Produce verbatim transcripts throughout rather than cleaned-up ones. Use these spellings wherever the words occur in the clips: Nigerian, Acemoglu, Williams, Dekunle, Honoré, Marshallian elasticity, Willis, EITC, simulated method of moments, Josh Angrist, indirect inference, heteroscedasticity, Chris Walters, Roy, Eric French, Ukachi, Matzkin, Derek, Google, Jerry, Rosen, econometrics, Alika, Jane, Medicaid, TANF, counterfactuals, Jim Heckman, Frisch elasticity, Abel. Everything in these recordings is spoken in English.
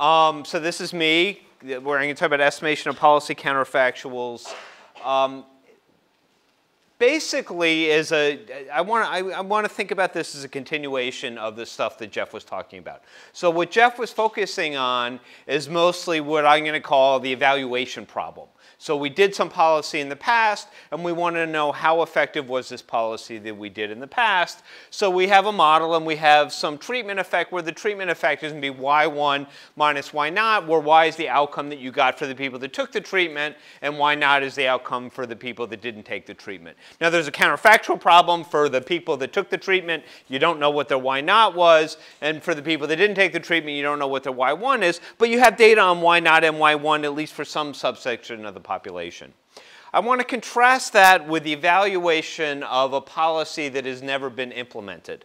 Um, so this is me. We're going to talk about estimation of policy counterfactuals. Um, basically, is a I want to I, I want to think about this as a continuation of the stuff that Jeff was talking about. So what Jeff was focusing on is mostly what I'm going to call the evaluation problem. So we did some policy in the past, and we want to know how effective was this policy that we did in the past. So we have a model, and we have some treatment effect where the treatment effect is going to be Y one minus Y naught, where Y is the outcome that you got for the people that took the treatment, and Y naught is the outcome for the people that didn't take the treatment. Now, there's a counterfactual problem for the people that took the treatment. You don't know what their Y naught was, and for the people that didn't take the treatment, you don't know what their Y one is, but you have data on Y naught and Y one, at least for some subsection of the population. I want to contrast that with the evaluation of a policy that has never been implemented.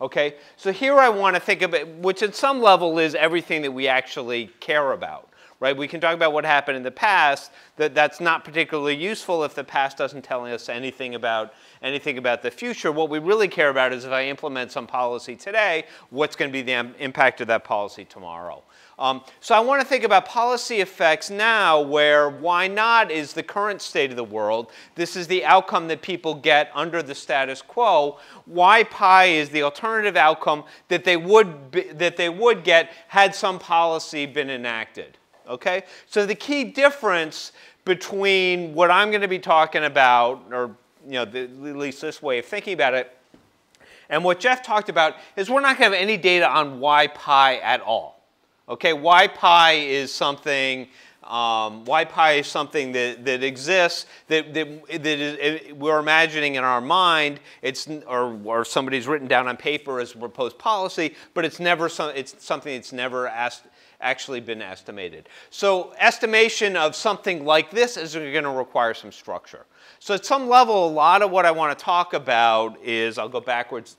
Okay, so here I want to think about, which at some level is everything that we actually care about. Right? We can talk about what happened in the past. That that's not particularly useful if the past doesn't tell us anything about anything about the future. What we really care about is if I implement some policy today, what's going to be the impact of that policy tomorrow. Um, so I want to think about policy effects now, where Y naught is the current state of the world. This is the outcome that people get under the status quo. Y pi is the alternative outcome that they would be, that they would get had some policy been enacted. Okay, so the key difference between what I'm going to be talking about, or you know, the, at least this way of thinking about it, and what Jeff talked about, is we're not going to have any data on Y pi at all. Okay, Y pi is something. Um, Y pi is something that, that exists, that, that, that is, it, we're imagining in our mind, it's, or, or somebody's written down on paper as a proposed policy, but it's, never some, it's something that's never asked, actually been estimated. So estimation of something like this is going to require some structure. So at some level, a lot of what I want to talk about is, I'll go backwards.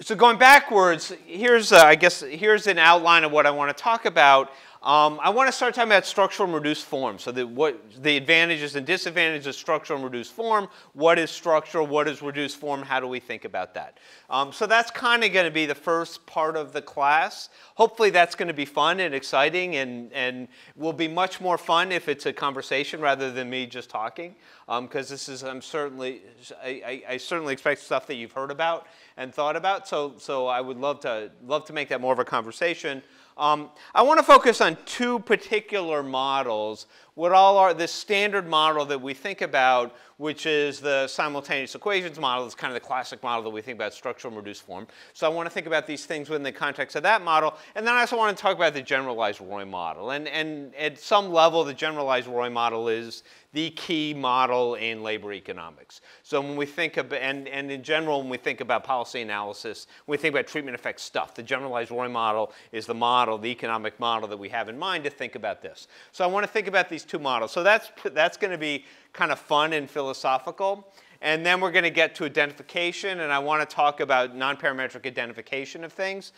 So going backwards, here's, uh, I guess, here's an outline of what I want to talk about. Um, I want to start talking about structural and reduced form. So the, what, the advantages and disadvantages of structural and reduced form. What is structural? What is reduced form? How do we think about that? Um, so that's kind of going to be the first part of the class. Hopefully that's going to be fun and exciting, and, and will be much more fun if it's a conversation rather than me just talking. Because um, this is, I'm certainly, I, I, I certainly expect stuff that you've heard about and thought about. So, so I would love to, love to make that more of a conversation. Um, I want to focus on two particular models. What all are the standard model that we think about, which is the simultaneous equations model. It's kind of the classic model that we think about structural and reduced form. So I want to think about these things within the context of that model. And then I also want to talk about the generalized Roy model. And, and at some level, the generalized Roy model is the key model in labor economics. So when we think about, and, and in general, when we think about policy analysis, when we think about treatment effect stuff, the generalized Roy model is the model, the economic model that we have in mind to think about this. So I want to think about these two models. So that's, that's going to be kind of fun and philosophical. And then we're going to get to identification, and I want to talk about nonparametric identification of things.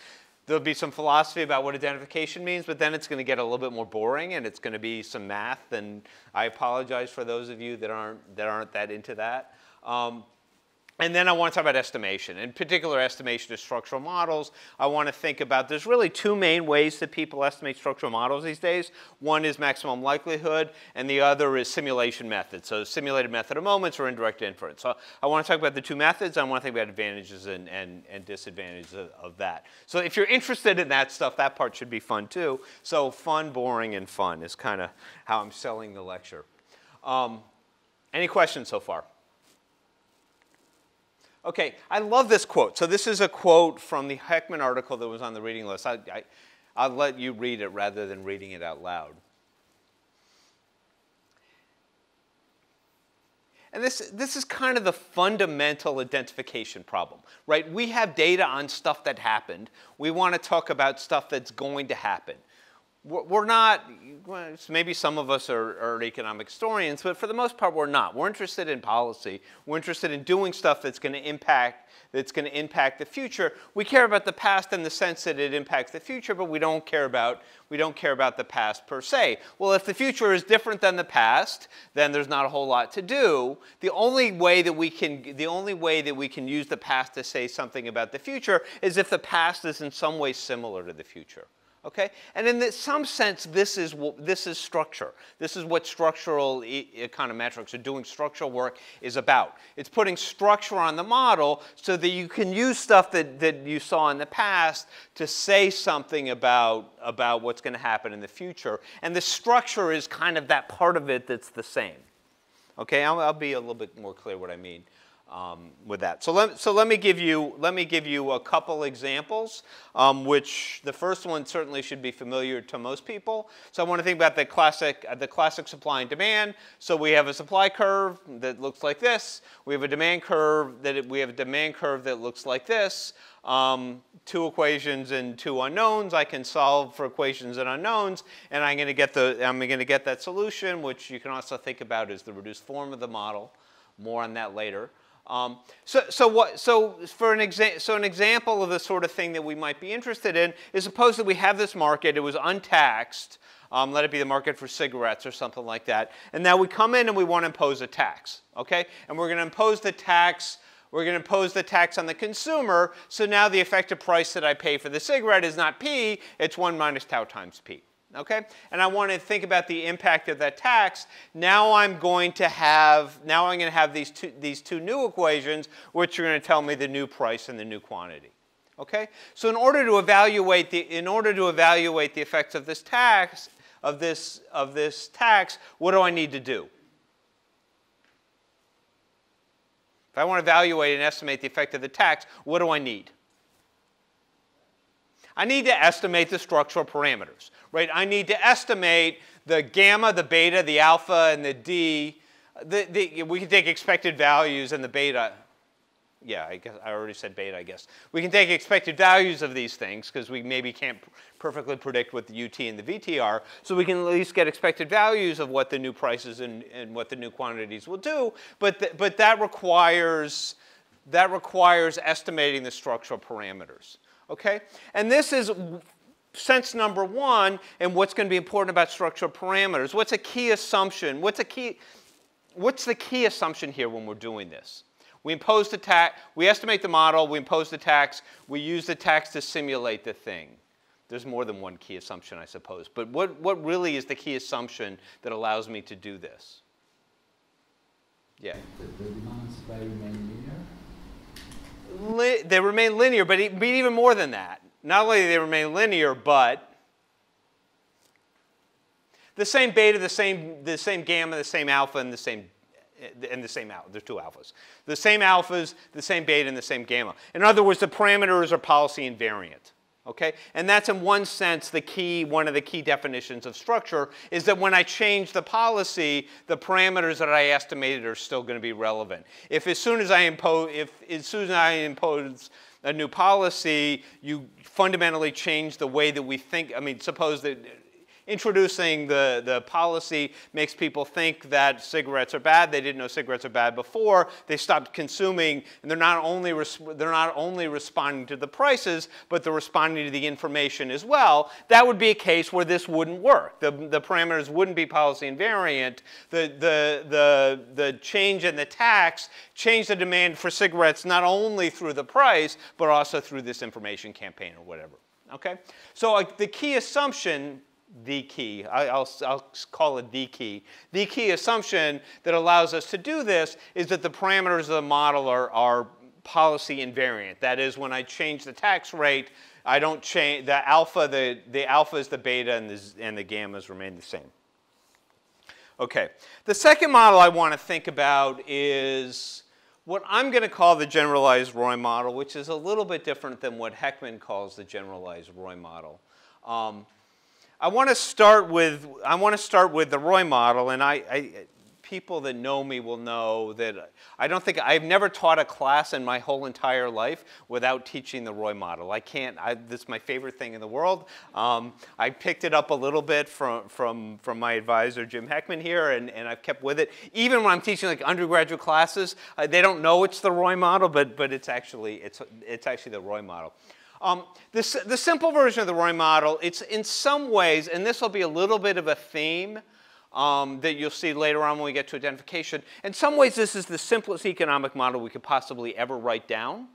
There'll be some philosophy about what identification means, but then it's going to get a little bit more boring, and it's going to be some math. And I apologize for those of you that aren't that aren't that into that. Um, and then I want to talk about estimation, in particular estimation of structural models. I want to think about, there's really two main ways that people estimate structural models these days. One is maximum likelihood, and the other is simulation method. So simulated method of moments or indirect inference. So I want to talk about the two methods. I want to think about advantages and, and, and disadvantages of, of that. So if you're interested in that stuff, that part should be fun too. So fun, boring, and fun is kind of how I'm selling the lecture. Um, any questions so far? Okay, I love this quote. So this is a quote from the Heckman article that was on the reading list. I, I, I'll let you read it rather than reading it out loud. And this, this is kind of the fundamental identification problem, right? We have data on stuff that happened. We want to talk about stuff that's going to happen. We're not, maybe some of us are, are economic historians, but for the most part, we're not. We're interested in policy. We're interested in doing stuff that's going to impact, that's going to impact the future. We care about the past in the sense that it impacts the future, but we don't care about, we don't care about the past per se. Well, if the future is different than the past, then there's not a whole lot to do. The only way that we can, the only way that we can use the past to say something about the future is if the past is in some way similar to the future. Okay? And in the, some sense, this is, this is structure. This is what structural e econometrics, or doing structural work, is about. It's putting structure on the model so that you can use stuff that, that you saw in the past to say something about, about what's going to happen in the future. And the structure is kind of that part of it that's the same. Okay? I'll, I'll be a little bit more clear what I mean. Um, with that. So let, so let me give you, let me give you a couple examples, um, which the first one certainly should be familiar to most people. So I want to think about the classic, uh, the classic supply and demand. So we have a supply curve that looks like this. We have a demand curve that, it, we have a demand curve that looks like this. Um, two equations and two unknowns. I can solve for equations and unknowns, and I'm going to get the, I'm going to get that solution, which you can also think about as the reduced form of the model. More on that later. Um, so, so, what, so, for an so an example of the sort of thing that we might be interested in is, suppose that we have this market, it was untaxed, um, let it be the market for cigarettes or something like that, and now we come in and we want to impose a tax, okay? And we're going to impose the tax, we're going to impose the tax on the consumer, so now the effective price that I pay for the cigarette is not P, it's one minus tau times P. Okay? And I want to think about the impact of that tax. Now I'm going to have, now I'm going to have these two, these two new equations, which are going to tell me the new price and the new quantity. Okay? So in order to evaluate the, in order to evaluate the effects of this tax, of this, of this tax, what do I need to do? If I want to evaluate and estimate the effect of the tax, what do I need? I need to estimate the structural parameters, right? I need to estimate the gamma, the beta, the alpha, and the d. The, the, we can take expected values and the beta. Yeah, I guess I already said beta, I guess. We can take expected values of these things, because we maybe can't perfectly predict what the U T and the V T are. So we can at least get expected values of what the new prices and, and what the new quantities will do. But, th but that, requires, that requires estimating the structural parameters. Okay? And this is sense number one in what's going to be important about structural parameters. What's a key assumption? What's, a key, what's the key assumption here when we're doing this? We impose the tax, we estimate the model, we impose the tax, we use the tax to simulate the thing. There's more than one key assumption, I suppose. But what, what really is the key assumption that allows me to do this? Yeah? The demand supply remains linear. Li they remain linear, but even more than that. Not only do they remain linear, but the same beta, the same the same gamma, the same alpha, and the same and the same alpha. There's two alphas. The same alphas, the same beta, and the same gamma. In other words, the parameters are policy invariant. Okay, and that's in one sense the key. One of the key definitions of structure is that when I change the policy, the parameters that I estimated are still going to be relevant. If as soon as I impose, if as soon as I impose a new policy, you fundamentally change the way that we think. I mean, suppose that introducing the the policy makes people think that cigarettes are bad. They didn't know cigarettes are bad before. They stopped consuming, and they're not only they're not only responding to the prices, but they're responding to the information as well. That would be a case where this wouldn't work. The the parameters wouldn't be policy invariant. The the the the change in the tax changed the demand for cigarettes not only through the price, but also through this information campaign or whatever. Okay. So uh, the key assumption. The key, I, I'll, I'll call it the key. The key assumption that allows us to do this is that the parameters of the model are, are policy invariant. That is, when I change the tax rate, I don't change the alpha. The the alphas, the beta, and the and the gammas remain the same. Okay. The second model I want to think about is what I'm going to call the generalized Roy model, which is a little bit different than what Heckman calls the generalized Roy model. Um, I want to start with I want to start with the Roy model, and I, I people that know me will know that I don't think I've never taught a class in my whole entire life without teaching the Roy model. I can't. I, this is my favorite thing in the world. Um, I picked it up a little bit from from from my advisor Jim Heckman here, and and I've kept with it. Even when I'm teaching like undergraduate classes, uh, they don't know it's the Roy model, but but it's actually it's it's actually the Roy model. Um, this, the simple version of the Roy model, it's in some ways, and this will be a little bit of a theme um, that you'll see later on when we get to identification. In some ways, this is the simplest economic model we could possibly ever write down.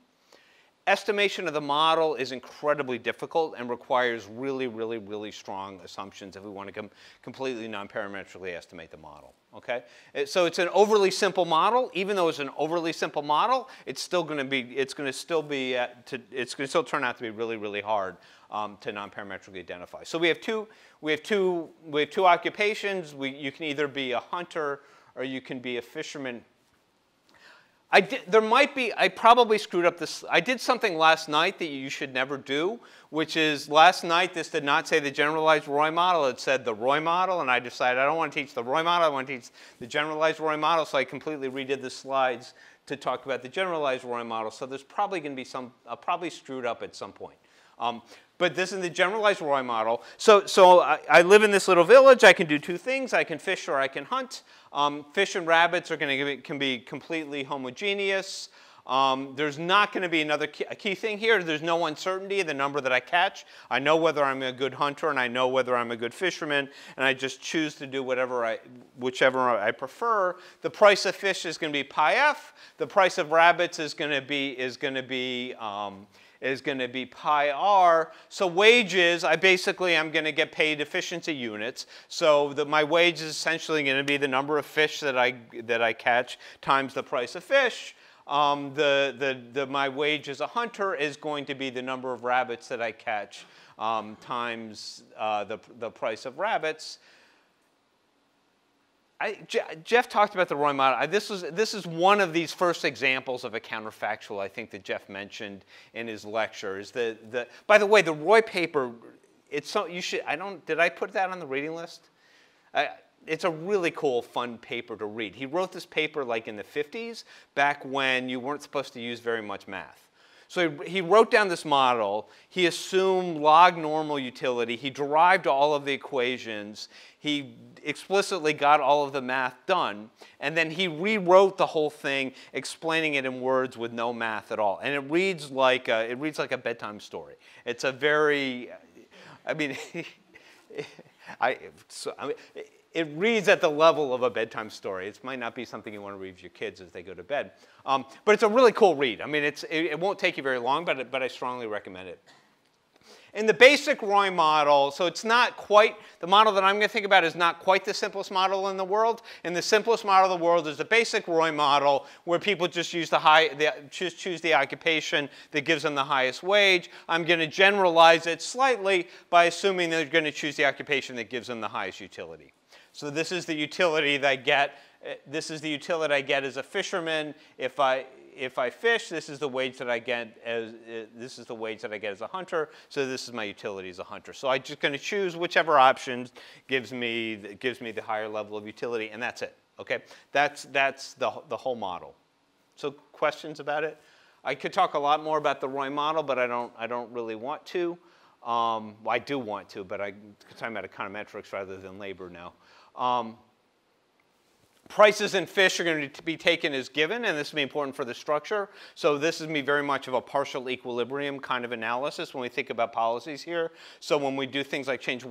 Estimation of the model is incredibly difficult and requires really, really, really strong assumptions if we want to com completely non-parametrically estimate the model, okay? So it's an overly simple model. Even though it's an overly simple model, it's still going to be, it's going to still be, uh, to, it's going to still turn out to be really, really hard um, to non-parametrically identify. So we have two, we have two, we have two occupations. We, you can either be a hunter or you can be a fisherman. I did, there might be, I probably screwed up this, I did something last night that you should never do, which is last night this did not say the generalized Roy model, it said the Roy model, and I decided I don't want to teach the Roy model, I want to teach the generalized Roy model, so I completely redid the slides to talk about the generalized Roy model, so there's probably going to be some, uh, probably screwed up at some point. Um, but this is the generalized Roy model. So, so I, I live in this little village. I can do two things. I can fish or I can hunt. Um, fish and rabbits are going to can be completely homogeneous. Um, there's not going to be another key, a key thing here. There's no uncertainty in the number that I catch. I know whether I'm a good hunter and I know whether I'm a good fisherman, and I just choose to do whatever I, whichever I prefer. The price of fish is going to be pi f. The price of rabbits is going to be is going to be um, is going to be pi r. So wages, I basically am going to get paid efficiency units. So the, my wage is essentially going to be the number of fish that I that I catch times the price of fish. Um, the, the, the, my wage as a hunter is going to be the number of rabbits that I catch um, times uh, the, the price of rabbits. I, Jeff talked about the Roy model. I, this, was, this is one of these first examples of a counterfactual I think that Jeff mentioned in his lecture. Is the, the, by the way, the Roy paper, it's so, you should, I don't, did I put that on the reading list? I, It's a really cool, fun paper to read. He wrote this paper like in the fifties, back when you weren't supposed to use very much math. So he, he wrote down this model. He assumed log normal utility. He derived all of the equations. He explicitly got all of the math done. And then he rewrote the whole thing, explaining it in words with no math at all. And it reads like a, it reads like a bedtime story. It's a very, I mean, I, so, I mean it reads at the level of a bedtime story. It might not be something you want to read to your kids as they go to bed. Um, but it's a really cool read. I mean, it's, it, it won't take you very long, but, it, but I strongly recommend it. In the basic Roy model, so it's not quite, the model that I'm going to think about is not quite the simplest model in the world. And the simplest model in the world is the basic Roy model, where people just use the high, the, choose, choose the occupation that gives them the highest wage. I'm going to generalize it slightly by assuming they're going to choose the occupation that gives them the highest utility. So this is the utility that I get. This is the utility I get as a fisherman if I if I fish. This is the wage that I get as this is the wage that I get as a hunter. So this is my utility as a hunter. So I'm just going to choose whichever option gives me gives me the higher level of utility, and that's it. Okay, that's that's the the whole model. So questions about it? I could talk a lot more about the Roy model, but I don't I don't really want to. Um, well, I do want to, but I'm talking about econometrics rather than labor now. Um, prices in fish are going to be taken as given, and this will be important for the structure. So this is me very much of a partial equilibrium kind of analysis when we think about policies here. So when we do things like change,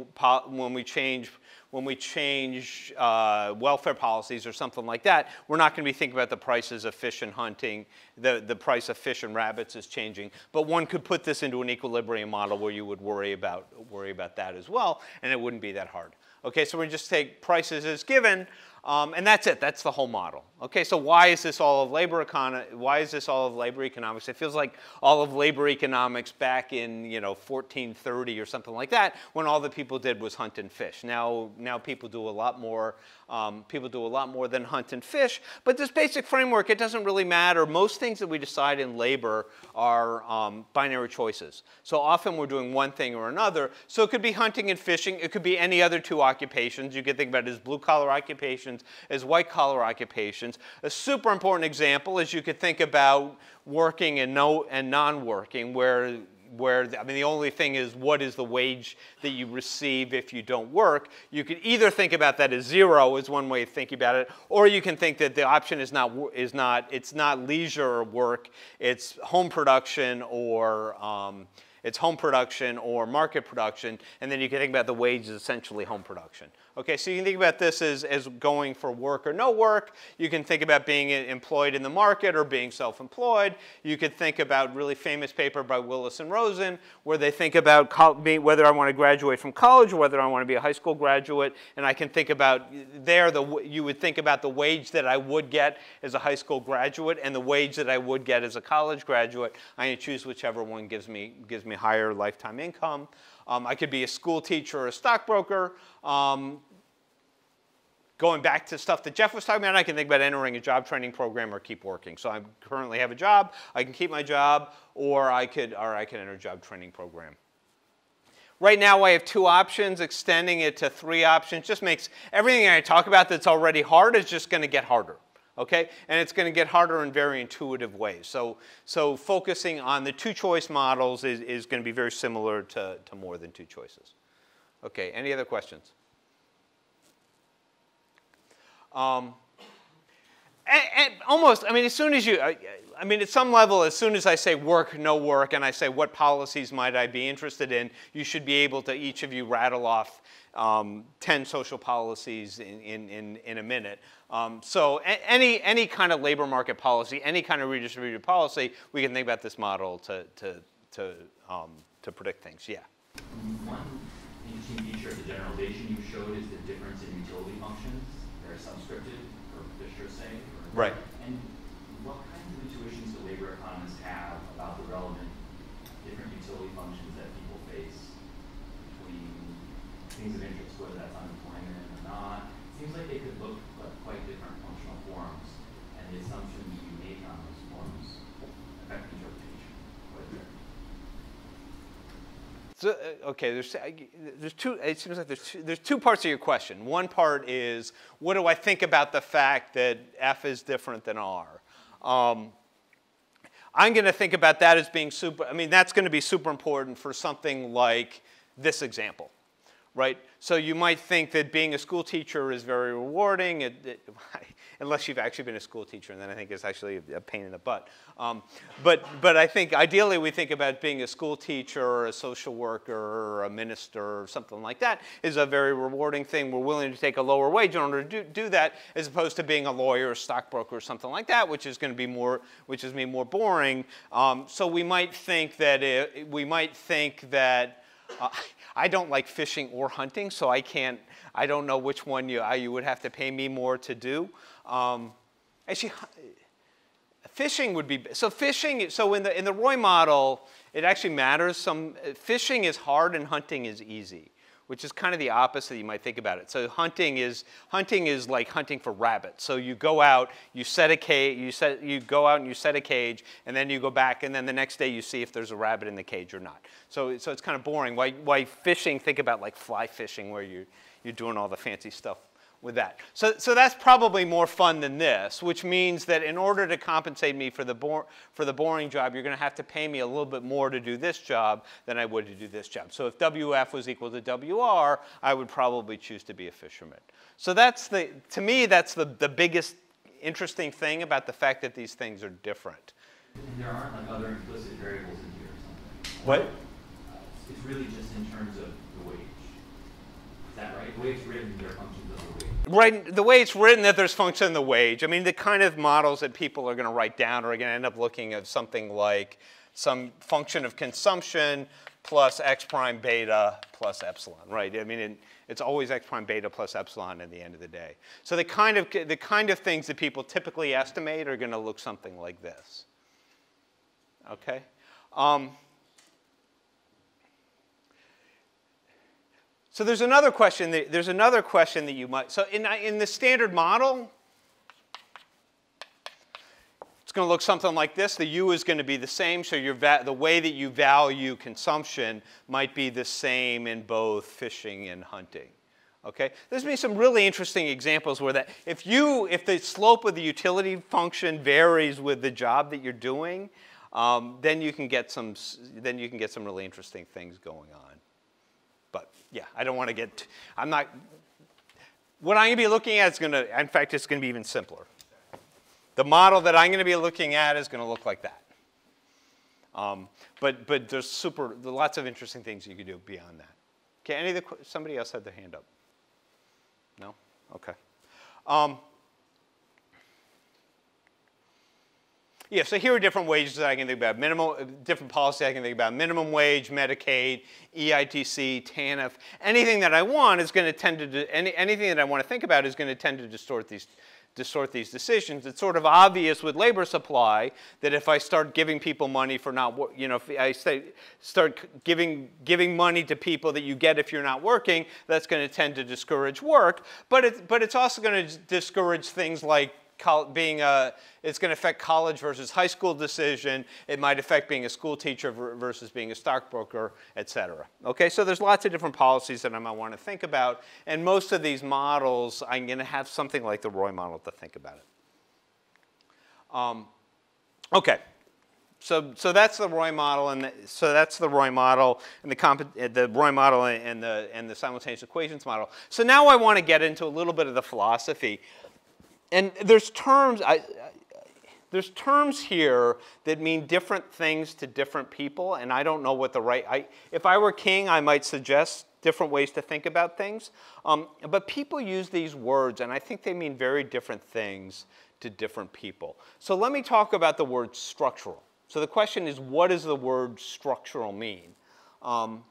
when we change, when we change uh, welfare policies or something like that, we're not going to be thinking about the prices of fish and hunting, the, the price of fish and rabbits is changing. But one could put this into an equilibrium model where you would worry about, worry about that as well, and it wouldn't be that hard. Okay, so we just take prices as given, um, and that's it. That's the whole model. Okay, so why is this all of labor econ? Why is this all of labor economics? It feels like all of labor economics back in you know fourteen thirty or something like that, when all the people did was hunt and fish. Now, now people do a lot more. Um, people do a lot more than hunt and fish. But this basic framework, it doesn't really matter. Most things that we decide in labor are um, binary choices. So often we're doing one thing or another. So it could be hunting and fishing. It could be any other two occupations. Occupations. You could think about it as blue-collar occupations, as white-collar occupations. A super important example is you could think about working and no and non-working, where where I mean the only thing is what is the wage that you receive if you don't work. You could either think about that as zero is one way of thinking about it, or you can think that the option is not is not it's not leisure or work, it's home production or um, It's home production or market production, and then you can think about the wage as essentially home production. Okay, so you can think about this as, as going for work or no work. You can think about being employed in the market or being self-employed. You could think about really famous paper by Willis and Rosen where they think about whether I want to graduate from college or whether I want to be a high school graduate, and I can think about there, the, you would think about the wage that I would get as a high school graduate and the wage that I would get as a college graduate. I can choose whichever one gives me, gives me higher lifetime income. Um, I could be a school teacher or a stockbroker. Um, going back to stuff that Jeff was talking about, I can think about entering a job training program or keep working. So I currently have a job. I can keep my job, or I could, or I could enter a job training program. Right now I have two options. Extending it to three options just makes everything I talk about that's already hard is just going to get harder. Okay? And it's going to get harder in very intuitive ways. So, so focusing on the two-choice models is, is going to be very similar to, to more than two choices. Okay, any other questions? Um, and, and almost, I mean, as soon as you, I, I mean, at some level, as soon as I say work, no work, and I say what policies might I be interested in, you should be able to, each of you, rattle off Um, ten social policies in, in, in, in a minute. Um, so any, any kind of labor market policy, any kind of redistributive policy, we can think about this model to, to, to, um, to predict things. Yeah? One interesting feature of the generalization you showed is the difference in utility functions. They're subscripted, or district say. Or right. And what kinds of intuitions do labor economists have about the relevant different utility functions that people face between things of interest, whether that's unemployment or not? It seems like they could look like quite different functional forms, and the assumptions you make on those forms affect interpretation. So, okay, there's there's two. It seems like there's two, there's two parts of your question. One part is, what do I think about the fact that F is different than R? Um, I'm going to think about that as being super. I mean, that's going to be super important for something like this example. Right? So you might think that being a school teacher is very rewarding, it, it, unless you've actually been a school teacher, and then I think it's actually a pain in the butt. Um, but, but I think ideally we think about being a school teacher or a social worker or a minister or something like that is a very rewarding thing. We're willing to take a lower wage in order to do, do that, as opposed to being a lawyer or stockbroker or something like that, which is going to be more, which is me more boring. Um, so we might think that it, we might think that. Uh, I don't like fishing or hunting, so I can't, I don't know which one you, you would have to pay me more to do. Um, actually, fishing would be, so fishing, so in the, in the Roy model, it actually matters. Some, fishing is hard and hunting is easy, which is kind of the opposite you might think about it. So hunting is, hunting is like hunting for rabbits. So you go out, you set a cage, you, set, you go out and you set a cage, and then you go back, and then the next day you see if there's a rabbit in the cage or not. So, so it's kind of boring. Why, why fishing, think about like fly fishing where you, you're doing all the fancy stuff with that. So, so that's probably more fun than this, which means that in order to compensate me for the, bor for the boring job, you're going to have to pay me a little bit more to do this job than I would to do this job. So if W F was equal to W R, I would probably choose to be a fisherman. So that's the, to me, that's the, the biggest interesting thing about the fact that these things are different. And there aren't like other implicit variables in here or something. What? Uh, it's really just in terms of the wage. Is that right? The way it's written, there are functions of the wage. Right, the way it's written that there's function in the wage. I mean, the kind of models that people are going to write down are going to end up looking at something like some function of consumption plus x prime beta plus epsilon, right? I mean, it, it's always x prime beta plus epsilon at the end of the day. So the kind of, the kind of things that people typically estimate are going to look something like this. Okay? Um, So there's another question that, there's another question that you might, so in, in the standard model, it's going to look something like this. The U is going to be the same, so your va the way that you value consumption might be the same in both fishing and hunting. Okay? There's been some really interesting examples where that, if you, if the slope of the utility function varies with the job that you're doing, um, then you can get some, then you can get some really interesting things going on. But yeah, I don't want to get, I'm not, what I'm going to be looking at is going to, in fact, it's going to be even simpler. The model that I'm going to be looking at is going to look like that. Um, but but there's super there's lots of interesting things you can do beyond that. Okay, any of the, somebody else had their hand up? No? Okay. Um, Yeah, so here are different wages that I can think about. Minimal, different policy I can think about. Minimum wage, Medicaid, E I T C, TANF. Anything that I want is going to tend to any anything that I want to think about is going to tend to distort these distort these decisions. It's sort of obvious with labor supply that if I start giving people money for not work, you know, if I say, start giving giving money to people that you get if you're not working, that's going to tend to discourage work. But it's but it's also going to discourage things like being a, it's going to affect college versus high school decision. It might affect being a school teacher versus being a stockbroker, et cetera. Okay, so there's lots of different policies that I might want to think about. And most of these models, I'm going to have something like the Roy model to think about it. Um, okay, so so that's the Roy model, and the, so that's the Roy model and the comp, the Roy model and the and the simultaneous equations model. So now I want to get into a little bit of the philosophy. And there's terms, I, I, there's terms here that mean different things to different people, and I don't know what the right, I, if I were king, I might suggest different ways to think about things. Um, but people use these words, and I think they mean very different things to different people. So let me talk about the word structural. So the question is, what does the word structural mean? Um,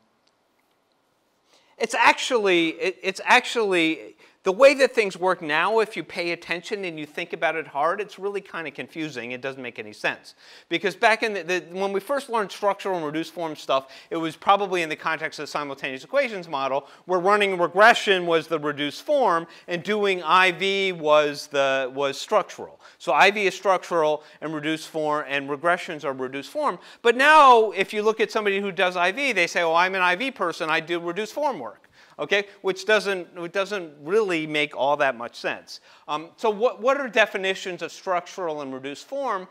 it's actually, it, it's actually, the way that things work now, if you pay attention and you think about it hard, it's really kind of confusing. It doesn't make any sense. Because back in the, the, when we first learned structural and reduced form stuff, it was probably in the context of the simultaneous equations model, where running regression was the reduced form, and doing I V was, the, was structural. So I V is structural, and reduced form, and regressions are reduced form. But now, if you look at somebody who does I V, they say, oh, I'm an I V person, I do reduced form work. Okay, which doesn't, it doesn't really make all that much sense. Um, so what, what are definitions of structural and reduced form?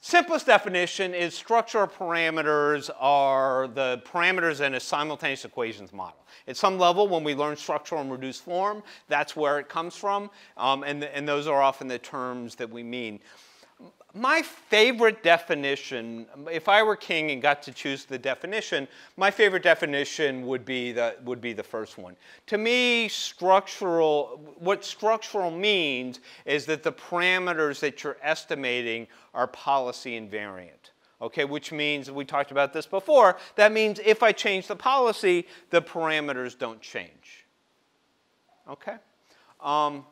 Simplest definition is structural parameters are the parameters in a simultaneous equations model. At some level, when we learn structural and reduced form, that's where it comes from, um, and, and those are often the terms that we mean. My favorite definition, if I were king and got to choose the definition, my favorite definition would be the, would be the first one. To me, structural, what structural means is that the parameters that you're estimating are policy invariant. Okay, which means, we talked about this before, that means if I change the policy, the parameters don't change. Okay? Um,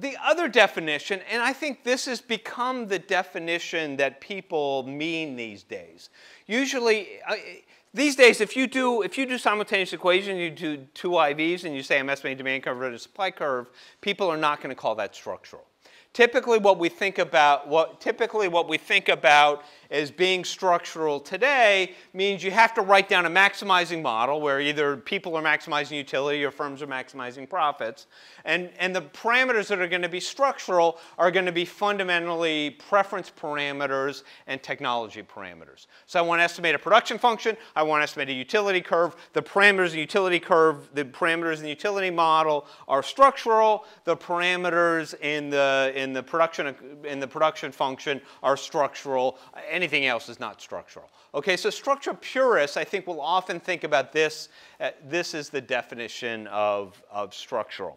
The other definition, and I think this has become the definition that people mean these days. Usually, I, these days, if you do if you do simultaneous equations, you do two I Vs, and you say I'm estimating demand curve versus supply curve, people are not going to call that structural. Typically, what we think about what typically what we think about as being structural today means you have to write down a maximizing model where either people are maximizing utility or firms are maximizing profits. And, and the parameters that are going to be structural are going to be fundamentally preference parameters and technology parameters. So I want to estimate a production function. I want to estimate a utility curve. The parameters in the utility curve, the parameters in the utility model are structural. The parameters in the, in the, production, in the production function are structural. Anything else is not structural. Okay, so structure purists, I think, will often think about this. Uh, this is the definition of, of structural.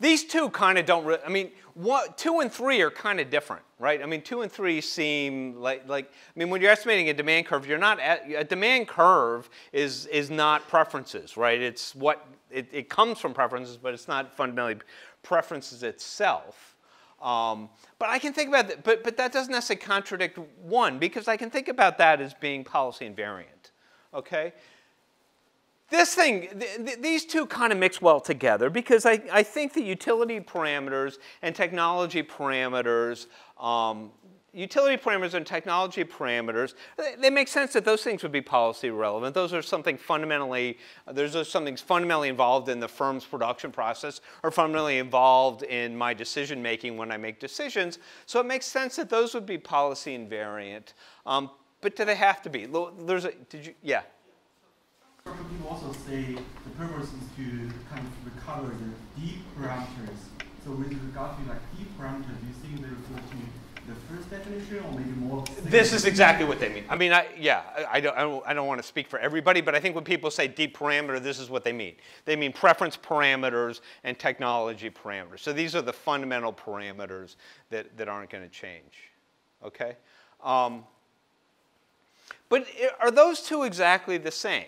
These two kind of don't really, I mean, what, two and three are kind of different, right? I mean, two and three seem like, like, I mean, when you're estimating a demand curve, you're not, at, a demand curve is, is not preferences, right? It's what, it, it comes from preferences, but it's not fundamentally preferences itself. Um, but I can think about that, but, but that doesn't necessarily contradict one, because I can think about that as being policy invariant, okay? This thing, th th these two kind of mix well together because I, I think the utility parameters and technology parameters, um, utility parameters and technology parameters, they, they make sense that those things would be policy relevant. Those are something fundamentally, those are something fundamentally involved in the firm's production process or fundamentally involved in my decision making when I make decisions. So it makes sense that those would be policy invariant. Um, but do they have to be? There's a, did you, yeah. Some people also say the purpose is to kind of recover the D parameters. So with regard to like D parameters, do you think they refer to the first definition or maybe more? This is exactly what they mean. I mean, I, yeah, I, I don't, I don't, I don't want to speak for everybody, but I think when people say D parameter, this is what they mean. They mean preference parameters and technology parameters. So these are the fundamental parameters that that aren't going to change. Okay. Um, but are those two exactly the same?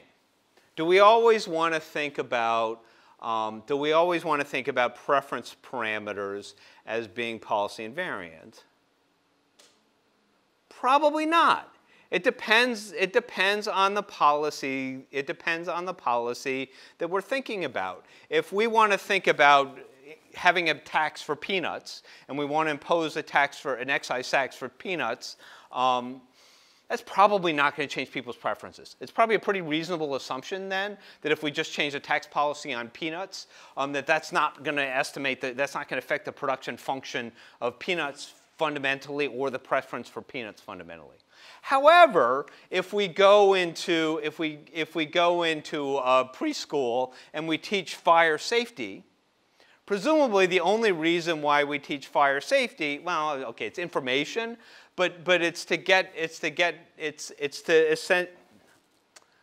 Do we always want to think about um, do we always want to think about preference parameters as being policy invariant? Probably not. It depends. It depends on the policy. It depends on the policy that we're thinking about. If we want to think about having a tax for peanuts, and we want to impose a tax for an excise tax for peanuts. Um, That's probably not going to change people's preferences. It's probably a pretty reasonable assumption then that if we just change the tax policy on peanuts, um, that that's not going to estimate that that's not going to affect the production function of peanuts fundamentally or the preference for peanuts fundamentally. However, if we go into if we if we go into a preschool and we teach fire safety. Presumably, the only reason why we teach fire safety, well, okay, it's information, but but it's to get it's to get it's it's to ascend.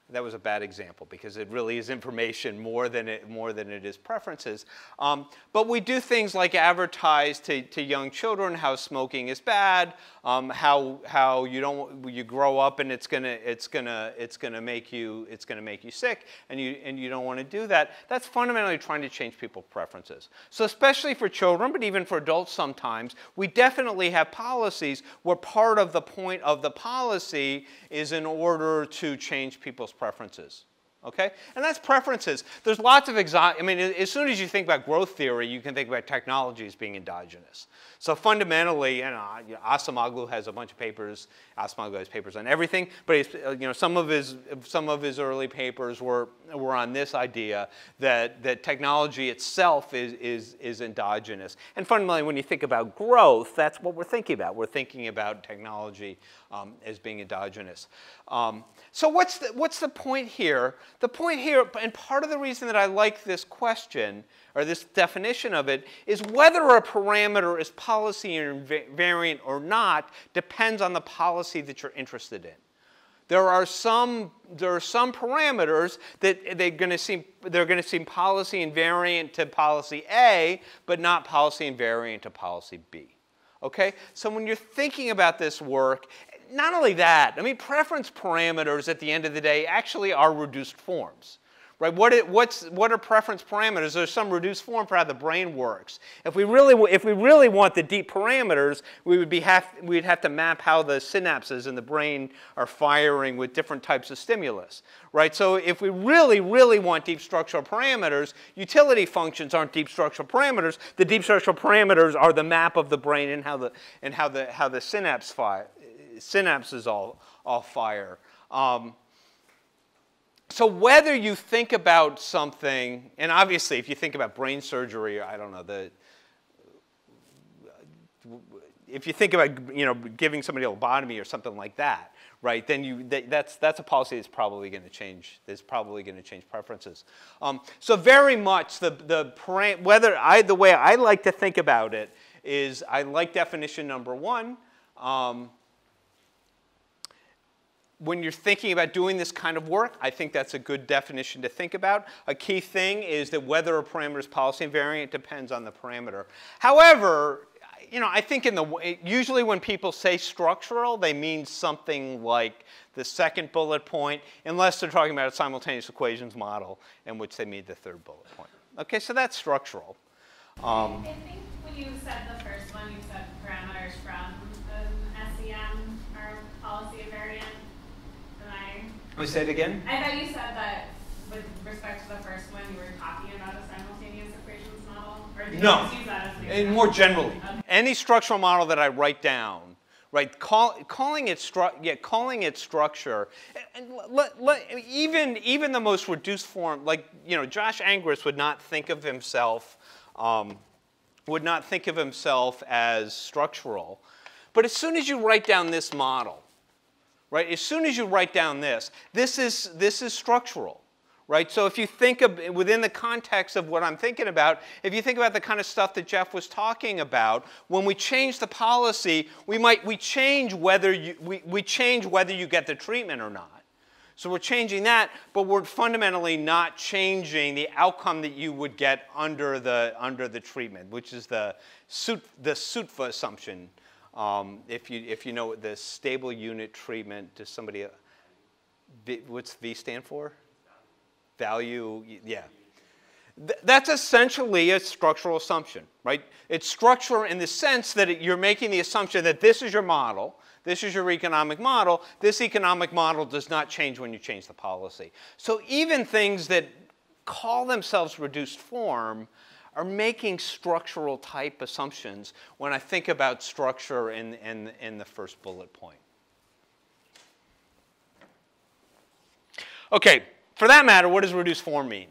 That was a bad example because it really is information more than it more than it is preferences. Um, but we do things like advertise to to young children how smoking is bad, um, how how you don't you grow up and it's gonna it's gonna it's gonna make you it's gonna make you sick and you and you don't want to do that. That's fundamentally trying to change people's preferences. So especially for children, but even for adults sometimes, we definitely have policies where part of the point of the policy is in order to change people's preferences, okay? And that's preferences. There's lots of exotic, I mean, as soon as you think about growth theory, you can think about technology as being endogenous. So fundamentally, you know, Acemoglu has a bunch of papers, Acemoglu has papers on everything, but he's, you know, some of his, some of his early papers were, were on this idea that, that technology itself is, is, is endogenous. And fundamentally, when you think about growth, that's what we're thinking about. We're thinking about technology um, as being endogenous. Um, so what's the, what's the point here? The point here, and part of the reason that I like this question, or this definition of it, is whether a parameter is policy invariant or not depends on the policy that you're interested in. There are some, there are some parameters that they're going to seem, they're going to seem policy invariant to policy A, but not policy invariant to policy B. Okay? So when you're thinking about this work, not only that, I mean, preference parameters at the end of the day actually are reduced forms. Right? What, it, what's, what are preference parameters? There's some reduced form for how the brain works. If we really, if we really want the deep parameters, we would be have, we'd have to map how the synapses in the brain are firing with different types of stimulus. Right? So if we really, really want deep structural parameters, utility functions aren't deep structural parameters. The deep structural parameters are the map of the brain and how the, and how the, how the synapse fire, synapses all, all fire. Um, So whether you think about something, and obviously if you think about brain surgery, I don't know, the, if you think about, you know, giving somebody a lobotomy or something like that, right, then you, that, that's, that's a policy that's probably going to change, that's probably going to change preferences. Um, so very much the, the, whether I, the way I like to think about it is I like definition number one. Um, When you're thinking about doing this kind of work, I think that's a good definition to think about. A key thing is that whether a parameter is policy invariant depends on the parameter. However, you know, I think in the usually when people say structural, they mean something like the second bullet point, unless they're talking about a simultaneous equations model, in which they mean the third bullet point. Okay, so that's structural. Um, I think when you said the first one, you said parameters from the S E M are policy invariant. Can we say it again? I thought you said that with respect to the first one, you were talking about a simultaneous equations model? Or did no. You use that as an more generally. Okay. Any structural model that I write down, right, call, calling, it stru yeah, calling it structure, and let, let, even, even the most reduced form, like, you know, Josh Angrist would not think of himself, um, would not think of himself as structural. But as soon as you write down this model, right? As soon as you write down this, this is, this is structural. right? So if you think of, within the context of what I'm thinking about, if you think about the kind of stuff that Jeff was talking about, when we change the policy, we might we change whether you we, we change whether you get the treatment or not. So we're changing that, but we're fundamentally not changing the outcome that you would get under the under the treatment, which is the suit the SUTFA assumption. Um, if you if you know the stable unit treatment, does somebody? What's V stand for? Value. Yeah, Th that's essentially a structural assumption, right? It's structural in the sense that it, you're making the assumption that this is your model. This is your economic model. This economic model does not change when you change the policy. So even things that call themselves reduced form are making structural type assumptions when I think about structure in, in, in the first bullet point. Okay, for that matter, what does reduced form mean?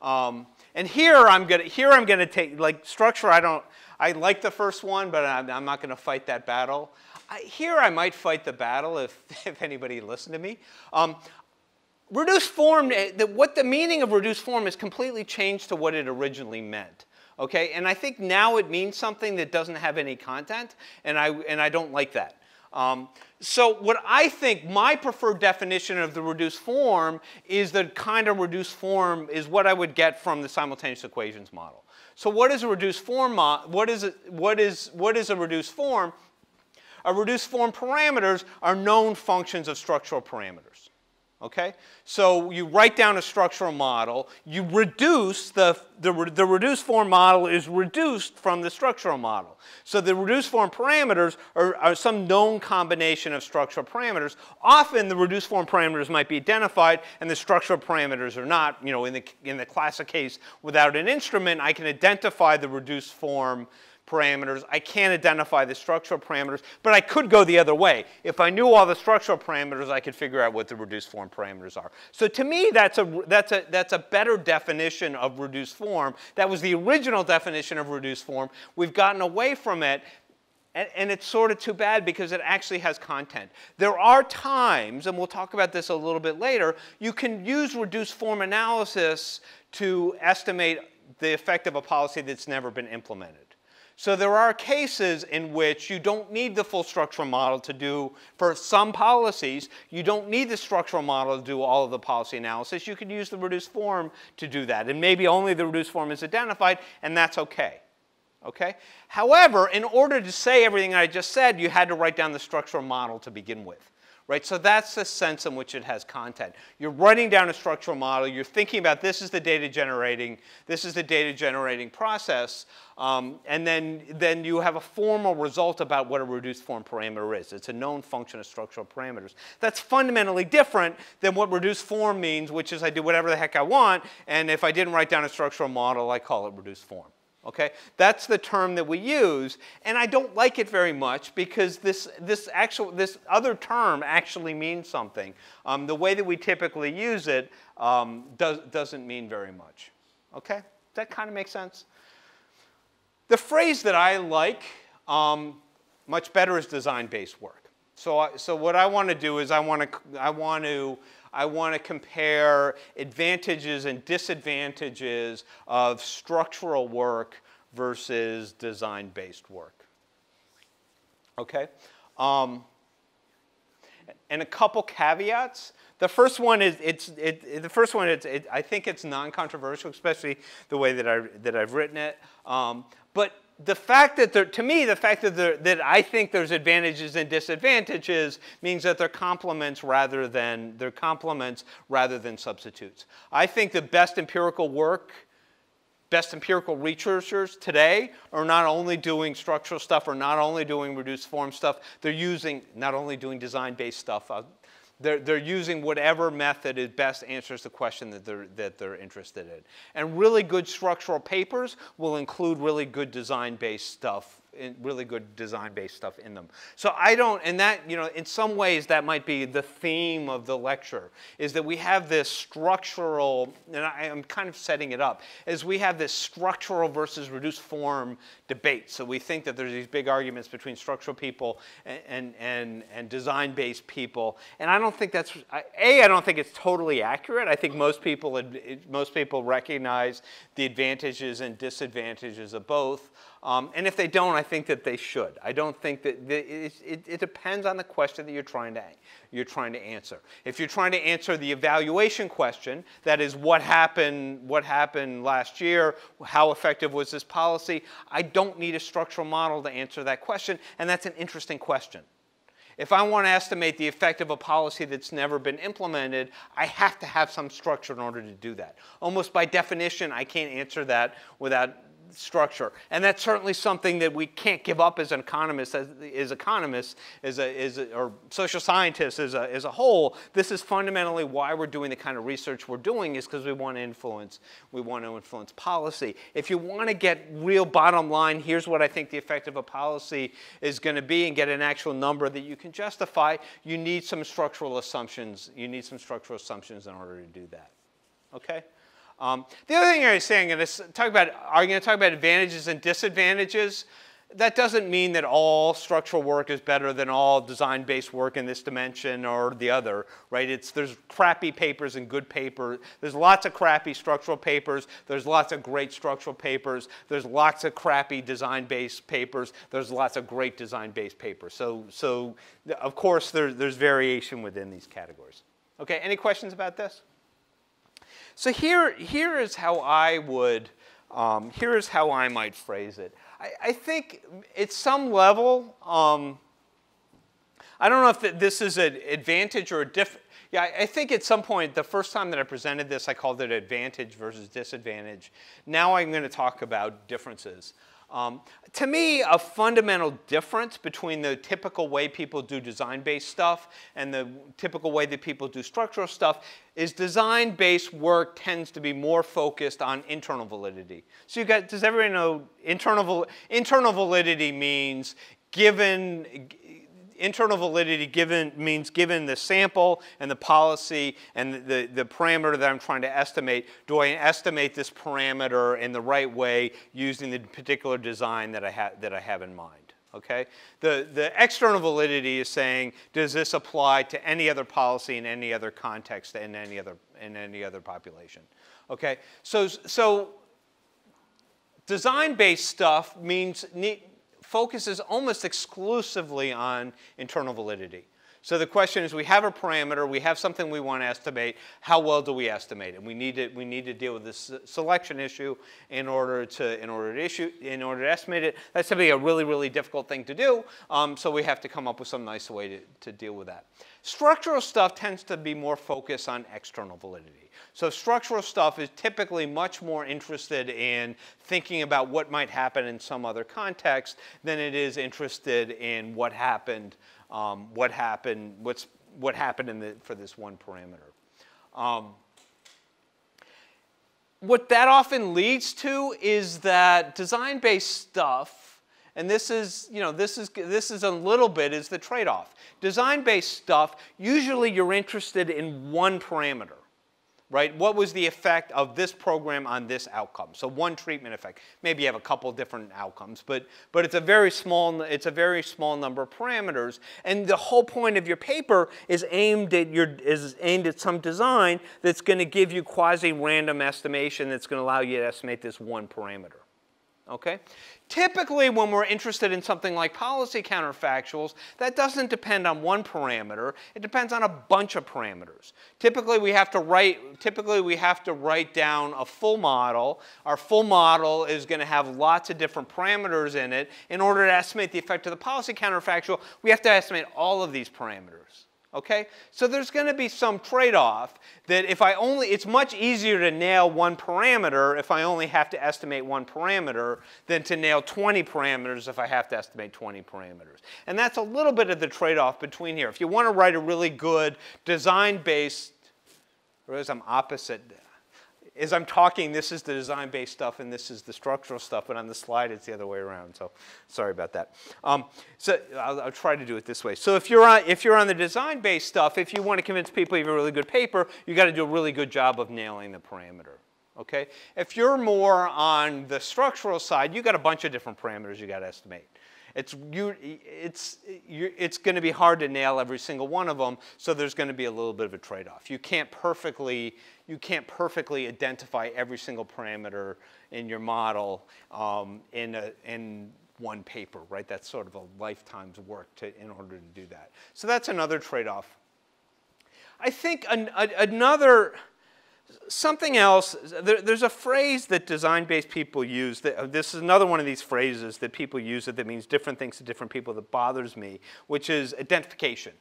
Um, and here I'm gonna here I'm gonna take like structure. I don't I like the first one, but I'm, I'm not gonna fight that battle. I, here I might fight the battle if, if anybody listened to me. Um, reduced form, the, what the meaning of reduced form is completely changed to what it originally meant. Okay, and I think now it means something that doesn't have any content, and I and I don't like that. Um, so what I think my preferred definition of the reduced form is the kind of reduced form is what I would get from the simultaneous equations model. So what is a reduced form? What is a, what is what is a reduced form? A reduced form parameters are known functions of structural parameters. Okay? So you write down a structural model, you reduce, the, the, the reduced form model is reduced from the structural model. So the reduced form parameters are, are some known combination of structural parameters. Often the reduced form parameters might be identified and the structural parameters are not. You know, in the, in the classic case, without an instrument, I can identify the reduced form parameters. I can't identify the structural parameters, but I could go the other way. If I knew all the structural parameters, I could figure out what the reduced form parameters are. So to me, that's a, that's a, that's a better definition of reduced form. That was the original definition of reduced form. We've gotten away from it, and, and it's sort of too bad because it actually has content. There are times, and we'll talk about this a little bit later, you can use reduced form analysis to estimate the effect of a policy that's never been implemented. So there are cases in which you don't need the full structural model to do, for some policies, you don't need the structural model to do all of the policy analysis. You can use the reduced form to do that. And maybe only the reduced form is identified, and that's okay. Okay? However, in order to say everything I just said, you had to write down the structural model to begin with. Right? So that's the sense in which it has content. You're writing down a structural model. You're thinking about this is the data generating, this is the data generating process, um, and then, then you have a formal result about what a reduced form parameter is. It's a known function of structural parameters. That's fundamentally different than what reduced form means, which is I do whatever the heck I want, and if I didn't write down a structural model, I call it reduced form. Okay? That's the term that we use, and I don't like it very much because this, this, actual, this other term actually means something. Um, the way that we typically use it um, does, doesn't mean very much. Okay? Does that kind of make sense? The phrase that I like um, much better is design-based work. So, I, so what I want to do is I want to, I want to I want to compare advantages and disadvantages of structural work versus design-based work. Okay? Um, and a couple caveats. The first one is it's it, it, the first one it's it, I think it's non-controversial, especially the way that I that I've written it. Um, but The fact that there, to me, the fact that, there, that I think there's advantages and disadvantages means that they're complements rather than they're complements rather than substitutes. I think the best empirical work, best empirical researchers today are not only doing structural stuff, or not only doing reduced form stuff. They're using not only doing design-based stuff. Uh, They're, they're using whatever method is best answers the question that they're, that they're interested in. And really good structural papers will include really good design-based stuff in really good design-based stuff in them. So I don't, and that, you know, in some ways that might be the theme of the lecture, is that we have this structural, and I am kind of setting it up, is we have this structural versus reduced form debate. So we think that there's these big arguments between structural people and, and, and, and design-based people. And I don't think that's, A, I don't think it's totally accurate. I think most people, most people recognize the advantages and disadvantages of both. Um, and if they don't, I think that they should. I don't think that the, it, it, it depends on the question that you're trying to you're trying to answer. If you're trying to answer the evaluation question, that is what happened what happened last year, how effective was this policy? I don't need a structural model to answer that question, and that's an interesting question. If I want to estimate the effect of a policy that's never been implemented, I have to have some structure in order to do that. Almost by definition, I can't answer that without structure. And that's certainly something that we can't give up as an economist, as, as economists, as a, as a, or social scientists as a, as a whole. This is fundamentally why we're doing the kind of research we're doing, is because we want to influence, we want to influence policy. If you want to get real bottom line, here's what I think the effect of a policy is going to be, and get an actual number that you can justify, you need some structural assumptions. You need some structural assumptions in order to do that. Okay? Um, the other thing I was saying, and I'm going to talk about advantages and disadvantages. That doesn't mean that all structural work is better than all design-based work in this dimension or the other, right? It's, there's crappy papers and good papers. There's lots of crappy structural papers. There's lots of great structural papers. There's lots of crappy design-based papers. There's lots of great design-based papers. So, so of course, there, there's variation within these categories. Okay, any questions about this? So here, here is how I would, um, here is how I might phrase it. I, I think at some level, um, I don't know if th this is an advantage or a diff. Yeah, I, I think at some point, the first time that I presented this, I called it advantage versus disadvantage. Now I'm going to talk about differences. Um, to me, a fundamental difference between the typical way people do design-based stuff and the typical way that people do structural stuff is design-based work tends to be more focused on internal validity. So you got, does everybody know internal, internal validity means given, Internal validity given means given the sample and the policy and the, the, the parameter that I'm trying to estimate, do I estimate this parameter in the right way using the particular design that I, ha that I have in mind? Okay? The, the external validity is saying, does this apply to any other policy in any other context and any other, in any other population? Okay? So, so design-based stuff means need, focuses almost exclusively on internal validity. So the question is, we have a parameter, we have something we want to estimate, how well do we estimate it? We need to, we need to deal with this selection issue in order to, in order to issue, in order to estimate it. That's going to be a really, really difficult thing to do, um, so we have to come up with some nice way to, to deal with that. Structural stuff tends to be more focused on external validity. So structural stuff is typically much more interested in thinking about what might happen in some other context than it is interested in what happened, um, what happened, what's, what happened in the, for this one parameter. Um, what that often leads to is that design-based stuff, and this is, you know, this is, this is a little bit is the trade-off. Design-based stuff, usually you're interested in one parameter, right? What was the effect of this program on this outcome? So one treatment effect. Maybe you have a couple different outcomes, but, but it's a very small, it's a very small number of parameters. And the whole point of your paper is aimed at, your, is aimed at some design that's going to give you quasi-random estimation that's going to allow you to estimate this one parameter. Okay? Typically, when we're interested in something like policy counterfactuals, that doesn't depend on one parameter. It depends on a bunch of parameters. Typically, we have to write, typically we have to write down a full model. Our full model is going to have lots of different parameters in it. In order to estimate the effect of the policy counterfactual, we have to estimate all of these parameters. Okay? So there's going to be some trade-off that if I only, it's much easier to nail one parameter if I only have to estimate one parameter than to nail twenty parameters if I have to estimate twenty parameters. And that's a little bit of the trade-off between here. If you want to write a really good design-based, or as I'm opposite, as I'm talking, this is the design-based stuff, and this is the structural stuff. And on the slide, it's the other way around. So sorry about that. Um, so I'll, I'll try to do it this way. So if you're on, if you're on the design-based stuff, if you want to convince people you have a really good paper, you got to do a really good job of nailing the parameter. Okay? If you're more on the structural side, you got a bunch of different parameters you got to estimate. It's, you, it's, you, it's going to be hard to nail every single one of them, so there's going to be a little bit of a trade-off. You can't perfectly, you can't perfectly identify every single parameter in your model um, in, a, in one paper, right? That's sort of a lifetime's work to, in order to do that. So that's another trade-off. I think an, a, another... Something else, there, there's a phrase that design-based people use. That, this is another one of these phrases that people use that, that means different things to different people that bothers me, which is identification,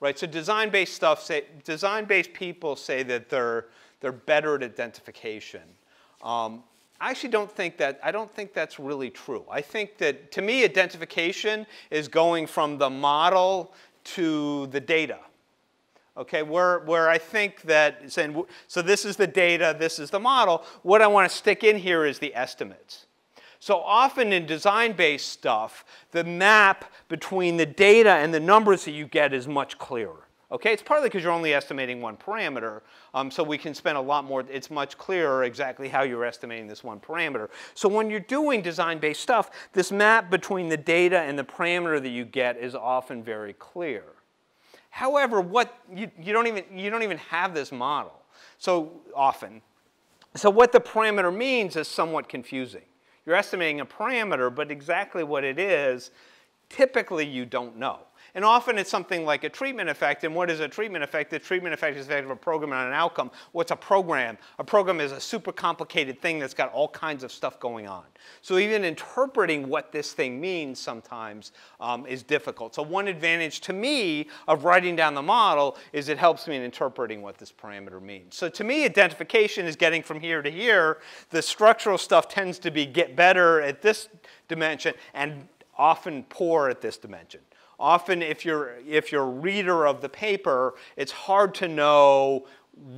right? So design-based stuff, say, design-based people say that they're, they're better at identification. Um, I actually don't think that, I don't think that's really true. I think that, to me, identification is going from the model to the data. Okay, where, where I think that, saying, so this is the data, this is the model. What I want to stick in here is the estimates. So often in design-based stuff, the map between the data and the numbers that you get is much clearer. Okay, it's partly because you're only estimating one parameter, um, so we can spend a lot more, it's much clearer exactly how you're estimating this one parameter. So when you're doing design-based stuff, this map between the data and the parameter that you get is often very clear. However, what you, you don't even you don't even have this model so often. So what the parameter means is somewhat confusing. You're estimating a parameter, but exactly what it is, typically you don't know. And often it's something like a treatment effect. And what is a treatment effect? The treatment effect is the effect of a program on an outcome. What's a program? A program is a super complicated thing that's got all kinds of stuff going on. So even interpreting what this thing means sometimes um, is difficult. So one advantage to me of writing down the model is it helps me in interpreting what this parameter means. So to me, identification is getting from here to here. The structural stuff tends to be get better at this dimension and often poor at this dimension. Often, if you're, if you're a reader of the paper, it's hard to know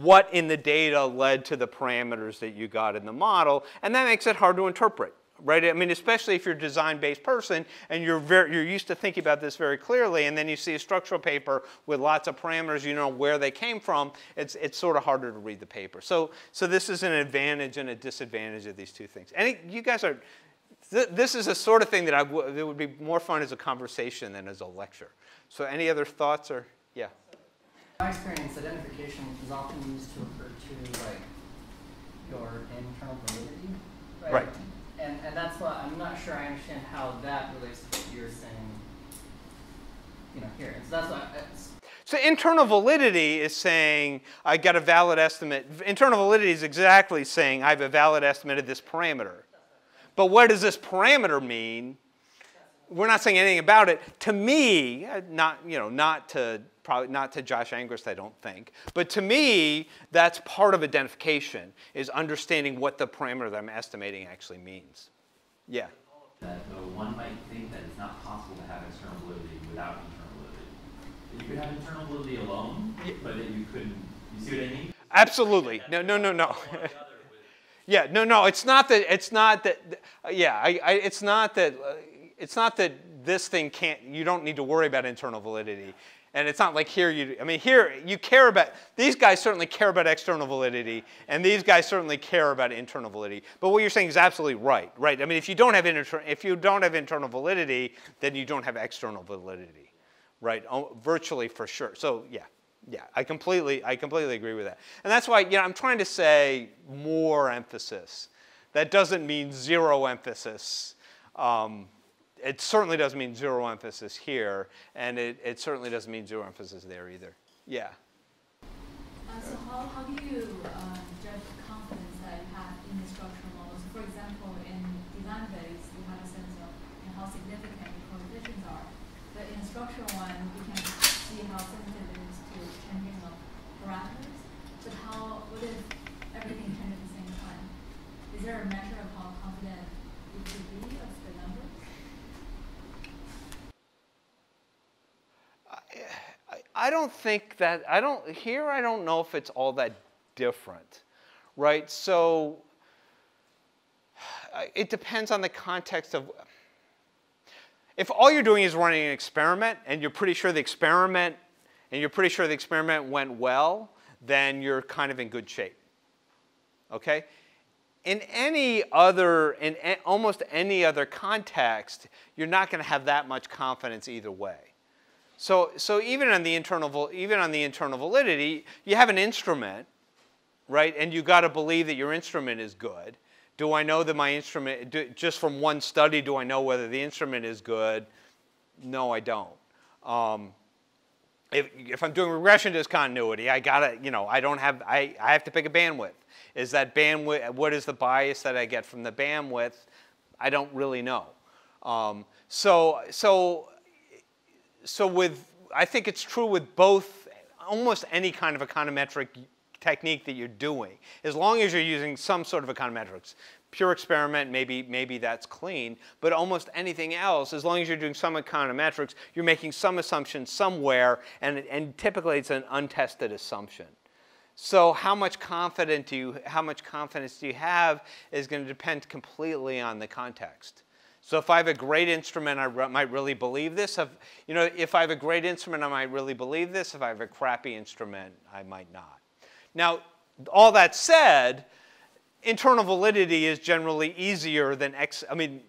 what in the data led to the parameters that you got in the model, and that makes it hard to interpret, right? I mean, especially if you're a design-based person and you're, very, you're used to thinking about this very clearly, and then you see a structural paper with lots of parameters, you know where they came from, it's, it's sort of harder to read the paper. So, so this is an advantage and a disadvantage of these two things. And it, you guys are... This is a sort of thing that I w it would be more fun as a conversation than as a lecture. So any other thoughts or, yeah? In my experience, identification is often used to refer to like your internal validity, right? Right. And, and that's why I'm not sure I understand how that relates to what you're saying, you know, here. So that's why. So internal validity is saying I got a valid estimate. Internal validity is exactly saying I have a valid estimate of this parameter. But what does this parameter mean? We're not saying anything about it. To me, not, you know, not to, probably not to Josh Angrist, I don't think. But to me, that's part of identification, is understanding what the parameter that I'm estimating actually means. Yeah? That, though, one might think that it's not possible to have external validity without internal validity. You could have internal validity alone, yeah. But then you couldn't. You see what I mean? Absolutely. No, no, no, no. Yeah, no, no, it's not that, it's not that, yeah, I, I, it's not that, uh, it's not that this thing can't, you don't need to worry about internal validity. And it's not like here you, I mean, here you care about, these guys certainly care about external validity, and these guys certainly care about internal validity. But what you're saying is absolutely right, right? I mean, if you don't have, inter if you don't have internal validity, then you don't have external validity, right? Oh, virtually for sure, so yeah. Yeah, I completely, I completely agree with that. And that's why, you know, I'm trying to say more emphasis. That doesn't mean zero emphasis. Um, it certainly doesn't mean zero emphasis here, and it, it certainly doesn't mean zero emphasis there either. Yeah? Uh, so how, how do you uh, judge the confidence that you have in the structural models? For example, in design-based, you have a sense of you know, how significant the coefficients are. But in a structural one, we can see how sensitive it is. Parameters, but how, what if everything changed at the same time? Is there a measure of how confident you could be of the numbers? I, I don't think that, I don't, here I don't know if it's all that different, right? So it depends on the context of, if all you're doing is running an experiment and you're pretty sure the experiment, and you're pretty sure the experiment went well, then you're kind of in good shape, okay? In any other, in almost any other context, you're not going to have that much confidence either way. So, so even on the internal, even on the internal validity, you have an instrument, right? And you got to believe that your instrument is good. Do I know that my instrument? Do, just from one study, do I know whether the instrument is good? No, I don't. Um, If, if I'm doing regression discontinuity, I gotta, you know, I don't have, I, I have to pick a bandwidth. Is that bandwidth, what is the bias that I get from the bandwidth? I don't really know. Um, so, so, so with, I think it's true with both, almost any kind of econometric technique that you're doing, as long as you're using some sort of econometrics. Pure experiment, maybe, maybe that's clean, but almost anything else, as long as you're doing some econometrics, you're making some assumption somewhere, and, and typically it's an untested assumption. So how much confidence do you, how much confidence do you have is going to depend completely on the context. So if I have a great instrument, I re- might really believe this. If, you know, if I have a great instrument, I might really believe this. If I have a crappy instrument, I might not. Now, all that said, internal validity is generally easier than ex. I mean,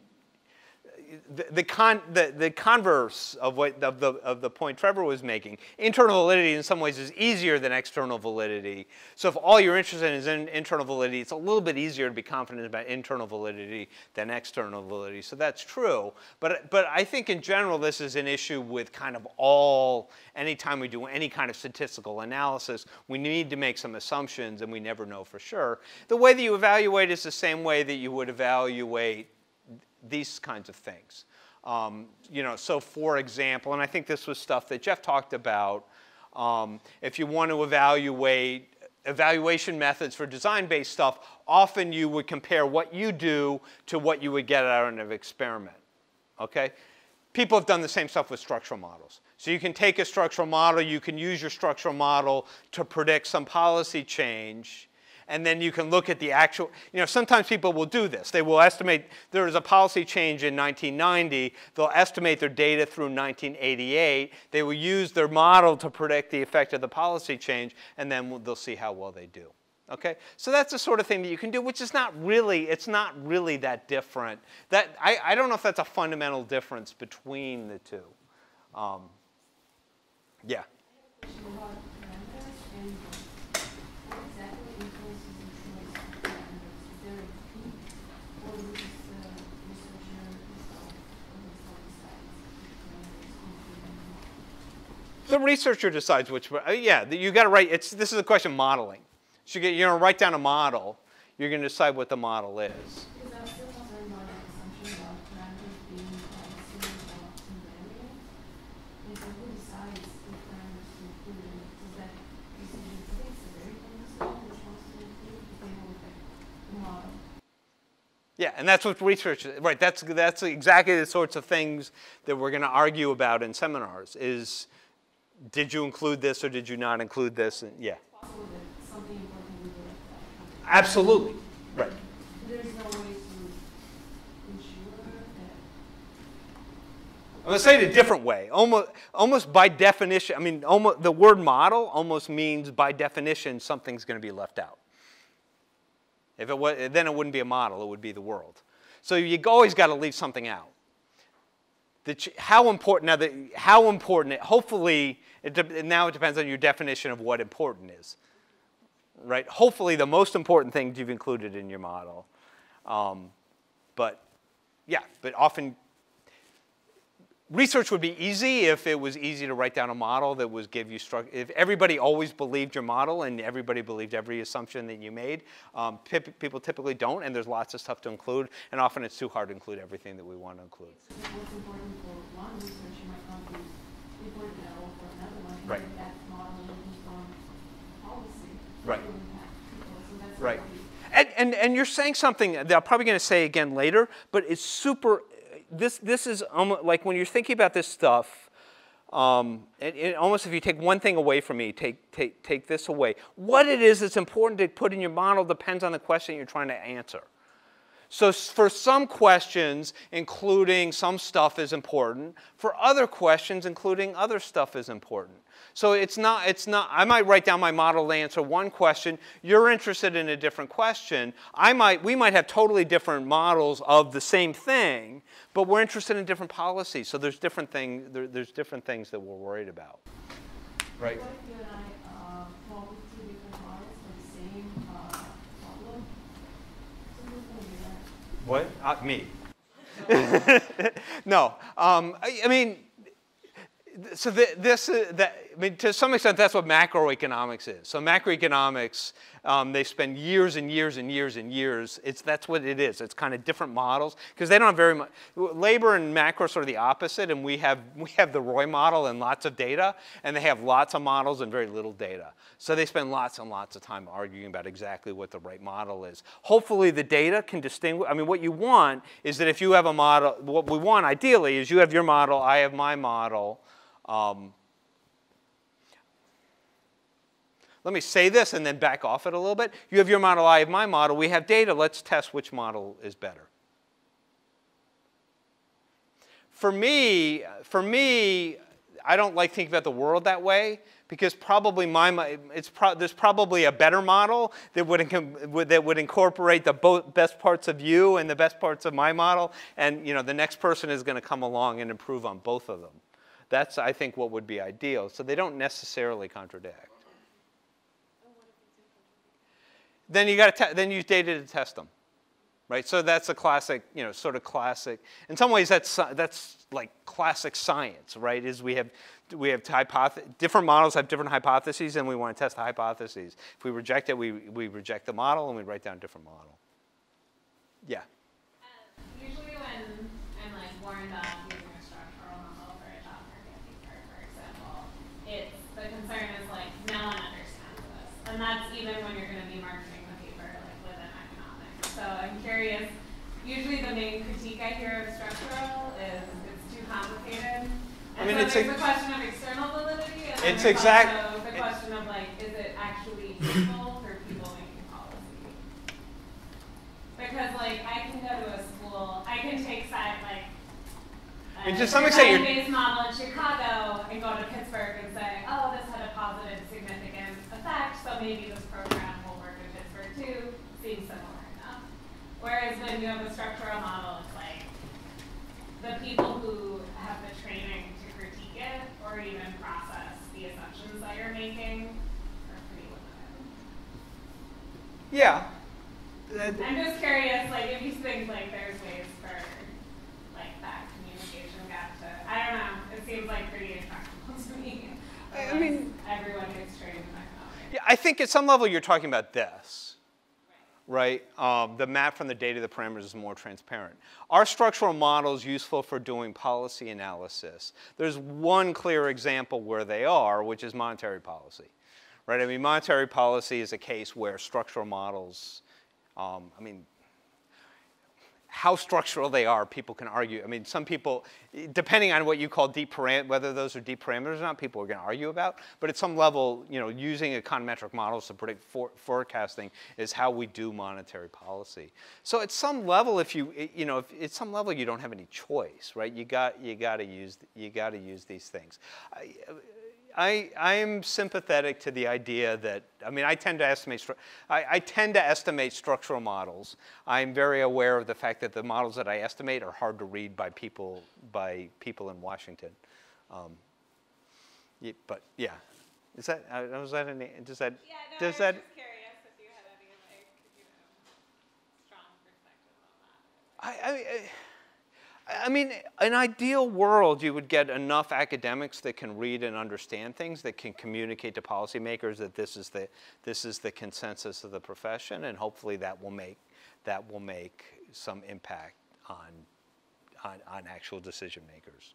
the the, con, the the converse of what of the of the point Trevor was making. Internal validity, in some ways, is easier than external validity. So, if all you're interested in is in internal validity, it's a little bit easier to be confident about internal validity than external validity. So that's true. But but I think in general, this is an issue with kind of all. Anytime we do any kind of statistical analysis, we need to make some assumptions, and we never know for sure. The way that you evaluate is the same way that you would evaluate these kinds of things. Um, you know, so for example, and I think this was stuff that Jeff talked about, um, if you want to evaluate evaluation methods for design-based stuff, often you would compare what you do to what you would get out of an experiment, okay? People have done the same stuff with structural models. So you can take a structural model, you can use your structural model to predict some policy change, and then you can look at the actual, you know, sometimes people will do this. They will estimate, there was a policy change in nineteen ninety. They'll estimate their data through nineteen eighty-eight. They will use their model to predict the effect of the policy change, and then they'll see how well they do. Okay? So that's the sort of thing that you can do, which is not really, it's not really that different. That, I, I don't know if that's a fundamental difference between the two. Um, yeah. The researcher decides which, yeah, you got to write, it's, this is a question of modeling. So you get, you're going to write down a model, you're going to decide what the model is. Yeah, and that's what research is, right, that's, that's exactly the sorts of things that we're going to argue about in seminars is, did you include this or did you not include this? And, yeah. Absolutely. Right. There's no way to ensure that. I'm going to say it a different way. Almost, almost by definition, I mean, almost, the word model almost means by definition something's going to be left out. If it was, then it wouldn't be a model. It would be the world. So you always got to leave something out. The, how important, now the, how important, it, hopefully, it de, now it depends on your definition of what important is, right? Hopefully the most important things you've included in your model. Um, but yeah, but often research would be easy if it was easy to write down a model that was give you structure. If everybody always believed your model and everybody believed every assumption that you made, um, people typically don't, and there's lots of stuff to include, and often it's too hard to include everything that we want to include. So that what's important for one researcher might not be important at all for another one. Right. That model is on policy. Right. So that's right. And, and, and you're saying something that I'm probably going to say again later, but it's super. This, this is um, like when you're thinking about this stuff, Um, and, and almost if you take one thing away from me, take, take, take this away. What it is that's important to put in your model depends on the question you're trying to answer. So for some questions, including some stuff is important. For other questions, including other stuff is important. So it's not, it's not, I might write down my model to answer one question. You're interested in a different question. I might, we might have totally different models of the same thing, but we're interested in different policies. So there's different, thing, there, there's different things that we're worried about. Right? What? Uh, me. No. Um, I, I mean, so th this uh, that, I mean, to some extent, that's what macroeconomics is. So macroeconomics, um, they spend years and years and years and years. It's, that's what it is. It's kind of different models because they don't have very much. Labor and macro are sort of the opposite, and we have, we have the Roy model and lots of data, and they have lots of models and very little data. So they spend lots and lots of time arguing about exactly what the right model is. Hopefully the data can distinguish. I mean, what you want is that if you have a model, what we want ideally is you have your model, I have my model. Um, Let me say this and then back off it a little bit. You have your model, I have my model. We have data. Let's test which model is better. For me, for me, I don't like thinking about the world that way because probably my, it's pro, there's probably a better model that would, that would incorporate the both best parts of you and the best parts of my model, and you know, the next person is going to come along and improve on both of them. That's, I think, what would be ideal. So they don't necessarily contradict. Then you got to then use data to test them, right? So that's a classic, you know, sort of classic. In some ways, that's that's like classic science, right? Is we have we have different models have different hypotheses, and we want to test the hypotheses. If we reject it, we we reject the model, and we write down a different model. Yeah. Uh, usually, when I'm like warned off using a structural model for a job market paper, for example, it's the concern is like no one understands this, and that's even when you're going to be marketing. So I'm curious, usually the main critique I hear of structural is it's too complicated. And I mean, so it's there's a, the question of external validity, and it's exact, also the it, question of, like, is it actually useful for people making policy? Because, like, I can go to a school, I can take side, like, a design-based model in Chicago and go to Pittsburgh and say, oh, this had a positive significant effect, so maybe this program will work in Pittsburgh, too, seems similar. Whereas when you have a structural model, it's like the people who have the training to critique it or even process the assumptions that you're making are pretty limited. Yeah. I'm just curious, like, if you think like there's ways for like that communication gap to, I don't know, it seems like pretty impractical to me. I mean, everyone gets trained in economics. Yeah, I think at some level you're talking about this. Right, um, the map from the data to the parameters is more transparent. Are structural models useful for doing policy analysis? There's one clear example where they are, which is monetary policy. Right, I mean, monetary policy is a case where structural models, um, I mean, how structural they are, people can argue. I mean, some people, depending on what you call deep param, whether those are deep parameters or not, people are going to argue about. But at some level, you know, using econometric models to predict for forecasting is how we do monetary policy. So at some level, if you, you know, if, at some level, you don't have any choice, right? You got, you got to use, you got to use these things. I, I, I am sympathetic to the idea that, I mean, I tend to estimate, I, I tend to estimate structural models. I'm very aware of the fact that the models that I estimate are hard to read by people, by people in Washington. Um, but yeah, is that, was that any, does that, yeah, no, does I was that? Just curious if you had any, like, you know, strong perspective on that. I, I, I I mean, in an ideal world, you would get enough academics that can read and understand things, that can communicate to policymakers that this is the, this is the consensus of the profession, and hopefully that will make, that will make some impact on, on, on actual decision makers.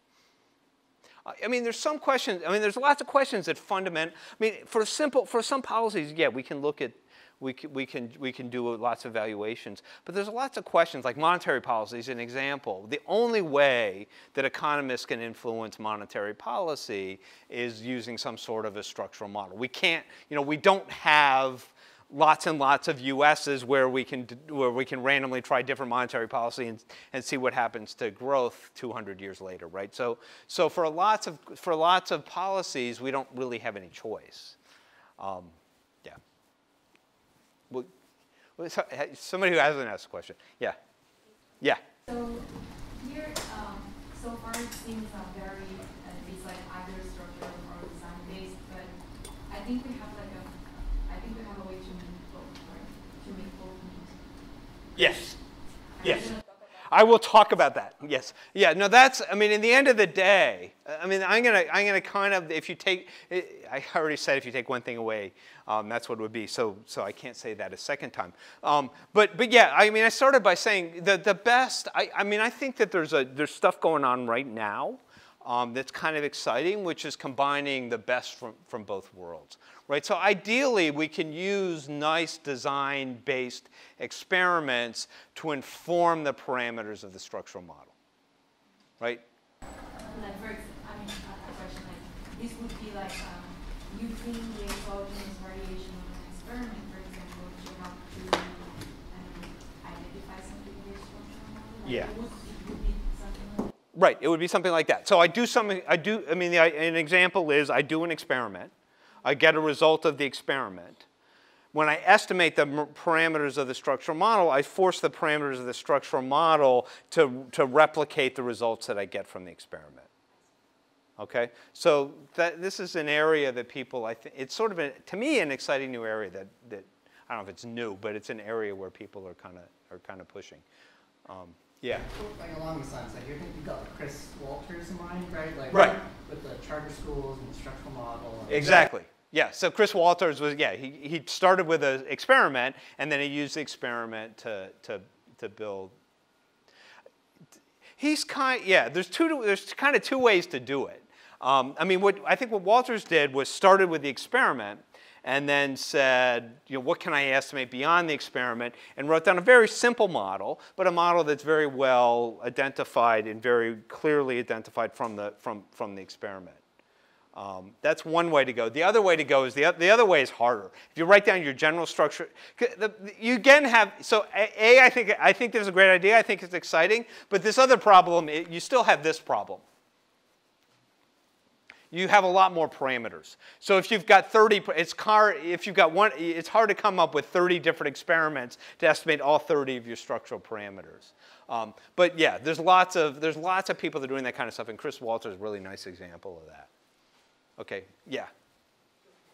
I mean, there's some questions, I mean, there's lots of questions that fundament, I mean, for simple, for some policies, yeah, we can look at, we can, we can, we can do lots of valuations. But there's lots of questions, like monetary policy is an example. The only way that economists can influence monetary policy is using some sort of a structural model. We can't, you know, we don't have lots and lots of U S's where we can, where we can randomly try different monetary policy and, and see what happens to growth two hundred years later, right? So, so for, lots of, for lots of policies, we don't really have any choice. Um, yeah. Well, somebody who hasn't asked a question. Yeah. Yeah. So here, um, so far it seems uh, very, uh, it's like either structural or design-based, but I think we have like a Yes, yes. I will talk about that, yes. Yeah, no, that's, I mean, in the end of the day, I mean, I'm gonna, I'm gonna kind of, if you take, I already said if you take one thing away, um, that's what it would be, so, so I can't say that a second time. Um, but, but yeah, I mean, I started by saying the, the best, I, I mean, I think that there's, a, there's stuff going on right now um, that's kind of exciting, which is combining the best from, from both worlds. Right? So ideally, we can use nice design-based experiments to inform the parameters of the structural model, right? Like for example, I mean, a question like, this would be like, um, you clean the exogenous variation of an experiment, for example, which you have to um, identify something in your structural model? Like yeah. It would, it would be something like that? Right, it would be something like that. So I do something, I do, I mean, the, an example is I do an experiment. I get a result of the experiment. When I estimate the parameters of the structural model, I force the parameters of the structural model to, to replicate the results that I get from the experiment. Okay? So that, this is an area that people, I think, it's sort of, a, to me, an exciting new area that, that, I don't know if it's new, but it's an area where people are kind of are kind of pushing. Um, yeah? Like along these lines, like you're thinking you've got like Chris Walters in mind, right? Like right. With the charter schools and the structural model. And exactly. Yeah, so Chris Walters was, yeah, he, he started with an experiment, and then he used the experiment to, to, to build. He's kind, yeah, there's, two, there's kind of two ways to do it. Um, I mean, what, I think what Walters did was started with the experiment, and then said, you know, what can I estimate beyond the experiment? And wrote down a very simple model, but a model that's very well identified and very clearly identified from the, from, from the experiment. Um, that's one way to go. The other way to go is the, the other way is harder. If you write down your general structure, the, you again have, so A, I think, I think this is a great idea. I think it's exciting. But this other problem, it, you still have this problem. You have a lot more parameters. So if you've got thirty, it's car, if you've got one, it's hard to come up with thirty different experiments to estimate all thirty of your structural parameters. Um, but yeah, there's lots of there's lots of people that are doing that kind of stuff, and Chris Walters is a really nice example of that. Okay, yeah.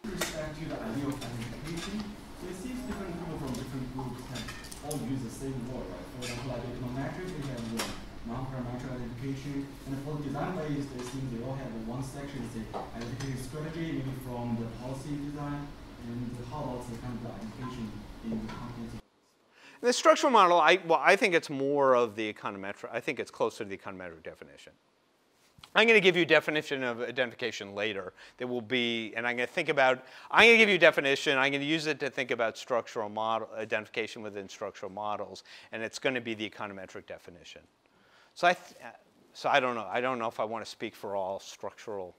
With respect to the idea of identification, so it seems different people from different groups can all use the same word, right? For example, like econometric, they have the non-parametric identification, and for design ways, they seem they all have one section, say, identification strategy, maybe from the policy design, and how about the kind of identification in the context of the structural model, I, well, I think it's more of the econometric, I think it's closer to the econometric definition. I'm going to give you a definition of identification later that will be, and I'm going to think about, I'm going to give you a definition, I'm going to use it to think about structural model, identification within structural models, and it's going to be the econometric definition. So I, th so I don't know, I don't know if I want to speak for all structural,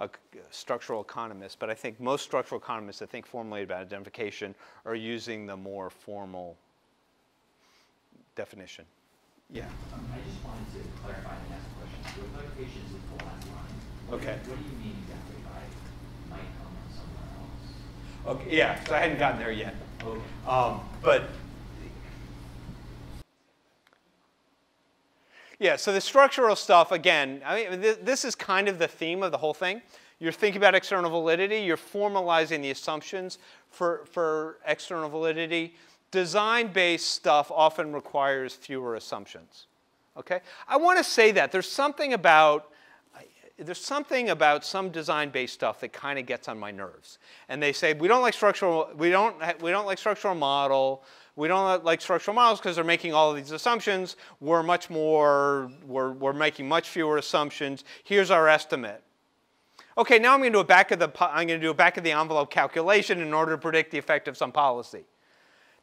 uh, structural economists, but I think most structural economists that think formally about identification are using the more formal definition. Yeah. Um, I just wanted to clarify and ask a question. So notifications is the last line. What okay. Do you, what do you mean exactly by might come from somewhere else? Okay. Yeah. So I hadn't gotten there yet. Okay. Um, but yeah. So the structural stuff again. I mean, th this is kind of the theme of the whole thing. You're thinking about external validity. You're formalizing the assumptions for for external validity. Design-based stuff often requires fewer assumptions, okay? I want to say that. There's something about, there's something about some design-based stuff that kind of gets on my nerves. And they say, we don't like structural, we don't, we don't like structural model, we don't like structural models because they're making all of these assumptions. We're much more, we're, we're making much fewer assumptions. Here's our estimate. Okay, now I'm going to do a back of the, I'm going to do a back of the envelope calculation in order to predict the effect of some policy.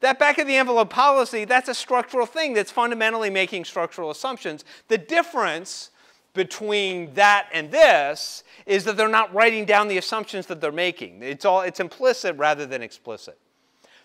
That back-of-the-envelope policy, that's a structural thing that's fundamentally making structural assumptions. The difference between that and this is that they're not writing down the assumptions that they're making. It's, all, it's implicit rather than explicit.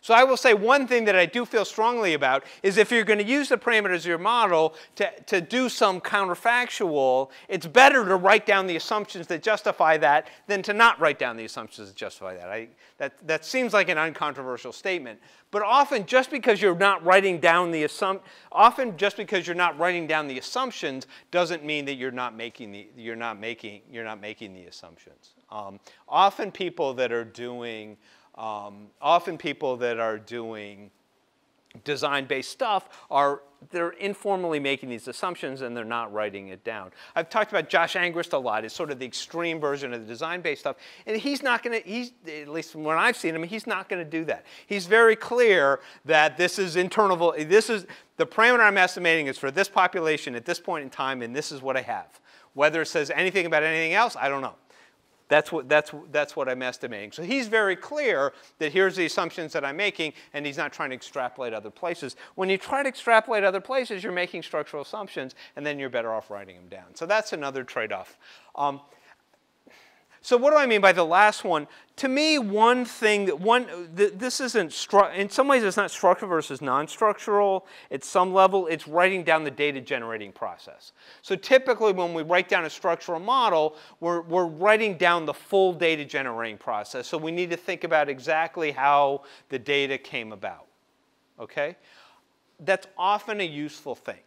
So I will say one thing that I do feel strongly about is if you're going to use the parameters of your model to, to do some counterfactual, it's better to write down the assumptions that justify that than to not write down the assumptions that justify that. I, that, that seems like an uncontroversial statement. But often just because you're not writing down the assump often just because you're not writing down the assumptions doesn't mean that you're not making the you're not making you're not making the assumptions. Um, often people that are doing Um, often people that are doing design-based stuff are, they're informally making these assumptions and they're not writing it down. I've talked about Josh Angrist a lot. It's sort of the extreme version of the design-based stuff. And he's not going to, he's, at least from when I've seen him, he's not going to do that. He's very clear that this is internal, this is, the parameter I'm estimating is for this population at this point in time, and this is what I have. Whether it says anything about anything else, I don't know. That's what, that's, that's what I'm estimating. So he's very clear that here's the assumptions that I'm making, and he's not trying to extrapolate other places. When you try to extrapolate other places, you're making structural assumptions, and then you're better off writing them down. So that's another trade-off. Um, so what do I mean by the last one? To me, one thing, that one, th this isn't, stru in some ways it's not structural versus non-structural. At some level, it's writing down the data generating process. So typically when we write down a structural model, we're, we're writing down the full data generating process. So we need to think about exactly how the data came about, okay? That's often a useful thing.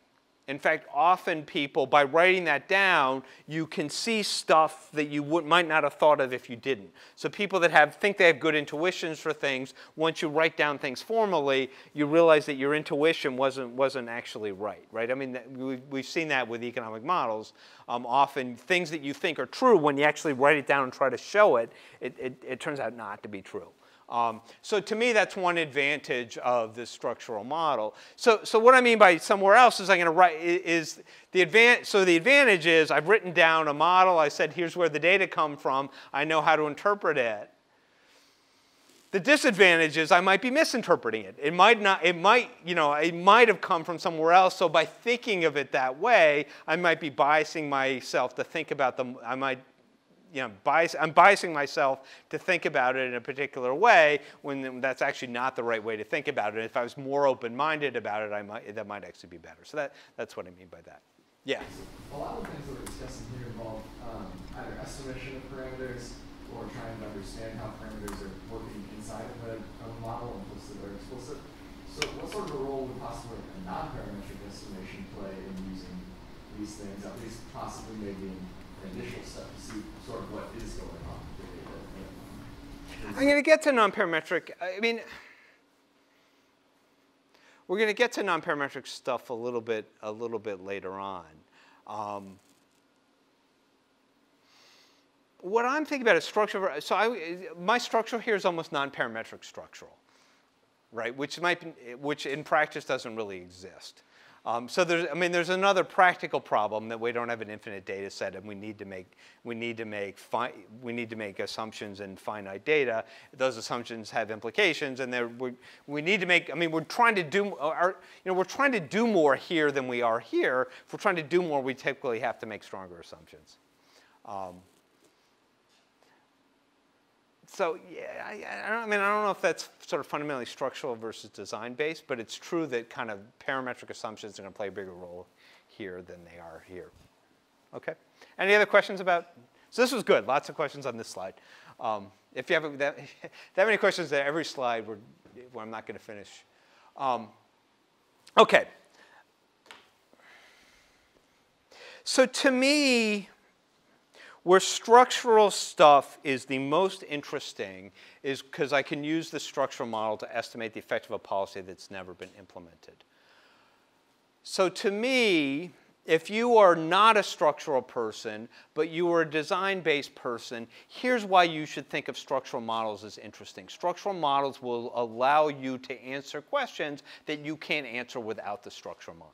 In fact, often people, by writing that down, you can see stuff that you would, might not have thought of if you didn't. So people that have, think they have good intuitions for things, once you write down things formally, you realize that your intuition wasn't, wasn't actually right, right? I mean, we've, we've seen that with economic models. Um, often things that you think are true, when you actually write it down and try to show it, it, it, it turns out not to be true. Um, so to me, that's one advantage of this structural model. So, so what I mean by somewhere else is I'm going to write is the advantage. So the advantage is I've written down a model. I said here's where the data come from. I know how to interpret it. The disadvantage is I might be misinterpreting it. It might not. It might you know it might have come from somewhere else. So by thinking of it that way, I might be biasing myself to think about them. I might. You know, bias, I'm biasing myself to think about it in a particular way when that's actually not the right way to think about it. If I was more open-minded about it, I might, that might actually be better. So that, that's what I mean by that. Yeah? A lot of the things that we're discussing here involve um, either estimation of parameters or trying to understand how parameters are working inside of a, a model, implicit or explicit. So what sort of a role would possibly a non-parametric estimation play in using these things, at least possibly maybe in initial step to see sort of what is going on with the data? I'm going to get to non-parametric. I mean, we're going to get to non-parametric stuff a little bit, a little bit later on. Um, what I'm thinking about is structure. So I, my structure here is almost non-parametric structural, right? Which might, be, which in practice doesn't really exist. Um, so there's, I mean, there's another practical problem that we don't have an infinite data set, and we need to make we need to make fi we need to make assumptions in finite data. Those assumptions have implications, and they're, we we need to make. I mean, we're trying to do our, you know we're trying to do more here than we are here. If we're trying to do more, we typically have to make stronger assumptions. Um, So yeah, I, I, don't, I mean, I don't know if that's sort of fundamentally structural versus design-based, but it's true that kind of parametric assumptions are going to play a bigger role here than they are here. Okay. Any other questions about? So this was good. Lots of questions on this slide. Um, if you have a, that, that many questions at every slide, where I'm not going to finish. Um, okay. So to me, where structural stuff is the most interesting is because I can use the structural model to estimate the effect of a policy that's never been implemented. So to me, if you are not a structural person, but you are a design-based person, here's why you should think of structural models as interesting. Structural models will allow you to answer questions that you can't answer without the structural model.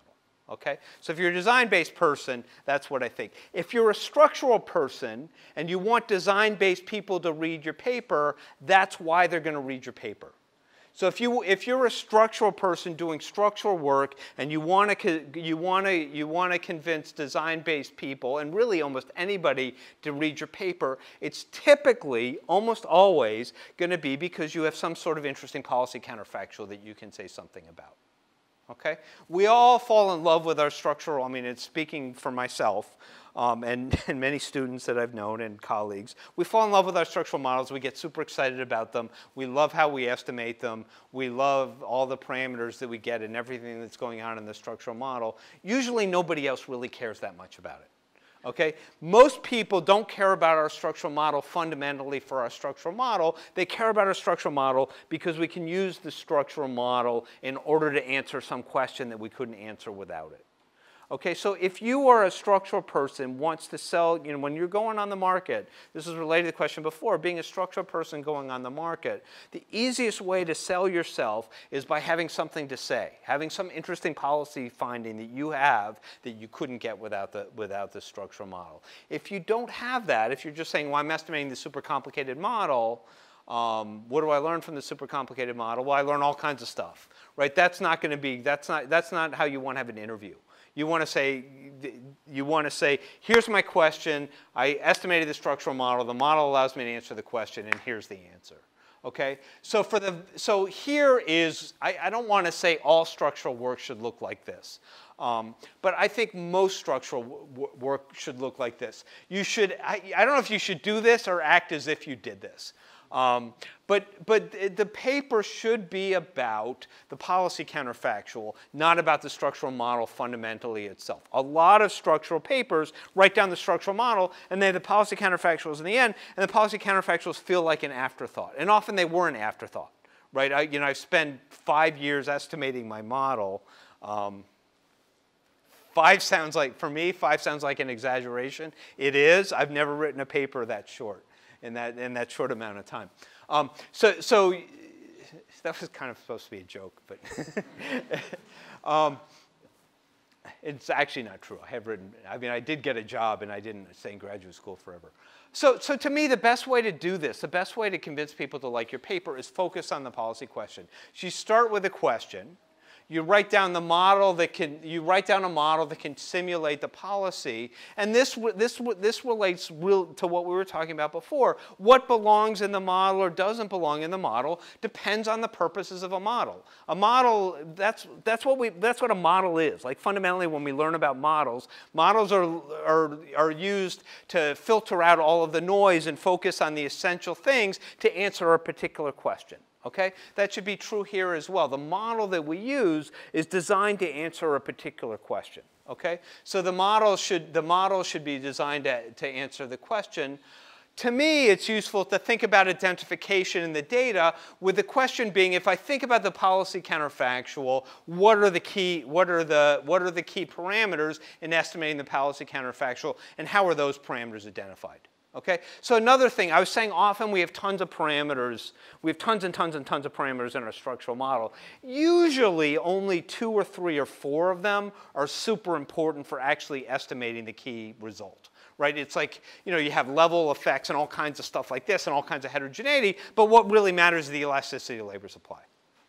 Okay? So if you're a design-based person, that's what I think. If you're a structural person and you want design-based people to read your paper, that's why they're going to read your paper. So if you if you're a structural person doing structural work and you want to you want to you want to convince design-based people and really almost anybody to read your paper, it's typically almost always going to be because you have some sort of interesting policy counterfactual that you can say something about. Okay? We all fall in love with our structural. I mean, it's speaking for myself. Um, and, and many students that I've known and colleagues. We fall in love with our structural models. We get super excited about them. We love how we estimate them. We love all the parameters that we get and everything that's going on in the structural model. Usually nobody else really cares that much about it. Okay? Most people don't care about our structural model fundamentally for our structural model. They care about our structural model because we can use the structural model in order to answer some question that we couldn't answer without it. Okay, so if you are a structural person wants to sell, you know, when you're going on the market, this is related to the question before, being a structural person going on the market, the easiest way to sell yourself is by having something to say, having some interesting policy finding that you have that you couldn't get without the, without the structural model. If you don't have that, if you're just saying, well, I'm estimating this super complicated model, Um, what do I learn from the super complicated model? Well, I learn all kinds of stuff, right? That's not going to be, that's not, that's not how you want to have an interview. You want to say, you want to say, here's my question. I estimated the structural model. The model allows me to answer the question, and here's the answer. Okay? So for the, so here is, I, I don't want to say all structural work should look like this. Um, but I think most structural w work should look like this. You should, I, I don't know if you should do this or act as if you did this. Um, but, but the paper should be about the policy counterfactual, not about the structural model fundamentally itself. A lot of structural papers write down the structural model, and they have the policy counterfactuals in the end, and the policy counterfactuals feel like an afterthought. And often they were an afterthought, right? I, you know, I've spent five years estimating my model. Um, five sounds like, for me, five sounds like an exaggeration. It is. I've never written a paper that short. In that, in that short amount of time. Um, so, so that was kind of supposed to be a joke, but um, it's actually not true. I have written, I mean, I did get a job and I didn't stay in graduate school forever. So, so to me, the best way to do this, the best way to convince people to like your paper is focus on the policy question. So you start with a question. You write down the model that can, you write down a model that can simulate the policy. And this, this, this relates real to what we were talking about before. What belongs in the model or doesn't belong in the model depends on the purposes of a model. A model, that's, that's, what, we, that's what a model is. Like fundamentally when we learn about models, models are, are, are used to filter out all of the noise and focus on the essential things to answer a particular question. Okay? That should be true here as well. The model that we use is designed to answer a particular question. Okay? So the model should, the model should be designed to, to answer the question. To me, it's useful to think about identification in the data with the question being, if I think about the policy counterfactual, what are the key, what are the, what are the key parameters in estimating the policy counterfactual, and how are those parameters identified? Okay? So another thing, I was saying often we have tons of parameters. We have tons and tons and tons of parameters in our structural model. Usually only two or three or four of them are super important for actually estimating the key result. Right? It's like, you know, you have level effects and all kinds of stuff like this and all kinds of heterogeneity, but what really matters is the elasticity of labor supply.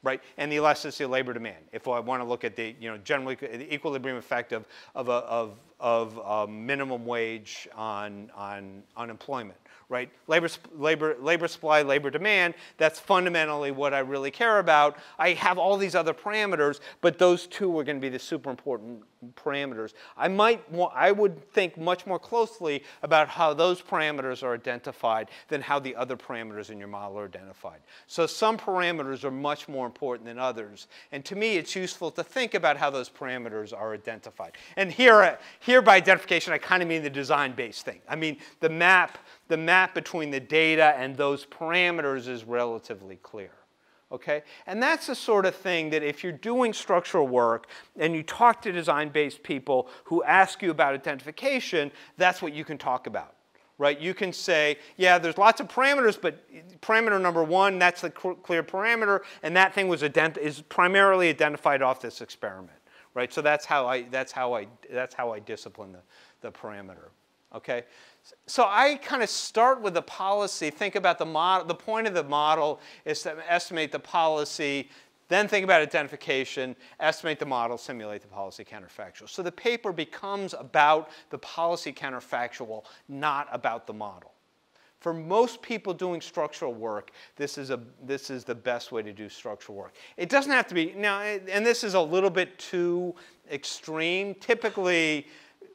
Right? And the elasticity of labor demand. If I want to look at the, you know, generally the equilibrium effect of, of, a, of, of a minimum wage on, on unemployment, right? Labor, labor, labor supply, labor demand, that's fundamentally what I really care about. I have all these other parameters, but those two are going to be the super important parameters. I, might want, I would think much more closely about how those parameters are identified than how the other parameters in your model are identified. So some parameters are much more important important than others. And to me, it's useful to think about how those parameters are identified. And here, here by identification, I kind of mean the design-based thing. I mean, the map, the map between the data and those parameters is relatively clear. Okay? And that's the sort of thing that if you're doing structural work and you talk to design-based people who ask you about identification, that's what you can talk about. Right? You can say, yeah, there's lots of parameters, but parameter number one, that's the clear parameter, and that thing was ident- is primarily identified off this experiment. Right? So that's how I, that's how I, that's how I discipline the, the parameter. Okay, so I kind of start with the policy, think about the model. The point of the model is to estimate the policy, then think about identification, estimate the model, simulate the policy counterfactual. So the paper becomes about the policy counterfactual, not about the model. For most people doing structural work, this is, a, this is the best way to do structural work. It doesn't have to be, now, and this is a little bit too extreme. Typically,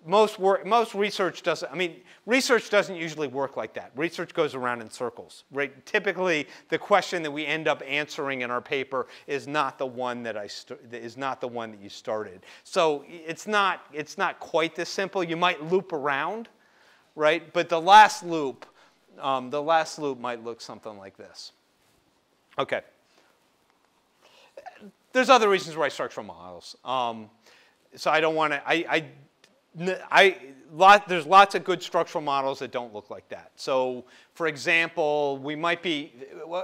most, work, most research doesn't, I mean, research doesn't usually work like that. Research goes around in circles, right? Typically, the question that we end up answering in our paper is not the one that I, is not the one that you started. So it's not, it's not quite this simple. You might loop around, right? But the last loop, Um, the last loop might look something like this. Okay. There's other reasons to write structural models. Um, so I don't want to, I, I, I lot, there's lots of good structural models that don't look like that. So for example, we might be,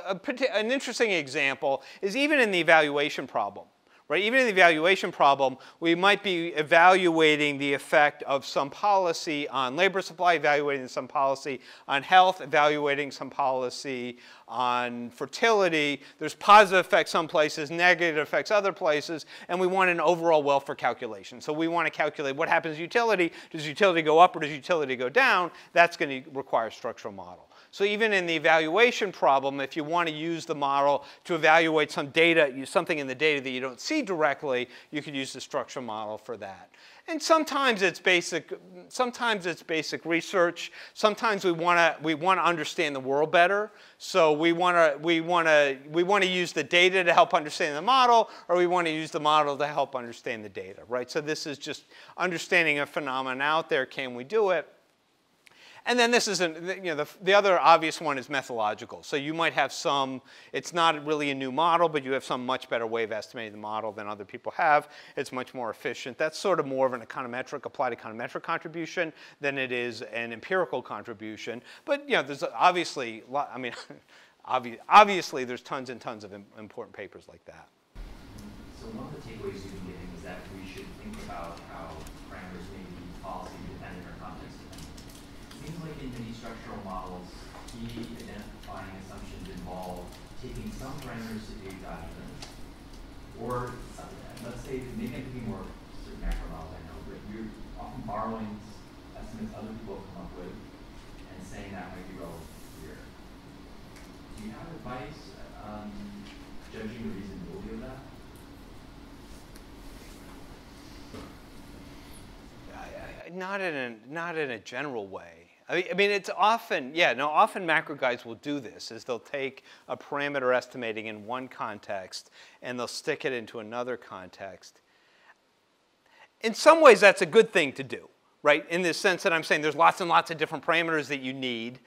a, an interesting example is even in the evaluation problem. Right? Even in the evaluation problem, we might be evaluating the effect of some policy on labor supply, evaluating some policy on health, evaluating some policy on fertility. There's positive effects some places, negative effects other places, and we want an overall welfare calculation. So we want to calculate what happens to utility. Does utility go up or does utility go down? That's going to require a structural model. So even in the evaluation problem, if you want to use the model to evaluate some data, something in the data that you don't see directly, you could use the structural model for that. And sometimes it's basic, sometimes it's basic research. Sometimes we want to we want to understand the world better. So we want to we want to we want to use the data to help understand the model, or we want to use the model to help understand the data, right? So this is just understanding a phenomenon out there. Can we do it? And then this is, an, you know, the, the other obvious one is methodological. So you might have some, it's not really a new model, but you have some much better way of estimating the model than other people have. It's much more efficient. That's sort of more of an econometric, applied econometric contribution than it is an empirical contribution. But, you know, there's obviously, I mean, obviously there's tons and tons of important papers like that. So one of the takeaways you've been getting is that we should think about how parameters may be policy dependent or context dependent. Seems like in many structural models, key identifying assumptions involve taking some parameters to be exogenous, or some, let's say, maybe I'm thinking more sort of macro models I know, but you're often borrowing estimates other people have come up with and saying that might be relevant here. Do you have advice um, judging the reasonability of that? I, I, not in a not in a general way. I mean, it's often, yeah, no, often macro guides will do this, is they'll take a parameter estimating in one context and they'll stick it into another context. In some ways, that's a good thing to do, right? In the sense that I'm saying there's lots and lots of different parameters that you need.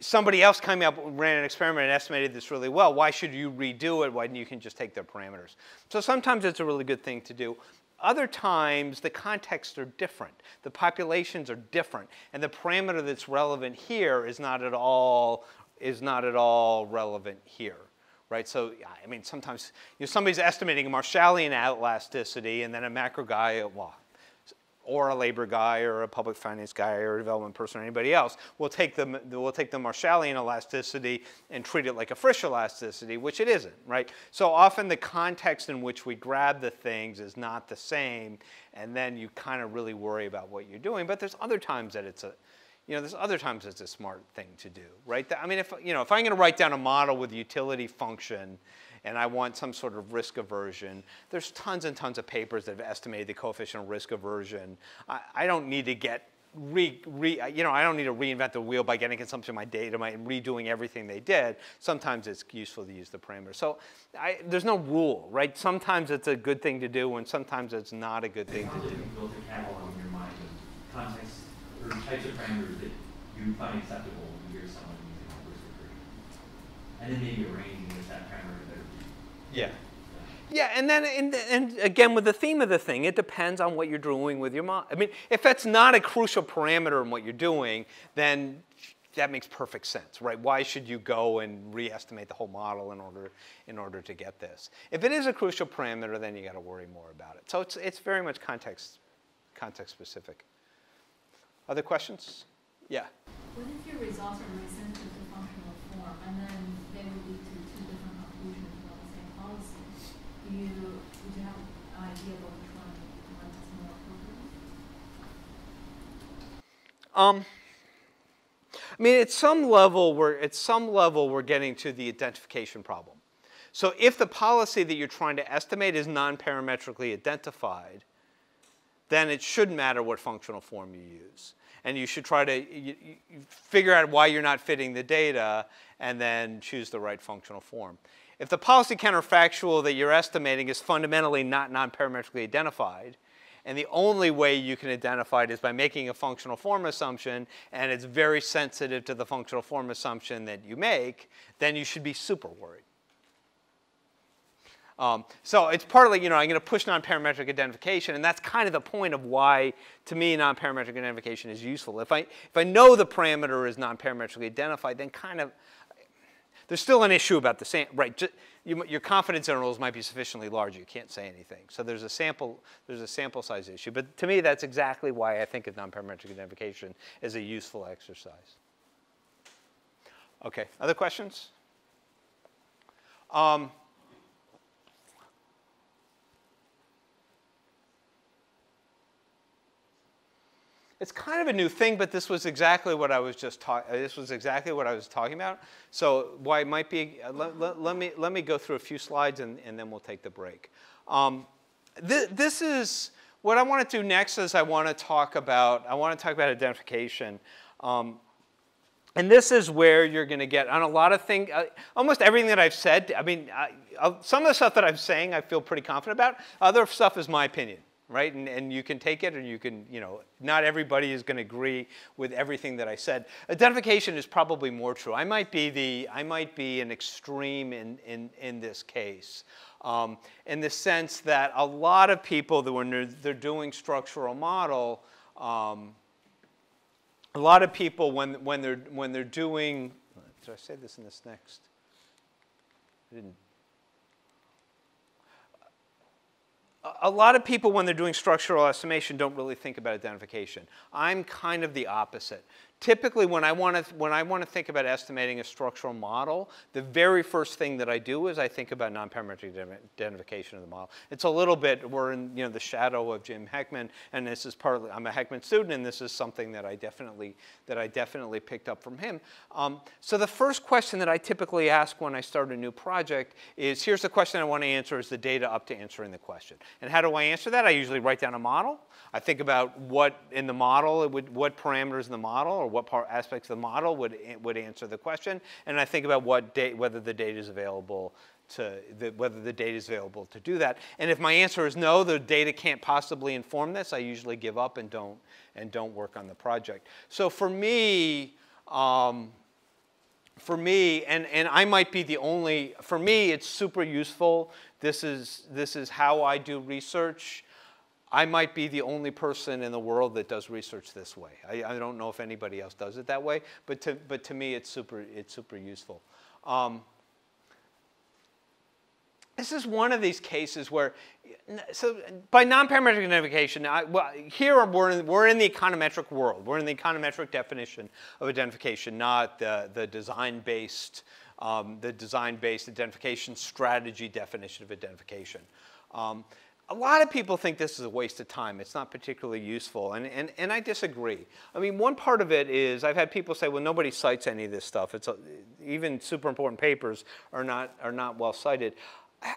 Somebody else came up, ran an experiment and estimated this really well. Why should you redo it when you can just take their parameters? So sometimes it's a really good thing to do. Other times, the contexts are different, the populations are different, and the parameter that's relevant here is not at all, is not at all relevant here, right? So, I mean, sometimes you know, somebody's estimating a Marshallian elasticity, and then a macro guy, well, or a labor guy, or a public finance guy, or a development person, or anybody else, will take the, will take the Marshallian elasticity and treat it like a Frisch elasticity, which it isn't, right? So often the context in which we grab the things is not the same, and then you kind of really worry about what you're doing. But there's other times that it's a, you know, there's other times it's a smart thing to do, right? I mean, if, you know, if I'm going to write down a model with a utility function, and I want some sort of risk aversion, there's tons and tons of papers that have estimated the coefficient of risk aversion. I, I don't need to get re, re you know I don't need to reinvent the wheel by getting consumption of my data and redoing everything they did. Sometimes it's useful to use the parameter. So I, there's no rule, right? Sometimes it's a good thing to do, and sometimes it's not a good thing to do. You built a catalog in your mind of context or types of parameters that you find acceptable when you hear someone using a risk aversion, and then maybe arranging with that parameter. Yeah, yeah, and then and, and again with the theme of the thing, it depends on what you're doing with your model. I mean, if that's not a crucial parameter in what you're doing, then that makes perfect sense, right? Why should you go and re-estimate the whole model in order in order to get this? If it is a crucial parameter, then you got to worry more about it. So it's it's very much context context specific. Other questions? Yeah. What if your results are recent to the functional form, and then they would lead to two different conclusions about the same policy? Do you, would you have an idea about which one is more appropriate? Um, I mean, at some level, we're at some level we're getting to the identification problem. So if the policy that you're trying to estimate is non-parametrically identified, then it shouldn't matter what functional form you use. And you should try to you, you figure out why you're not fitting the data and then choose the right functional form. If the policy counterfactual that you're estimating is fundamentally not non-parametrically identified, and the only way you can identify it is by making a functional form assumption, and it's very sensitive to the functional form assumption that you make, then you should be super worried. Um, so it's partly, you know, I'm going to push non-parametric identification, and that's kind of the point of why, to me, non-parametric identification is useful. If I, if I know the parameter is non-parametrically identified, then kind of, there's still an issue about the sample, right? Just, you, your confidence intervals might be sufficiently large, you can't say anything. So there's a sample, there's a sample size issue. But to me, that's exactly why I think of non-parametric identification as a useful exercise. Okay, other questions? Um, It's kind of a new thing, but this was exactly what I was just talking. This was exactly what I was talking about. So why it might be? Let, let, let me let me go through a few slides, and, and then we'll take the break. Um, th this is what I want to do next. Is I want to talk about I want to talk about identification, um, and this is where you're going to get on a lot of things. Uh, almost everything that I've said. I mean, I, uh, some of the stuff that I'm saying, I feel pretty confident about. Other stuff is my opinion. Right? And, and you can take it, and you can, you know, not everybody is going to agree with everything that I said. Identification is probably more true. I might be the, I might be an extreme in, in, in this case, um, in the sense that a lot of people that when they're, they're doing structural model, um, a lot of people when, when, they're, when they're doing, did I say this in this next? I didn't. A lot of people, when they're doing structural estimation, don't really think about identification. I'm kind of the opposite. Typically, when I want to when I want to think about estimating a structural model, the very first thing that I do is I think about non-parametric identification of the model. It's a little bit we're in you know the shadow of Jim Heckman, and this is partly I'm a Heckman student, and this is something that I definitely that I definitely picked up from him. Um, so the first question that I typically ask when I start a new project is here's the question I want to answer: is the data up to answering the question? And how do I answer that? I usually write down a model. I think about what in the model it would what parameters in the model or what part, aspects of the model would, would answer the question, and I think about what data, whether the data is available to the, whether the data is available to do that. And if my answer is no, the data can't possibly inform this, I usually give up and don't and don't work on the project. So for me, um, for me, and and I might be the only. For me, it's super useful. This is this is how I do research. I might be the only person in the world that does research this way. I, I don't know if anybody else does it that way, but to, but to me, it's super, it's super useful. Um, this is one of these cases where, so by non-parametric identification, I, well, here we're in, we're in the econometric world. We're in the econometric definition of identification, not the, the design-based um, the design-based identification strategy definition of identification. Um, A lot of people think this is a waste of time. It's not particularly useful, and, and, and I disagree. I mean, one part of it is I've had people say, well, nobody cites any of this stuff. It's a, even super important papers are not, are not well cited. I,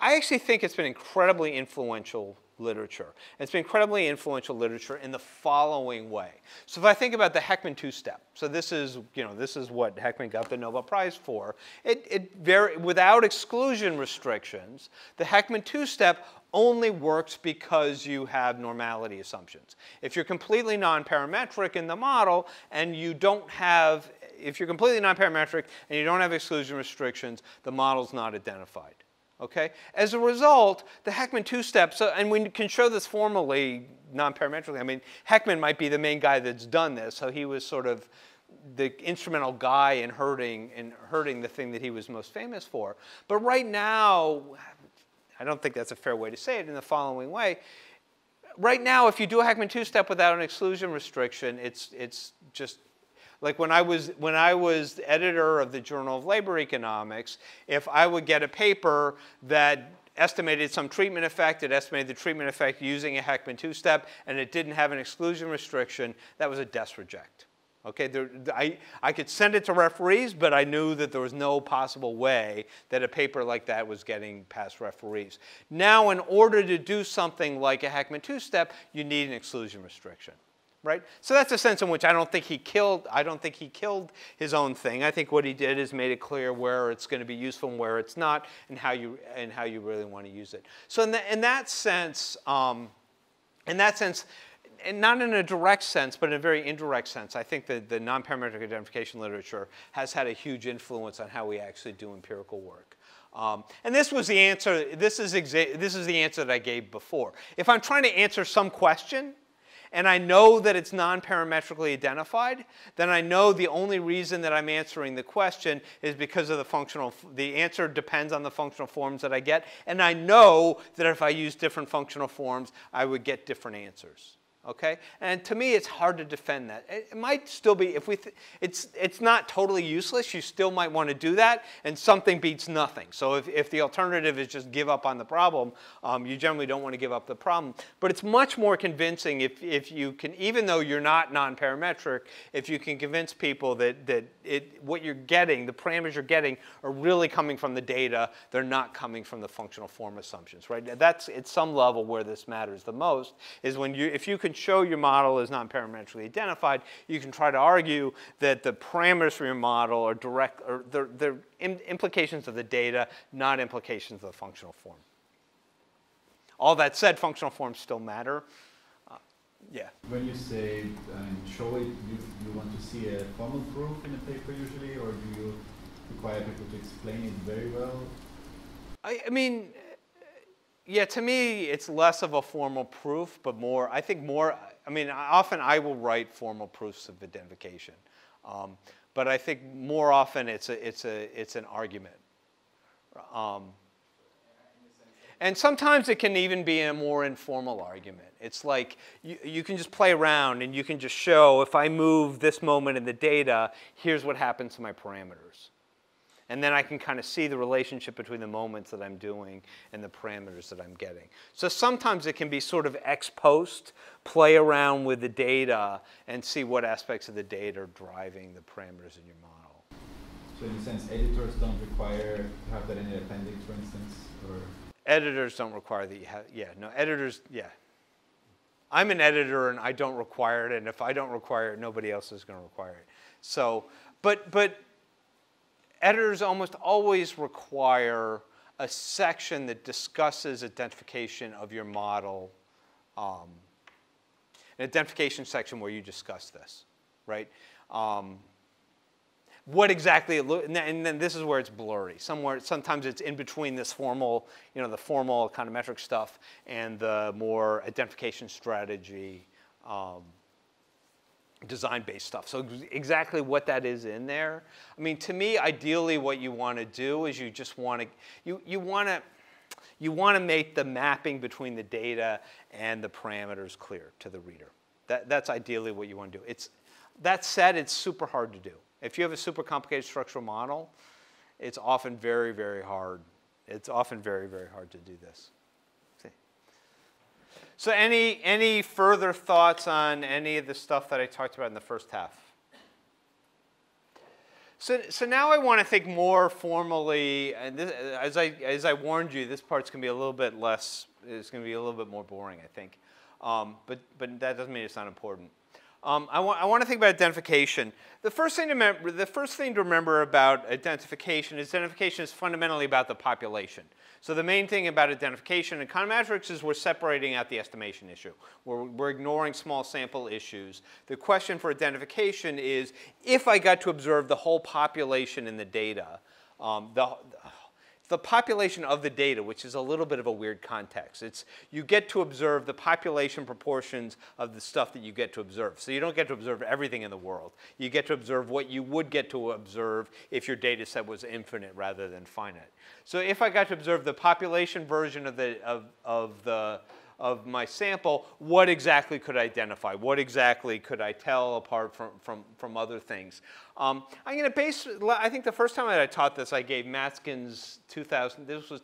I actually think it's been incredibly influential literature. It's been incredibly influential literature in the following way. So if I think about the Heckman two-step, so this is, you know, this is what Heckman got the Nobel Prize for. It, it very, without exclusion restrictions, the Heckman two-step only works because you have normality assumptions. If you're completely non-parametric in the model and you don't have, if you're completely non-parametric and you don't have exclusion restrictions, the model's not identified. Okay? As a result, the Heckman two-step, so, and we can show this formally non-parametrically. I mean, Heckman might be the main guy that's done this, so he was sort of the instrumental guy in hurting, in hurting the thing that he was most famous for. But right now, I don't think that's a fair way to say it in the following way. right now, if you do a Heckman two-step without an exclusion restriction, it's, it's just like when I was when I was the editor of the Journal of Labor Economics, if I would get a paper that estimated some treatment effect, it estimated the treatment effect using a Heckman two-step, and it didn't have an exclusion restriction, that was a desk reject. Okay, there, I, I could send it to referees, but I knew that there was no possible way that a paper like that was getting past referees. Now, in order to do something like a Heckman two-step, you need an exclusion restriction. Right? So that's a sense in which I don't think he killed, I don't think he killed his own thing. I think what he did is made it clear where it's going to be useful and where it's not, and how you, and how you really want to use it. So in, the, in that sense, um, in that sense, and not in a direct sense, but in a very indirect sense, I think that the non-parametric identification literature has had a huge influence on how we actually do empirical work. Um, and this was the answer, this is, exa this is the answer that I gave before. If I'm trying to answer some question, and I know that it's non-parametrically identified, then I know the only reason that I'm answering the question is because of the functional, the answer depends on the functional forms that I get, and I know that if I use different functional forms, I would get different answers. Okay? And to me, it's hard to defend that. It might still be, if we, th it's, it's not totally useless. You still might want to do that, and something beats nothing. So if, if the alternative is just give up on the problem, um, you generally don't want to give up the problem. But it's much more convincing if, if you can, even though you're not non-parametric, if you can convince people that, that it, what you're getting, the parameters you're getting, are really coming from the data. They're not coming from the functional form assumptions, right? That's, at some level, where this matters the most, is when you, if you can show your model is non-parametrically identified, you can try to argue that the parameters for your model are direct, or they're, they're implications of the data, not implications of the functional form. All that said, functional forms still matter. Uh, yeah. When you say uh, show it, you, you want to see a formal proof in a paper usually, or do you require people to explain it very well? I, I mean. Yeah, to me, it's less of a formal proof, but more, I think more, I mean, often I will write formal proofs of identification. Um, but I think more often it's, a, it's, a, it's an argument. Um, and sometimes it can even be a more informal argument. It's like you, you can just play around, and you can just show, if I move this moment in the data, here's what happens to my parameters. And then I can kind of see the relationship between the moments that I'm doing and the parameters that I'm getting. So sometimes it can be sort of ex post, play around with the data and see what aspects of the data are driving the parameters in your model. So in a sense, editors don't require to have that in an appendix, for instance? Or editors don't require that you have, yeah, no, editors, yeah. I'm an editor and I don't require it, and if I don't require it, nobody else is going to require it. So, but, but, editors almost always require a section that discusses identification of your model, um, an identification section where you discuss this, right? Um, what exactly it looks, and then this is where it's blurry. Somewhere, sometimes it's in between this formal, you know, the formal econometric stuff and the more identification strategy, um, design-based stuff. So exactly what that is in there. I mean, to me, ideally, what you want to do is you just want to you you want to you want to make the mapping between the data and the parameters clear to the reader. That that's ideally what you want to do. It's that said, it's super hard to do. If you have a super complicated structural model, it's often very very hard. It's often very very hard to do this. So any, any further thoughts on any of the stuff that I talked about in the first half? So, so now I want to think more formally, and this, as, I, as I warned you, this part's going to be a little bit less, it's going to be a little bit more boring, I think. Um, but, but that doesn't mean it's not important. Um, I, wa I want to think about identification. The first, thing to remember, the first thing to remember about identification is identification is fundamentally about the population. So the main thing about identification in econometrics is we're separating out the estimation issue. We're, we're ignoring small sample issues. The question for identification is, if I got to observe the whole population in the data, um, the, the population of the data, which is a little bit of a weird context. It's, you get to observe the population proportions of the stuff that you get to observe. So you don't get to observe everything in the world. You get to observe what you would get to observe if your data set was infinite rather than finite. So if I got to observe the population version of the, of, of the of my sample, what exactly could I identify? What exactly could I tell apart from, from, from other things? Um, I'm going to base, I think the first time that I taught this, I gave Matzkin's two thousand, this was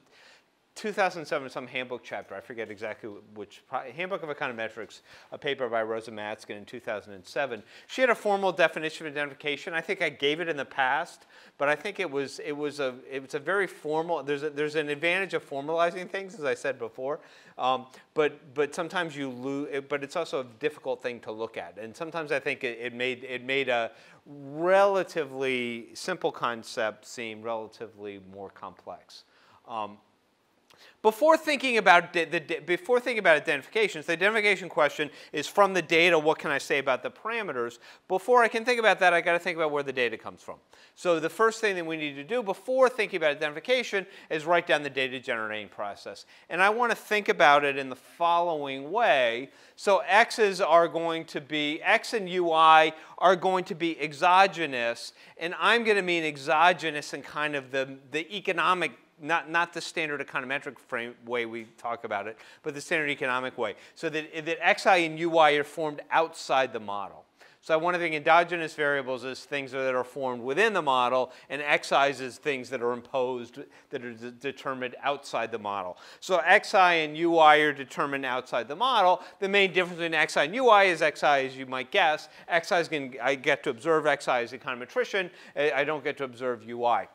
two thousand seven, some handbook chapter, I forget exactly which, Handbook of Econometrics, a paper by Rosa Matzkin in two thousand seven. She had a formal definition of identification. I think I gave it in the past, but I think it was, it was, a, it was a very formal, there's, a, there's an advantage of formalizing things, as I said before, um, but, but sometimes you lose, but it's also a difficult thing to look at. And sometimes I think it, it, made, it made a relatively simple concept seem relatively more complex. Um, Before thinking about the, the, before thinking about identifications, the identification question is from the data, what can I say about the parameters? Before I can think about that, I got to think about where the data comes from. So the first thing that we need to do before thinking about identification is write down the data generating process. And I want to think about it in the following way. So X's are going to be, X and U I are going to be exogenous, and I'm going to mean exogenous in kind of the, the economic, Not, not the standard econometric frame way we talk about it, but the standard economic way. So that, that Xi and U I are formed outside the model. So I want to think endogenous variables as things that are formed within the model, and Xi's as things that are imposed, that are de determined outside the model. So Xi and U I are determined outside the model. The main difference between Xi and U I is Xi, as you might guess. Xi is going to, I get to observe Xi as an econometrician. I don't get to observe U I.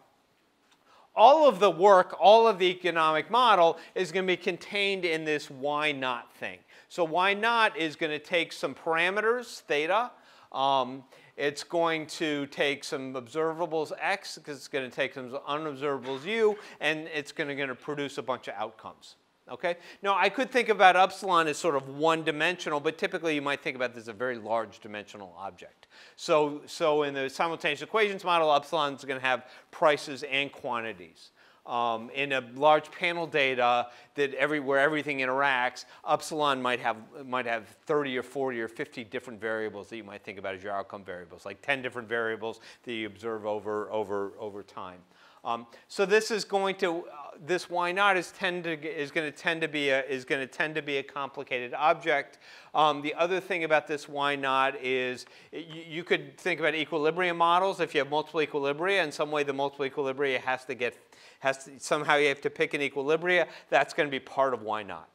All of the work, all of the economic model is going to be contained in this why not thing. So why not is going to take some parameters, theta. Um, it's going to take some observables x, because it's going to take some unobservables u, and it's going to, going to produce a bunch of outcomes. Okay? Now, I could think about epsilon as sort of one-dimensional, but typically you might think about this as a very large dimensional object. So, so in the simultaneous equations model, epsilon is going to have prices and quantities. Um, in a large panel data that every, where everything interacts, epsilon might have, might have thirty or forty or fifty different variables that you might think about as your outcome variables, like ten different variables that you observe over, over, over time. Um, so this is going to, uh, this why not is tend to is going to tend to be a is going to tend to be a complicated object. Um, the other thing about this why not is you, you could think about equilibrium models. If you have multiple equilibria, in some way the multiple equilibria has to get has to, somehow you have to pick an equilibria. That's going to be part of why not.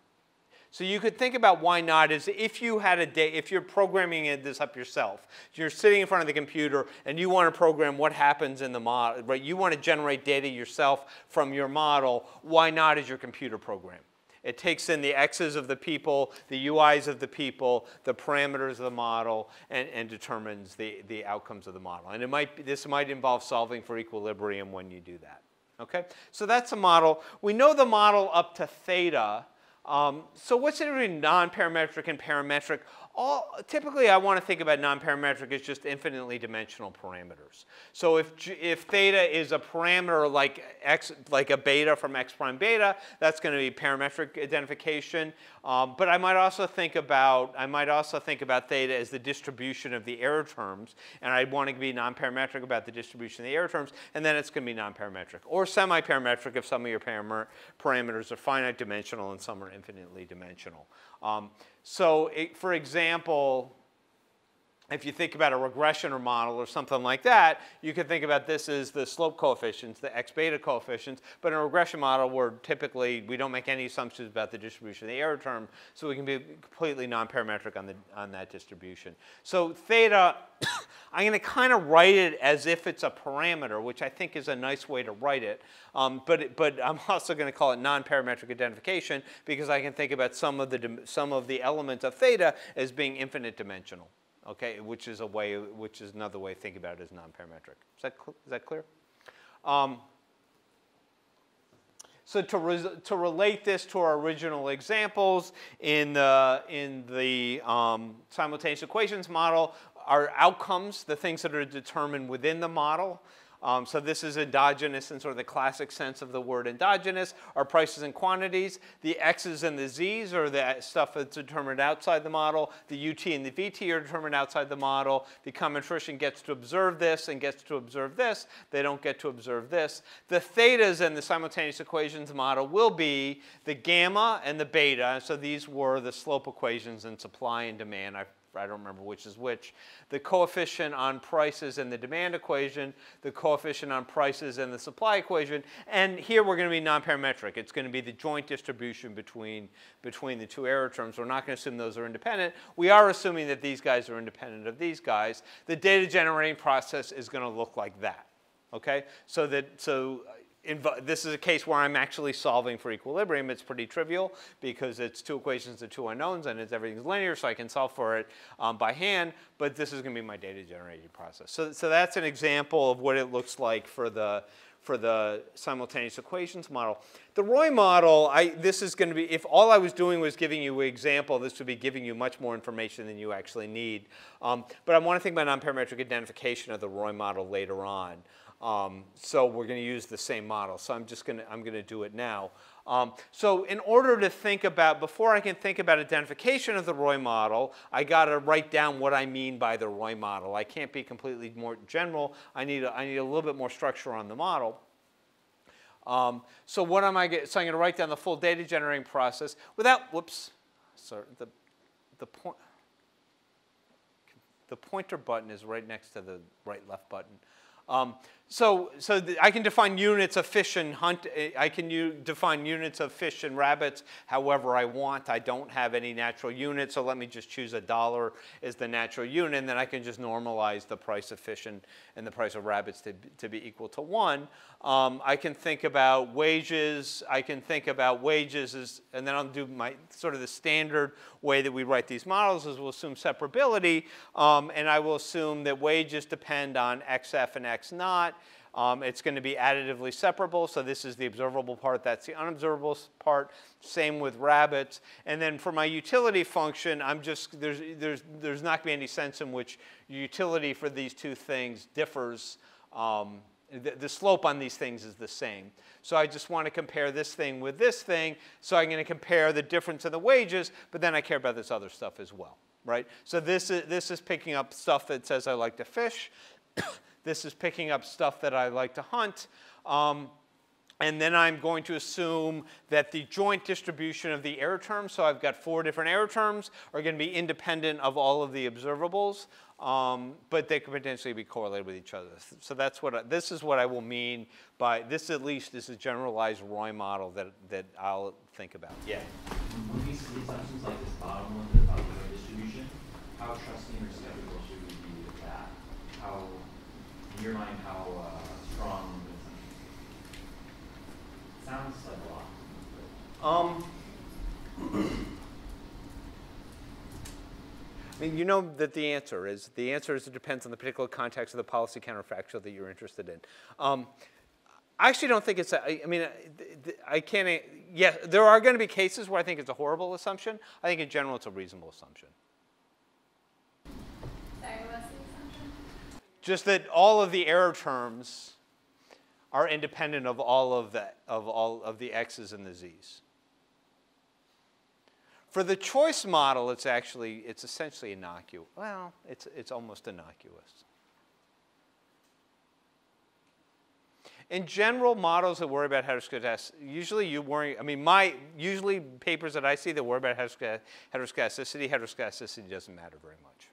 So you could think about why not as if you had a day, if you're programming this up yourself, you're sitting in front of the computer and you want to program what happens in the model, right? You want to generate data yourself from your model. Why not is your computer program? It takes in the X's of the people, the U I's of the people, the parameters of the model, and, and determines the, the outcomes of the model. And it might, this might involve solving for equilibrium when you do that. Okay? So that's a model. We know the model up to theta. Um, so what's the difference between non-parametric and parametric? All, typically, I want to think about non-parametric as just infinitely dimensional parameters. So if, if theta is a parameter like x, like a beta from x prime beta, that's going to be parametric identification. Um, but I might also think about I might also think about theta as the distribution of the error terms, and I want to be non-parametric about the distribution of the error terms, and then it's going to be non-parametric or semi-parametric if some of your param parameters are finite dimensional and some are infinitely dimensional. Um, So, it, for example, if you think about a regression or model or something like that, you could think about this as the slope coefficients, the x beta coefficients. But in a regression model, we're typically, we don't make any assumptions about the distribution of the error term, so we can be completely non-parametric on, the, on that distribution. So theta, I'm going to kind of write it as if it's a parameter, which I think is a nice way to write it. Um, but, it but I'm also going to call it non-parametric identification because I can think about some of the, some of the elements of theta as being infinite dimensional. Okay, which is a way, which is another way to think about it as non-parametric. Is that is that clear? Um, so to re to relate this to our original examples in the in the um, simultaneous equations model, our outcomes, the things that are determined within the model. Um, so this is endogenous in sort of the classic sense of the word endogenous, are prices and quantities. The X's and the Z's are the stuff that's determined outside the model. The U T and the V T are determined outside the model. The combinatorician gets to observe this and gets to observe this. They don't get to observe this. The thetas in the simultaneous equations model will be the gamma and the beta. So these were the slope equations in supply and demand. I I don't remember which is which. The coefficient on prices in the demand equation, the coefficient on prices in the supply equation, and here we're going to be nonparametric. It's going to be the joint distribution between, between the two error terms. We're not going to assume those are independent. We are assuming that these guys are independent of these guys. The data generating process is going to look like that. Okay? So that, so this is a case where I'm actually solving for equilibrium. It's pretty trivial because it's two equations and two unknowns and it's, everything's linear, so I can solve for it um, by hand, but this is going to be my data generating process. So, so that's an example of what it looks like for the, for the simultaneous equations model. The Roy model, I, this is going to be, if all I was doing was giving you an example, this would be giving you much more information than you actually need. Um, but I want to think about nonparametric identification of the Roy model later on. Um, so we're going to use the same model. So I'm just going to, I'm going to do it now. Um, so in order to think about, before I can think about identification of the Roy model, I got to write down what I mean by the Roy model. I can't be completely more general. I need a, I need a little bit more structure on the model. Um, so what am I get, so I'm going to write down the full data generating process without, whoops, sorry, the, the point, the pointer button is right next to the right left button. Um, so so the, I can define units of fish and hunt, I can u define units of fish and rabbits however I want. I don't have any natural unit, so let me just choose a dollar as the natural unit, and then I can just normalize the price of fish and, and the price of rabbits to, to be equal to one. Um, I can think about wages, I can think about wages, as, and then I'll do my sort of the standard way that we write these models is we'll assume separability, um, and I will assume that wages depend on X F and X F X naught. Um, it's going to be additively separable, so this is the observable part, that's the unobservable part. Same with rabbits. And then for my utility function, I'm just, there's, there's, there's not going to be any sense in which utility for these two things differs. Um, the, the slope on these things is the same. So I just want to compare this thing with this thing, so I'm going to compare the difference in the wages, but then I care about this other stuff as well, right? So this is, this is picking up stuff that says I like to fish. This is picking up stuff that I like to hunt. Um, and then I'm going to assume that the joint distribution of the error terms, so I've got four different error terms, are going to be independent of all of the observables, um, but they could potentially be correlated with each other. So that's what I, this is what I will mean by, this at least is a generalized Roy model that, that I'll think about. Yeah? When we see assumptions like this bottom one about the Roy distribution, how trusting or skeptical should we be with that? How, in your mind, how uh, strong it sounds like a lot. Um, I mean, you know that the answer is the answer is it depends on the particular context of the policy counterfactual that you're interested in. Um, I actually don't think it's. A, I, I mean, I, I can't. Yes, yeah, there are going to be cases where I think it's a horrible assumption. I think in general it's a reasonable assumption. Just that all of the error terms are independent of all of the, of all of the X's and the Z's. For the choice model, it's actually, it's essentially innocuous. Well, it's, it's almost innocuous. In general, models that worry about heteroscedasticity, usually you worry, I mean, my, usually papers that I see that worry about heteroscedasticity, heteroscedasticity doesn't matter very much.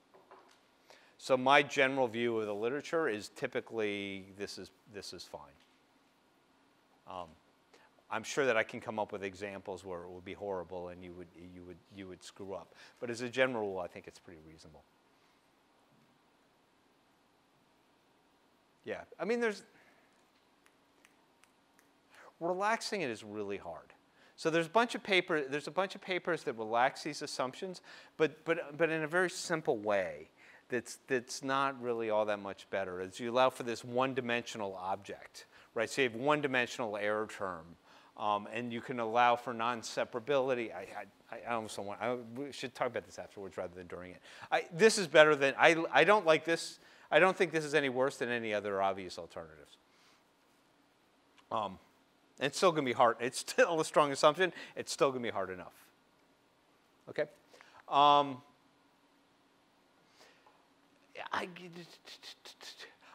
So my general view of the literature is typically this is, this is fine. Um, I'm sure that I can come up with examples where it would be horrible and you would, you would, you would screw up. But as a general rule, I think it's pretty reasonable. Yeah, I mean, there's, relaxing it is really hard. So there's a bunch of paper, there's a bunch of papers that relax these assumptions, but, but, but in a very simple way. That's, that's not really all that much better. It's you allow for this one-dimensional object, right? So you have one-dimensional error term, um, and you can allow for non-separability. I, I, I almost don't want, I should talk about this afterwards rather than during it. I, this is better than, I, I don't like this. I don't think this is any worse than any other obvious alternatives. Um, it's still going to be hard. It's still a strong assumption. It's still going to be hard enough. Okay. Um, I,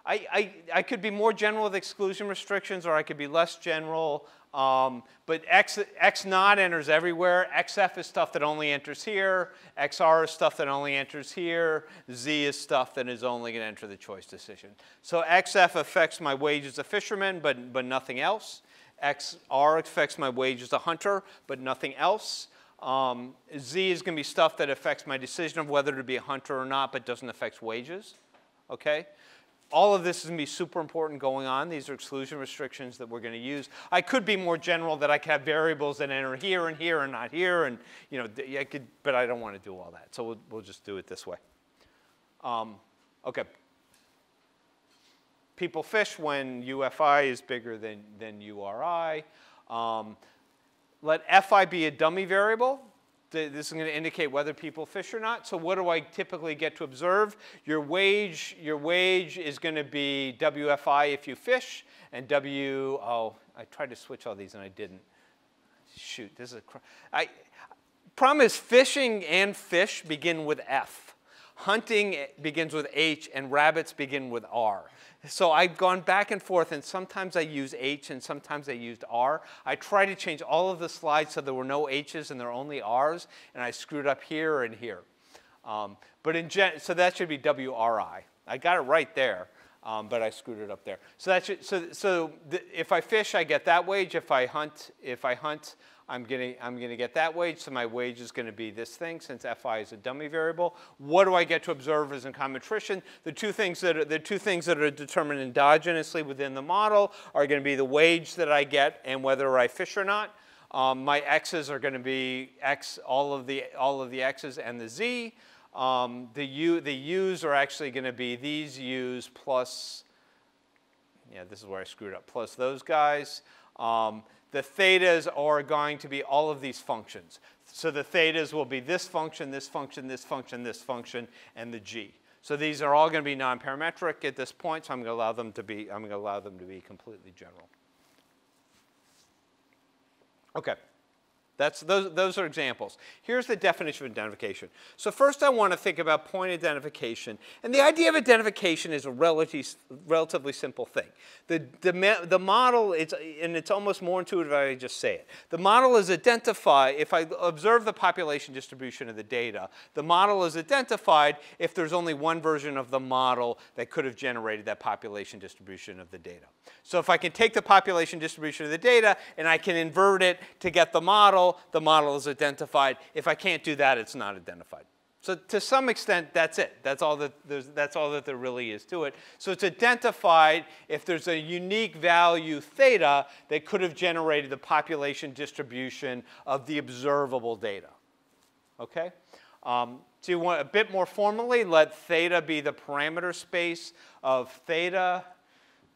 I, I could be more general with exclusion restrictions, or I could be less general. Um, but X, X naught enters everywhere. X F is stuff that only enters here. X R is stuff that only enters here. Z is stuff that is only going to enter the choice decision. So X F affects my wage as a fisherman, but, but nothing else. X R affects my wage as a hunter, but nothing else. Um, Z is going to be stuff that affects my decision of whether to be a hunter or not, but doesn't affect wages. Okay? All of this is going to be super important going on. These are exclusion restrictions that we're going to use. I could be more general that I could have variables that enter here and here and not here, and you know, I could, but I don't want to do all that. So we'll, we'll just do it this way. Um, okay. People fish when U F I is bigger than, than U R I. Um, let F I be a dummy variable. This is going to indicate whether people fish or not. So what do I typically get to observe? Your wage, your wage is going to be W F I if you fish, and W. Oh, I tried to switch all these and I didn't. Shoot, this is a. I problem is fishing and fish begin with F. Hunting begins with H, and rabbits begin with R. So I've gone back and forth, and sometimes I use H, and sometimes I used R. I tried to change all of the slides so there were no H's and there were only R's, and I screwed up here and here. Um, but in gen so that should be W R I. I got it right there, um, but I screwed it up there. So that should, so so th if I fish, I get that wage. If I hunt, if I hunt. I'm going I'm to get that wage, so my wage is going to be this thing since F I is a dummy variable. What do I get to observe as econometrician? The two things that are, the two things that are determined endogenously within the model are going to be the wage that I get and whether I fish or not. Um, my X's are going to be X, all of the, all of the X's and the Z. Um, the, U, the U's are actually going to be these U's plus, yeah, this is where I screwed up, plus those guys. Um, The thetas are going to be all of these functions. So the thetas will be this function, this function, this function, this function, and the g. So these are all going to be non-parametric at this point. So I'm going to allow them to be. I'm going to allow them to be completely general. Okay, that's those. Those are examples. Here's the definition of identification. So first, I want to think about point identification, and the idea of identification is a relative, relatively simple thing. The, the the model, it's and it's almost more intuitive if I just say it. The model is identified if I observe the population distribution of the data. The model is identified if there's only one version of the model that could have generated that population distribution of the data. So if I can take the population distribution of the data and I can invert it to get the model. The model is identified. If I can't do that, it's not identified. So to some extent, that's it. That's all that, that's all that there really is to it. So it's identified if there's a unique value theta that could have generated the population distribution of the observable data. Okay? Um, so you want a bit more formally, let theta be the parameter space of theta.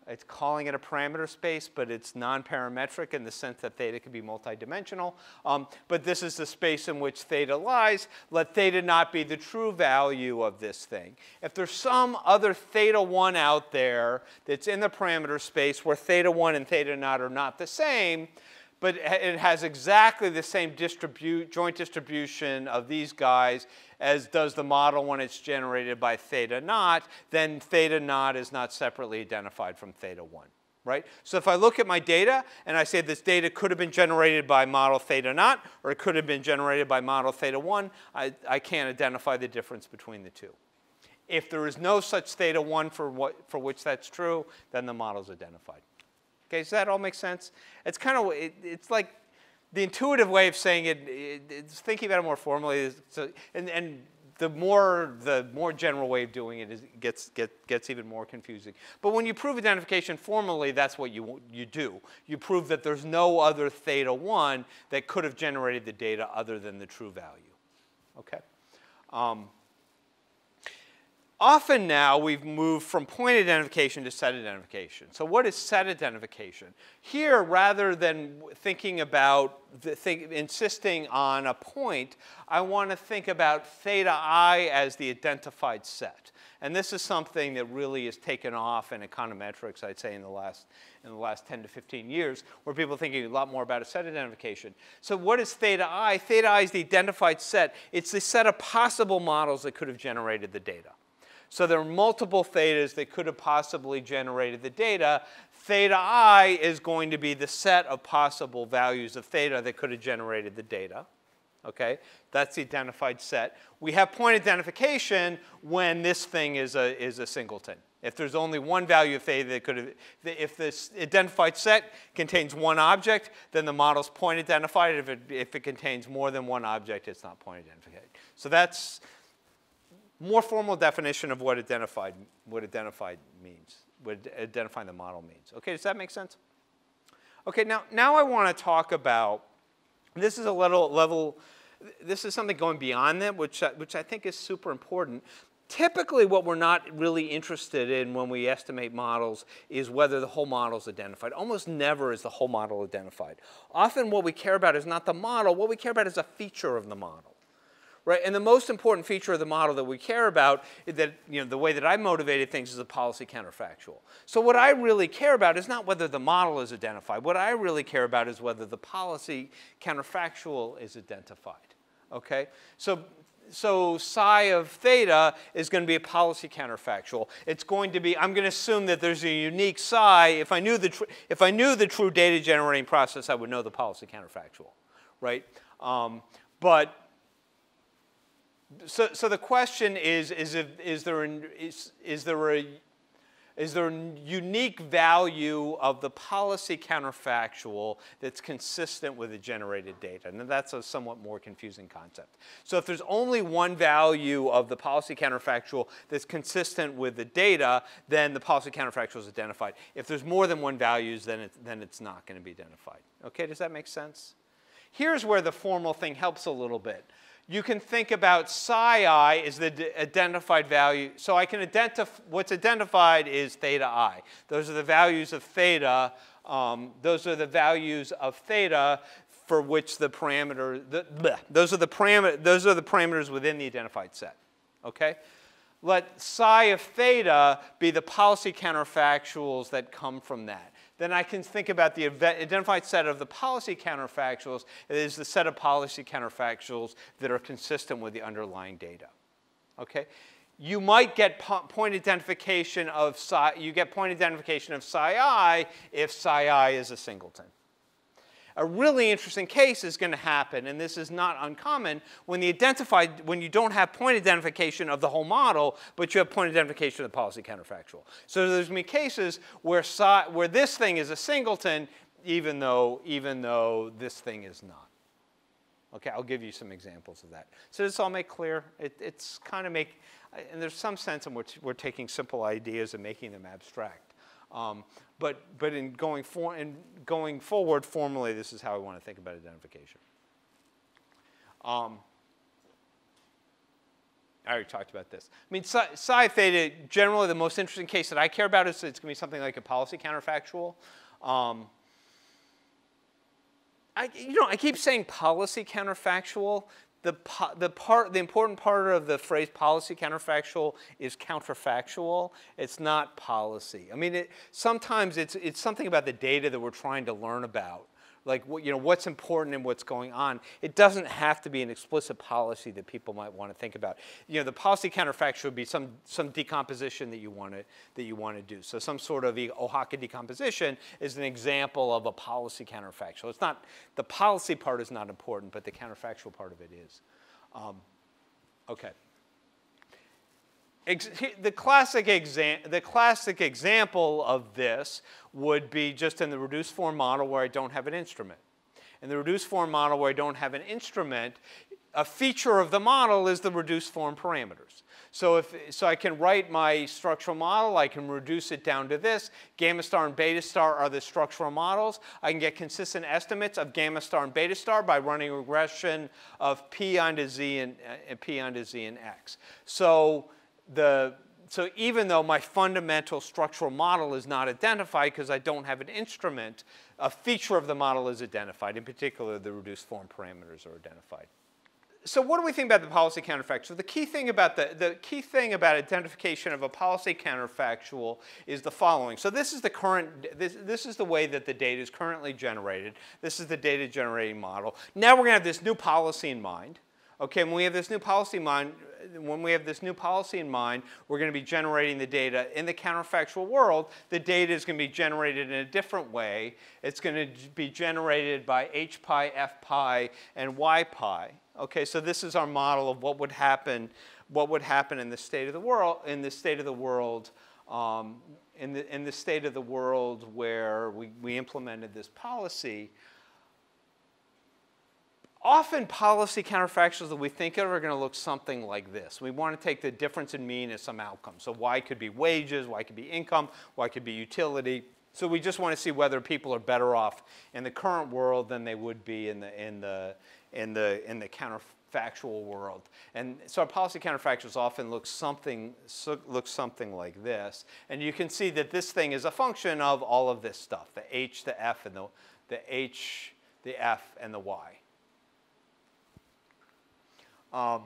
It's calling it a parameter space, but it's non-parametric in the sense that theta can be multidimensional. Um, but this is the space in which theta lies. Let theta not be the true value of this thing. If there's some other theta one out there that's in the parameter space where theta one and theta naught are not the same, but it has exactly the same distribute, joint distribution of these guys as does the model when it's generated by theta naught, then theta naught is not separately identified from theta one, right? So if I look at my data and I say this data could have been generated by model theta naught or it could have been generated by model theta one, I, I can't identify the difference between the two. If there is no such theta one for, what, for which that's true, then the model's identified. Okay, does that all make sense? It's kind of, it, it's like the intuitive way of saying it, it it's thinking about it more formally, so, and, and the more the more general way of doing it is, gets, get, gets even more confusing. But when you prove identification formally, that's what you, you do. You prove that there's no other theta one that could have generated the data other than the true value, okay? Um, Often now, we've moved from point identification to set identification. So what is set identification? Here, rather than thinking about the thing, insisting on a point, I want to think about theta I as the identified set. And this is something that really has taken off in econometrics, I'd say, in the last, in the last ten to fifteen years, where people are thinking a lot more about a set identification. So what is theta I? Theta I is the identified set. It's the set of possible models that could have generated the data. So there are multiple thetas that could have possibly generated the data. Theta I is going to be the set of possible values of theta that could have generated the data. Okay, that's the identified set. We have point identification when this thing is a, is a singleton. If there's only one value of theta that could have, if this identified set contains one object, then the model's point identified. If it, if it contains more than one object, it's not point identified. So that's more formal definition of what identified, what identified means, what identifying the model means. Okay, does that make sense? Okay, now, now I want to talk about, this is a little level, this is something going beyond that, which, which I think is super important. Typically what we're not really interested in when we estimate models is whether the whole model is identified. Almost never is the whole model identified. Often what we care about is not the model, what we care about is a feature of the model. Right? And the most important feature of the model that we care about, that, you know, the way that I motivated things, is a policy counterfactual. So what I really care about is not whether the model is identified. What I really care about is whether the policy counterfactual is identified. Okay? So, so psi of theta is going to be a policy counterfactual. It's going to be, I'm going to assume that there's a unique psi. If I knew the, tr if I knew the true data generating process, I would know the policy counterfactual. Right? Um, but So, so the question is, is, if, is, there an, is, is, there a, is there a unique value of the policy counterfactual that's consistent with the generated data? And that's a somewhat more confusing concept. So if there's only one value of the policy counterfactual that's consistent with the data, then the policy counterfactual is identified. If there's more than one values, then it's, then it's not going to be identified. Okay, does that make sense? Here's where the formal thing helps a little bit. You can think about psi I as the identified value. So I can identify, what's identified is theta I. Those are the values of theta. Um, those are the values of theta for which the parameter, the, bleh, those, are the param those are the parameters within the identified set. Okay? Let psi of theta be the policy counterfactuals that come from that. Then I can think about the identified set of the policy counterfactuals is the set of policy counterfactuals that are consistent with the underlying data. Okay? You might get point identification of psi, you get point identification of psi I if psi I is a singleton. A really interesting case is going to happen, and this is not uncommon, when the identified, when you don't have point identification of the whole model, but you have point identification of the policy counterfactual. So there's going to be cases where psi, where this thing is a singleton, even though even though this thing is not. Okay, I'll give you some examples of that. So this all make clear. It, it's kind of make, and there's some sense in which we're taking simple ideas and making them abstract. Um, but but in going for in going forward formally, this is how I want to think about identification. Um, I already talked about this. I mean, psi, psi theta, generally the most interesting case that I care about is it's going to be something like a policy counterfactual. Um, I you know I keep saying policy counterfactual. The the part the important part of the phrase policy counterfactual is counterfactual. It's not policy. I mean, it, sometimes it's it's something about the data that we're trying to learn about, like what, you know, what's important and what's going on. It doesn't have to be an explicit policy that people might want to think about. You know, the policy counterfactual would be some some decomposition that you want to that you want to do. So some sort of Ohaka decomposition is an example of a policy counterfactual. It's not, the policy part is not important, but the counterfactual part of it is. Um, okay. Ex the classic exam the classic example of this would be just in the reduced form model where I don't have an instrument. In the reduced form model where I don't have an instrument, a feature of the model is the reduced form parameters. So if so I can write my structural model, I can reduce it down to this. Gamma star and beta star are the structural models. I can get consistent estimates of gamma star and beta star by running regression of p onto z and uh, p onto z and x. So The, so even though my fundamental structural model is not identified because I don't have an instrument, a feature of the model is identified. In particular, the reduced form parameters are identified. so what do we think about the policy counterfactual? The key thing about the, the key thing about identification of a policy counterfactual is the following. So this is the current, this, this is the way that the data is currently generated. This is the data generating model. Now we're going to have this new policy in mind. Okay, when we have this new policy in mind, when we have this new policy in mind, we're going to be generating the data in the counterfactual world. The data is going to be generated in a different way. It's going to be generated by h pi, f pi, and y pi. Okay, so this is our model of what would happen, what would happen in the state of the world, in the state of the world, um, in the in the state of the world where we, we implemented this policy. Often policy counterfactuals that we think of are going to look something like this. We want to take the difference in mean as some outcome. So y could be wages, y could be income, y could be utility. So we just want to see whether people are better off in the current world than they would be in the in the in the in the counterfactual world. And so our policy counterfactuals often look something look something like this. And you can see that this thing is a function of all of this stuff: the h, the f, and the the h, the f, and the y. Um,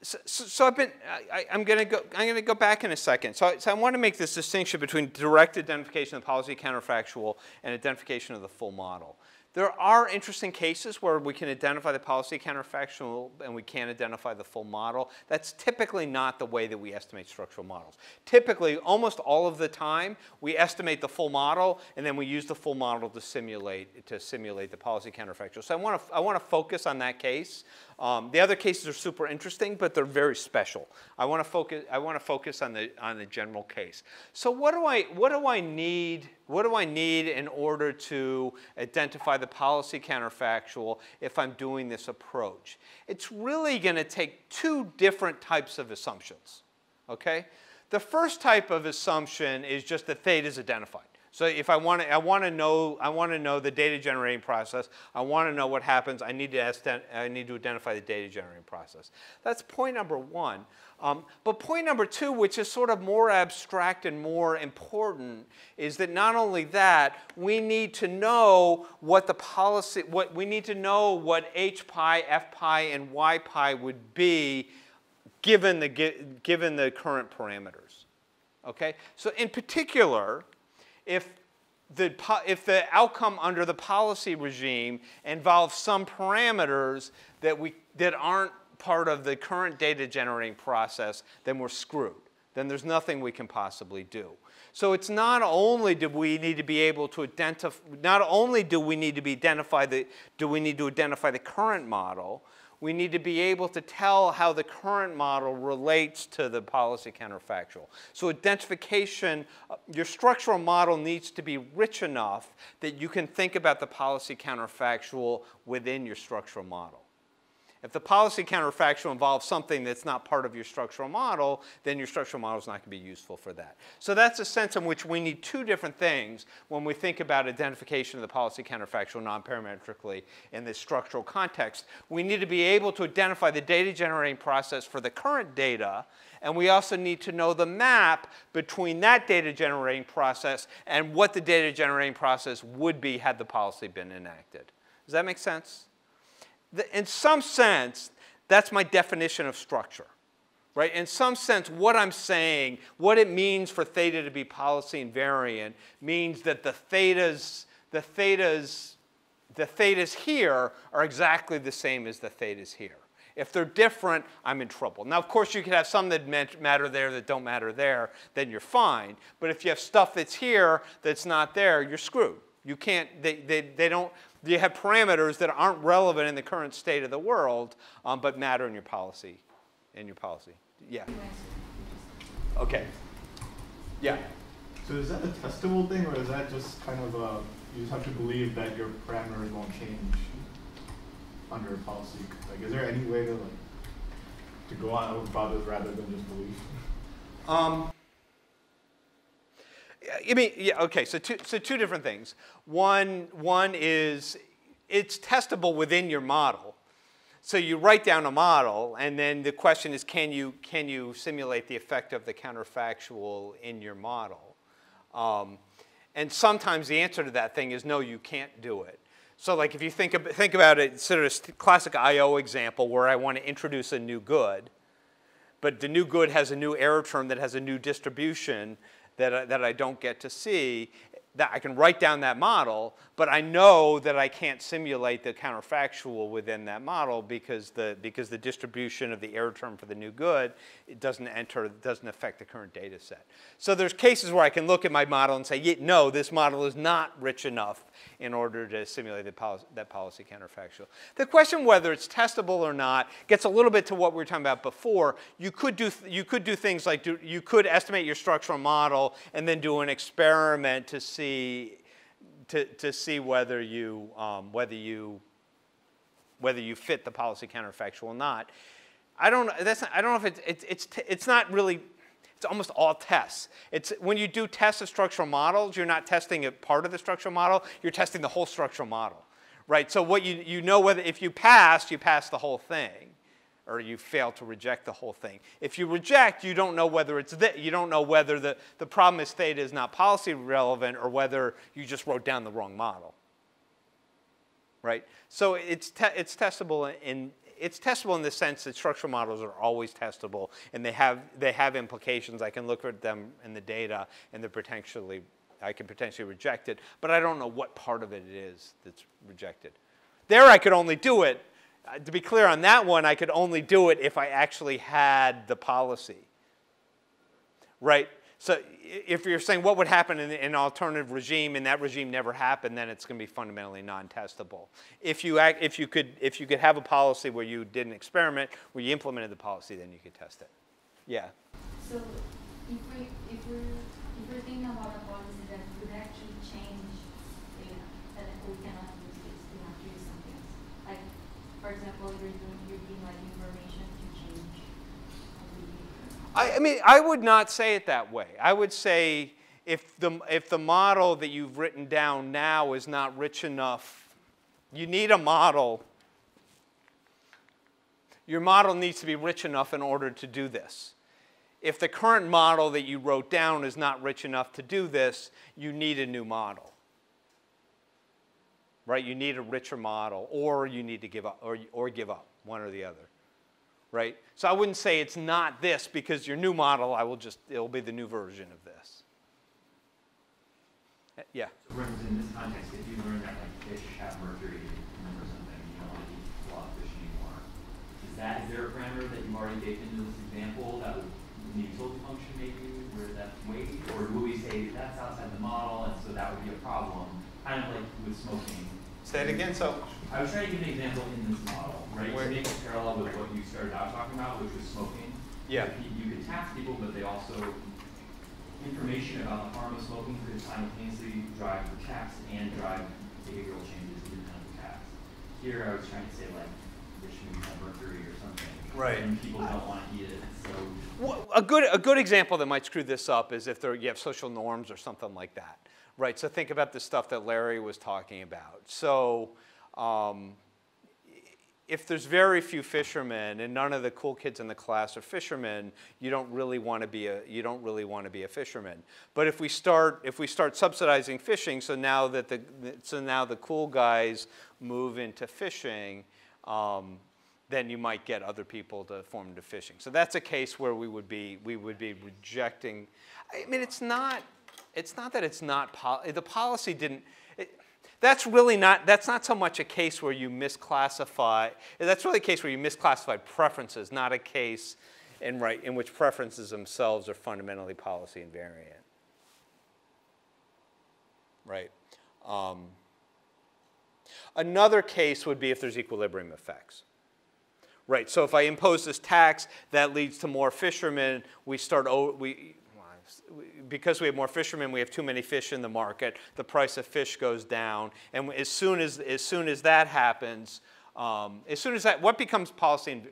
so, so, so I've been. I, I'm going to go. I'm going to go back in a second. So, so I want to make this distinction between direct identification of the policy counterfactual and identification of the full model. There are interesting cases where we can identify the policy counterfactual and we can't identify the full model. That's typically not the way that we estimate structural models. Typically, almost all of the time, we estimate the full model and then we use the full model to simulate to simulate the policy counterfactual. So I want to I want to focus on that case. Um, the other cases are super interesting, but they're very special. I want to focus I want to focus on the on the general case. So what do I what do I need? What do I need in order to identify the policy counterfactual if I'm doing this approach? It's really going to take two different types of assumptions, okay? The first type of assumption is just that theta is identified. So if I want to, I want to know, I want to know the data generating process. I want to know what happens. I need to, I need to identify the data generating process. That's point number one. Um, but point number two, which is sort of more abstract and more important, is that not only that, we need to know what the policy, what we need to know what h pi, f pi, and y pi would be, given the given the current parameters. Okay. So in particular, If the, if the outcome under the policy regime involves some parameters that, we, that aren't part of the current data generating process, then we're screwed. Then there's nothing we can possibly do. So it's not only do we need to be able to identify, not only do we need to be identify the, do we need to identify the current model, we need to be able to tell how the current model relates to the policy counterfactual. So identification, your structural model needs to be rich enough that you can think about the policy counterfactual within your structural model. If the policy counterfactual involves something that's not part of your structural model, then your structural model is not going to be useful for that. So that's a sense in which we need two different things when we think about identification of the policy counterfactual non-parametrically in this structural context. We need to be able to identify the data generating process for the current data, and we also need to know the map between that data generating process and what the data generating process would be had the policy been enacted. Does that make sense? In some sense, that's my definition of structure, right? In some sense, what I'm saying, what it means for theta to be policy invariant, means that the thetas, the thetas, the thetas here are exactly the same as the thetas here. If they're different, I'm in trouble. Now, of course, you could have some that matter there that don't matter there, then you're fine. But if you have stuff that's here that's not there, you're screwed. You can't, they, they, they don't, you have parameters that aren't relevant in the current state of the world, um, but matter in your policy, in your policy. Yeah. Okay. Yeah. So is that a testable thing, or is that just kind of a, you just have to believe that your parameters won't change under a policy? Like, is there any way to, like, to go on over problems rather than just belief? Um. I mean, yeah, okay, so two, so two different things. One, one is it's testable within your model. So you write down a model, and then the question is, can you, can you simulate the effect of the counterfactual in your model? Um, And sometimes the answer to that thing is no, you can't do it. So like if you think, ab think about it, sort of classic I O example where I want to introduce a new good, but the new good has a new error term that has a new distribution that I, that I don't get to see, that I can write down that model, but I know that I can't simulate the counterfactual within that model because the, because the distribution of the error term for the new good, it doesn't enter, doesn't affect the current data set. So there's cases where I can look at my model and say, no, this model is not rich enough in order to simulate the policy, that policy counterfactual. The question whether it's testable or not gets a little bit to what we were talking about before. You could do, you could do things like, do, you could estimate your structural model and then do an experiment to see To, to see whether you, um, whether, you, whether you fit the policy counterfactual or not. I don't, that's not, I don't know if it's, it's, it's, t it's not really, it's almost all tests. It's, when you do tests of structural models, you're not testing a part of the structural model, you're testing the whole structural model, right? So what you, you know whether, if you pass, you pass the whole thing, or you fail to reject the whole thing. If you reject, you don't know whether it's that, you don't know whether the, the problem is theta is not policy relevant or whether you just wrote down the wrong model, right? So it's, te it's testable in, it's testable in the sense that structural models are always testable and they have, they have implications. I can look at them in the data and they're potentially, I can potentially reject it, but I don't know what part of it it is that's rejected. There I could only do it, to be clear on that one, I could only do it if I actually had the policy, right? So if you're saying what would happen in an alternative regime and that regime never happened, then it's going to be fundamentally non-testable. If you, act, if, you could, if you could have a policy where you did an experiment, where you implemented the policy, then you could test it. Yeah? So if, we, if, we're, if we're thinking about a policy that would actually change data, that we cannot use this, we have to use something else. Like, for example, you're doing like information to change behavior. I, I mean, I would not say it that way. I would say if the, if the model that you've written down now is not rich enough, you need a model. Your model needs to be rich enough in order to do this. If the current model that you wrote down is not rich enough to do this, you need a new model. Right, you need a richer model, or you need to give up, or, or give up, one or the other, right? So I wouldn't say it's not this because your new model, I will just, it'll be the new version of this. Yeah? So for instance, in this context, if you learn that like fish have mercury in them or something, you don't want to eat raw fish anymore, is that, is there a parameter that you've already baked into this example that would be the utility function maybe, where that's weight, or would we say that's outside the model, and so that would be a problem, kind of like with smoking? Say it again, so. I was trying to give an example in this model, right? Where, to make a parallel with what you started out talking about, which was smoking. Yeah. You could tax people, but they also, information about the harm of smoking could simultaneously drive the tax and drive behavioral changes in the kind of tax. Here I was trying to say like, there should be some mercury or something. Right. And people don't want to eat it, so. Well, a good, a good example that might screw this up is if there, you have social norms or something like that. Right, so think about the stuff that Larry was talking about. So um, if there's very few fishermen and none of the cool kids in the class are fishermen, you don't really want to be a, you don't really want to be a fisherman. But if we start, if we start subsidizing fishing, so now that the, so now the cool guys move into fishing, um, then you might get other people to form into fishing. So that's a case where we would be, we would be rejecting, I mean, it's not, It's not that it's not, pol the policy didn't, it, that's really not, that's not so much a case where you misclassify, that's really a case where you misclassify preferences, not a case in, right, in which preferences themselves are fundamentally policy invariant, right? Um, another case would be if there's equilibrium effects. Right, so if I impose this tax, that leads to more fishermen, we start, we, because we have more fishermen, we have too many fish in the market, the price of fish goes down, and as soon as, as, soon as that happens, um, as soon as that, what becomes policy,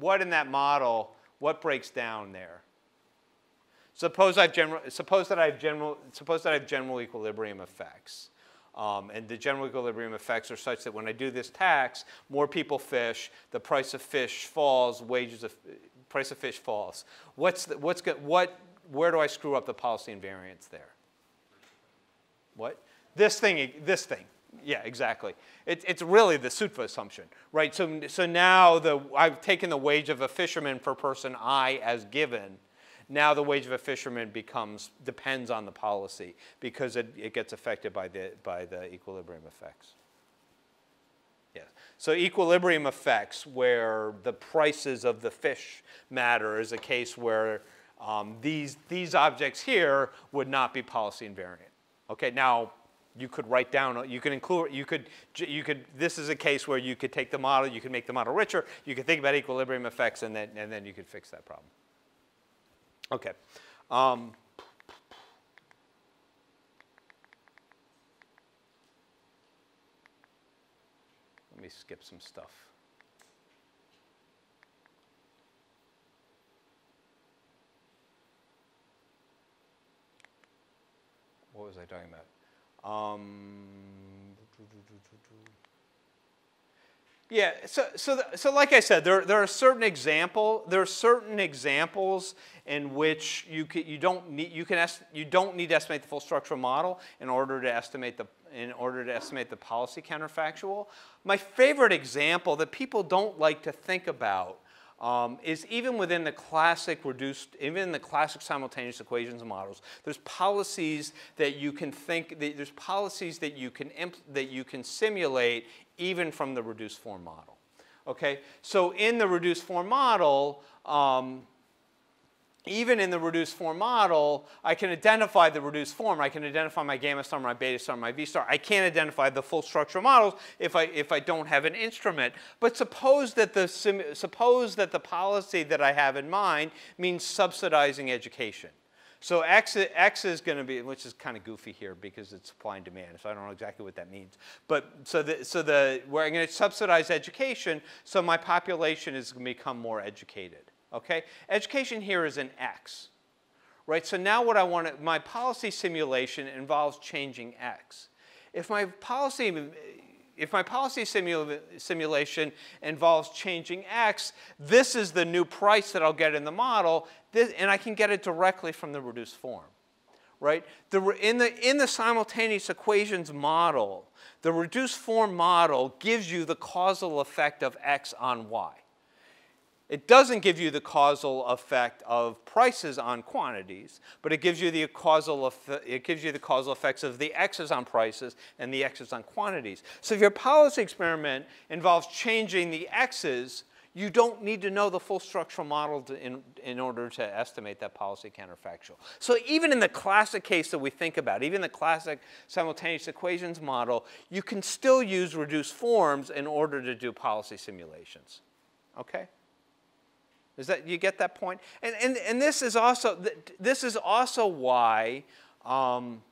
what in that model, what breaks down there? Suppose, I've general, suppose, that, I've general, suppose that I have general equilibrium effects, um, and the general equilibrium effects are such that when I do this tax, more people fish, the price of fish falls, wages of, price of fish falls. What's the, what's, what, where do I screw up the policy invariance there? What? This thing, this thing. Yeah, exactly. It, it's really the Sutpha assumption, right? So, so now the, I've taken the wage of a fisherman for person I as given. Now the wage of a fisherman becomes, depends on the policy because it, it gets affected by the, by the equilibrium effects. Yeah. So equilibrium effects where the prices of the fish matter is a case where um, these, these objects here would not be policy invariant. Okay, now you could write down, you could include, you could, you could, this is a case where you could take the model, you could make the model richer, you could think about equilibrium effects, and then, and then you could fix that problem. Okay. Um, let me skip some stuff. What was I talking about? Um, yeah, so so the, so like I said, there there are certain example there are certain examples in which you can, you don't need you can est you don't need to estimate the full structural model in order to estimate the in order to estimate the policy counterfactual. My favorite example that people don't like to think about Um, is even within the classic reduced, even in the classic simultaneous equations and models, there's policies that you can think, that there's policies that you can impl that you can simulate even from the reduced form model. Okay, so in the reduced form model, um, even in the reduced form model, I can identify the reduced form. I can identify my gamma star, my beta star, my V star. I can't identify the full structural models if I, if I don't have an instrument. But suppose that, the, suppose that the policy that I have in mind means subsidizing education. So X, X is going to be, which is kind of goofy here because it's supply and demand, so I don't know exactly what that means. But so, the, so the, where I'm going to subsidize education, so my population is going to become more educated. Okay, education here is an X, right? So now what I want to, my policy simulation involves changing X. If my policy, if my policy simula, simulation involves changing X, this is the new price that I'll get in the model, this, and I can get it directly from the reduced form, right? The, in, the, in the simultaneous equations model, the reduced form model gives you the causal effect of X on Y. It doesn't give you the causal effect of prices on quantities, but it gives you the causal it gives you the causal effects of the X's on prices and the X's on quantities. So if your policy experiment involves changing the X's, you don't need to know the full structural model to, in, in order to estimate that policy counterfactual. So even in the classic case that we think about, even the classic simultaneous equations model, you can still use reduced forms in order to do policy simulations. Okay? Is that, you get that point? And, and, and this is also, this is also why um,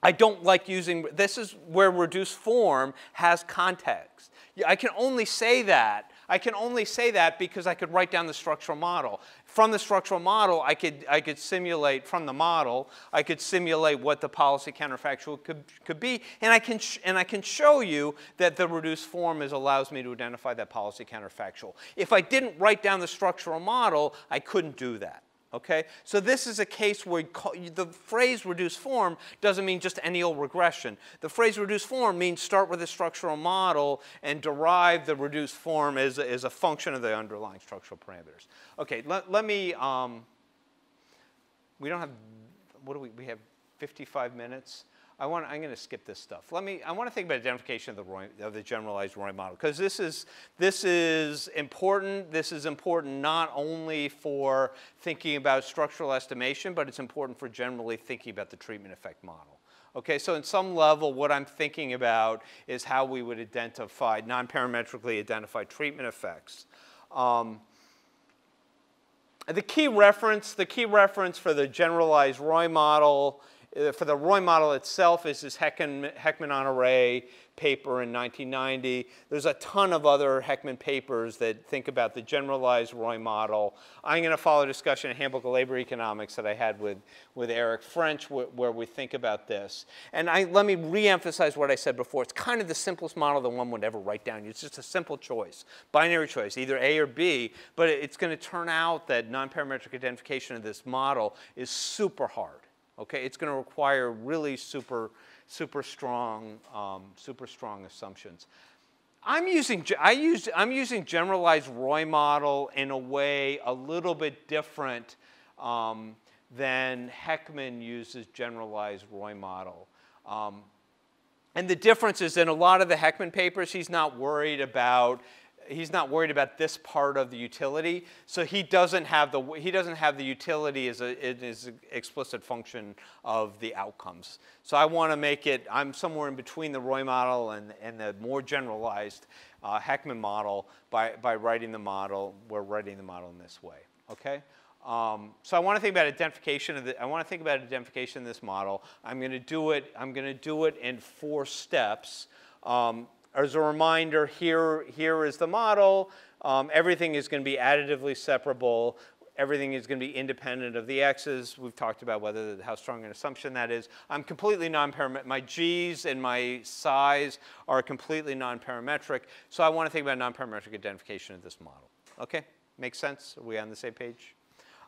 I don't like using, this is where reduced form has context. I can only say that, I can only say that because I could write down the structural model. From the structural model, I could, I could simulate, from the model, I could simulate what the policy counterfactual could, could be, and I, can sh and I can show you that the reduced form is, allows me to identify that policy counterfactual. If I didn't write down the structural model, I couldn't do that. Okay? So this is a case where the phrase reduced form doesn't mean just any old regression. The phrase reduced form means start with a structural model and derive the reduced form as a, as a function of the underlying structural parameters. Okay, let, let me, um, we don't have, what do we, we have fifty-five minutes. I want, I'm going to skip this stuff. Let me, I want to think about identification of the, Roy, of the generalized Roy model, because this is, this is important. This is important not only for thinking about structural estimation, but it's important for generally thinking about the treatment effect model. Okay, so in some level, what I'm thinking about is how we would identify, non-parametrically identify treatment effects. Um, the key reference, the key reference for the generalized Roy model for the Roy model itself is this Heckman, Heckman Honoré paper in nineteen ninety. There's a ton of other Heckman papers that think about the generalized Roy model. I'm going to follow a discussion in Handbook of Labor Economics that I had with, with Eric French wh where we think about this. And I, let me reemphasize what I said before. It's kind of the simplest model that one would ever write down. It's just a simple choice, binary choice, either A or B. But it's going to turn out that nonparametric identification of this model is super hard. Okay, it's going to require really super, super strong, um, super strong assumptions. I'm using I used I'm using generalized Roy model in a way a little bit different um, than Heckman uses generalized Roy model. Um, and the difference is in a lot of the Heckman papers, he's not worried about he's not worried about this part of the utility, so he doesn't have the he doesn't have the utility as a as an explicit function of the outcomes. So I want to make it I'm somewhere in between the Roy model and and the more generalized uh, Heckman model by by writing the model. We're writing the model in this way. Okay. Um, so I want to think about identification of the, I want to think about identification of this model. I'm going to do it. I'm going to do it in four steps. Um, As a reminder, here, here is the model. Um, everything is going to be additively separable. Everything is going to be independent of the x's. We've talked about whether how strong an assumption that is. I'm completely non-parametric. My g's and my psi's are completely non-parametric. So I want to think about non-parametric identification of this model. OK? Makes sense? Are we on the same page?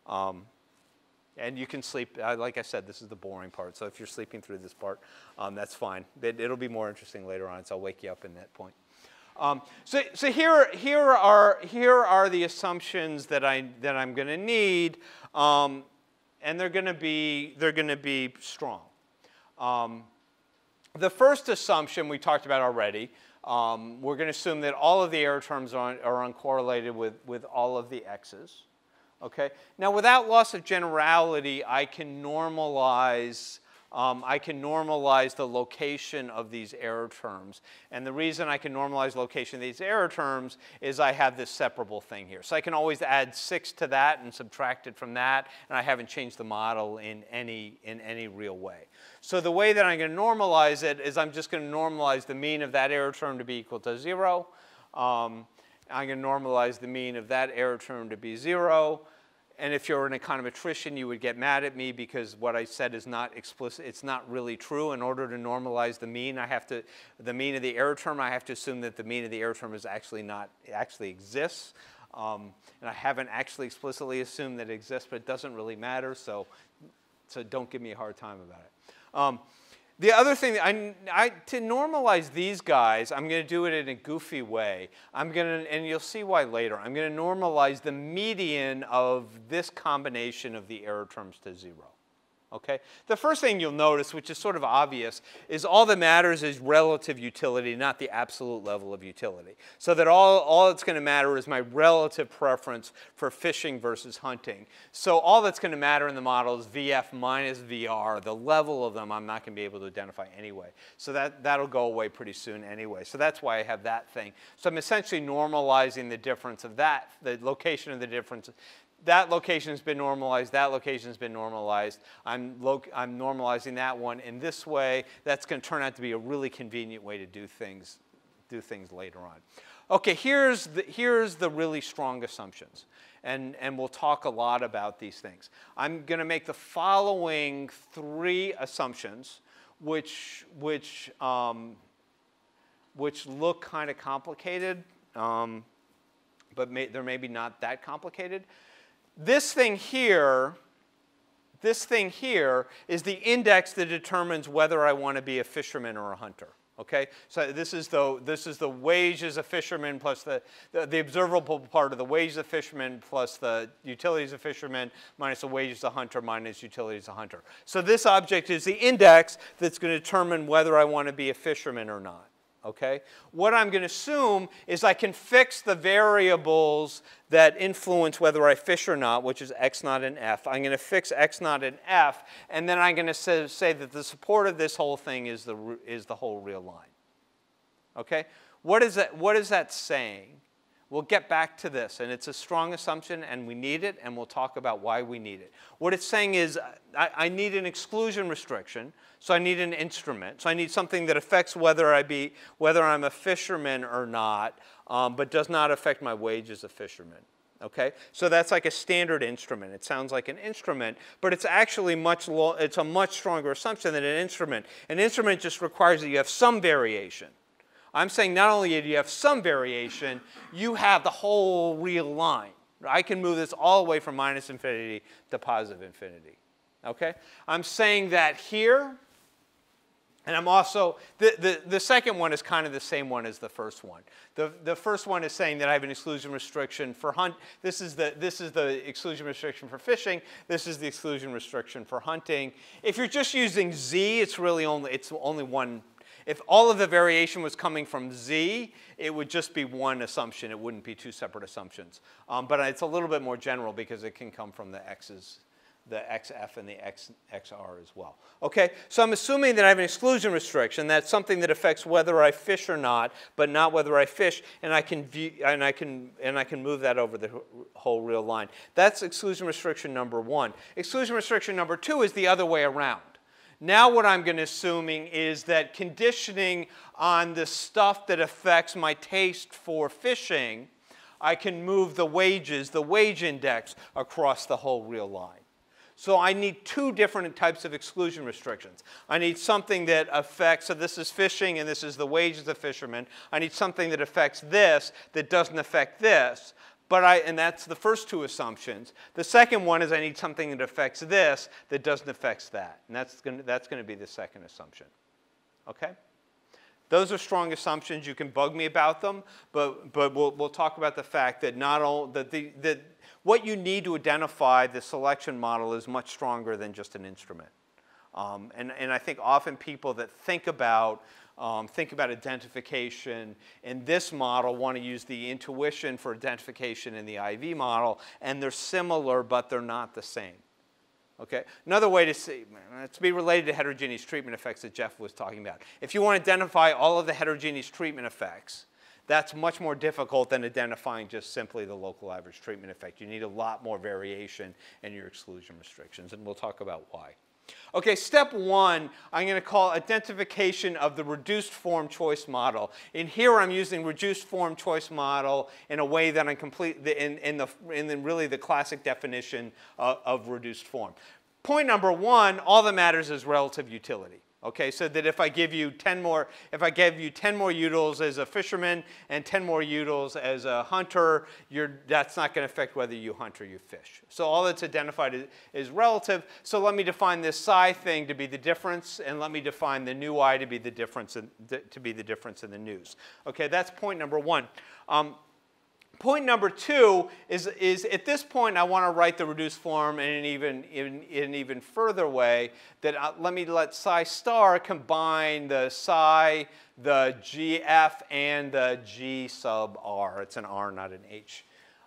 Um, And you can sleep, uh, like I said, this is the boring part. So if you're sleeping through this part, um, that's fine. It, it'll be more interesting later on, so I'll wake you up in that point. Um, so so here, here, are, here are the assumptions that, I, that I'm going to need. Um, and they're going to be, they're going to be strong. Um, the first assumption we talked about already. Um, we're going to assume that all of the error terms are, are uncorrelated with, with all of the x's. Okay. Now, without loss of generality, I can normalize. Um, I can normalize the location of these error terms, and the reason I can normalize location of these error terms is I have this separable thing here. So I can always add six to that and subtract it from that, and I haven't changed the model in any in any real way. So the way that I'm going to normalize it is I'm just going to normalize the mean of that error term to be equal to zero. Um, I'm going to normalize the mean of that error term to be zero. And if you're an econometrician, you would get mad at me because what I said is not explicit. It's not really true. In order to normalize the mean, I have to, the mean of the error term, I have to assume that the mean of the error term is actually not, actually exists. Um, and I haven't actually explicitly assumed that it exists, but it doesn't really matter. So, so don't give me a hard time about it. Um, The other thing, that I, I, to normalize these guys, I'm going to do it in a goofy way. I'm going to, and you'll see why later, I'm going to normalize the median of this combination of the error terms to zero. Okay? The first thing you'll notice, which is sort of obvious, is all that matters is relative utility, not the absolute level of utility. So that all, all that's going to matter is my relative preference for fishing versus hunting. So all that's going to matter in the model is V F minus V R. The level of them I'm not going to be able to identify anyway. So that, that'll go away pretty soon anyway. So that's why I have that thing. So I'm essentially normalizing the difference of that, the location of the difference. That location has been normalized. That location has been normalized. I'm, lo I'm normalizing that one in this way. That's going to turn out to be a really convenient way to do things, do things later on. Okay, here's the, here's the really strong assumptions, and, and we'll talk a lot about these things. I'm going to make the following three assumptions, which, which, um, which look kind of complicated, um, but may, they're maybe not that complicated. This thing here, this thing here is the index that determines whether I want to be a fisherman or a hunter. Okay, so this is the this is the wage as a fisherman plus the, the the observable part of the wage as a fisherman plus the utilities of fisherman minus the wage as a hunter minus utilities as a hunter. So this object is the index that's going to determine whether I want to be a fisherman or not. Okay? What I'm going to assume is I can fix the variables that influence whether I fish or not, which is x naught and f. I'm going to fix x naught and f, and then I'm going to say, say that the support of this whole thing is the, is the whole real line. Okay? What is that, what is that saying? We'll get back to this, and it's a strong assumption, and we need it, and we'll talk about why we need it. What it's saying is I, I need an exclusion restriction, so I need an instrument. So I need something that affects whether, I be, whether I'm a fisherman or not, um, but does not affect my wage as a fisherman. Okay? So that's like a standard instrument. It sounds like an instrument, but it's actually much lo- it's a much stronger assumption than an instrument. An instrument just requires that you have some variation. I'm saying not only do you have some variation, you have the whole real line. I can move this all the way from minus infinity to positive infinity. Okay? I'm saying that here. And I'm also, the, the, the second one is kind of the same one as the first one. The, the first one is saying that I have an exclusion restriction for hunt. This is, the, this is the exclusion restriction for fishing. This is the exclusion restriction for hunting. If you're just using Z, it's really only, it's only one. If all of the variation was coming from Z, it would just be one assumption. It wouldn't be two separate assumptions. Um, but it's a little bit more general because it can come from the X's. The X F and the X, X R as well. Okay, so I'm assuming that I have an exclusion restriction. That's something that affects whether I fish or not, but not whether I fish. And I can view, and I can and I can move that over the whole real line. That's exclusion restriction number one. Exclusion restriction number two is the other way around. Now what I'm going to assuming is that conditioning on the stuff that affects my taste for fishing, I can move the wages, the wage index, across the whole real line. So I need two different types of exclusion restrictions. I need something that affects, so this is fishing and this is the wages of fishermen. I need something that affects this that doesn't affect this. But I, and that's the first two assumptions. The second one is I need something that affects this that doesn't affect that. And that's gonna, that's gonna be the second assumption, okay? Those are strong assumptions. You can bug me about them, but, but we'll, we'll talk about the fact that not all, that the, that what you need to identify the selection model is much stronger than just an instrument. Um, and, and I think often people that think about, um, think about identification in this model want to use the intuition for identification in the I V model, and they're similar, but they're not the same. Okay. Another way to see, to be related to heterogeneous treatment effects that Jeff was talking about. If you want to identify all of the heterogeneous treatment effects, that's much more difficult than identifying just simply the local average treatment effect. You need a lot more variation in your exclusion restrictions, and we'll talk about why. Okay, step one, I'm going to call identification of the reduced form choice model. In here, I'm using reduced form choice model in a way that I'm complete in, in the in the, really the classic definition of, of reduced form. Point number one: all that matters is relative utility. Okay, so that if I give you ten more, if I give you ten more utils as a fisherman and ten more utils as a hunter, you're, that's not going to affect whether you hunt or you fish. So all that's identified is, is relative. So let me define this psi thing to be the difference, and let me define the new I to be the difference in, to be the difference in the news. Okay, that's point number one. Um, Point number two is, is at this point I want to write the reduced form in an even, in, in an even further way that I, let me let psi star combine the psi, the G F, and the G sub R. It's an R, not an H.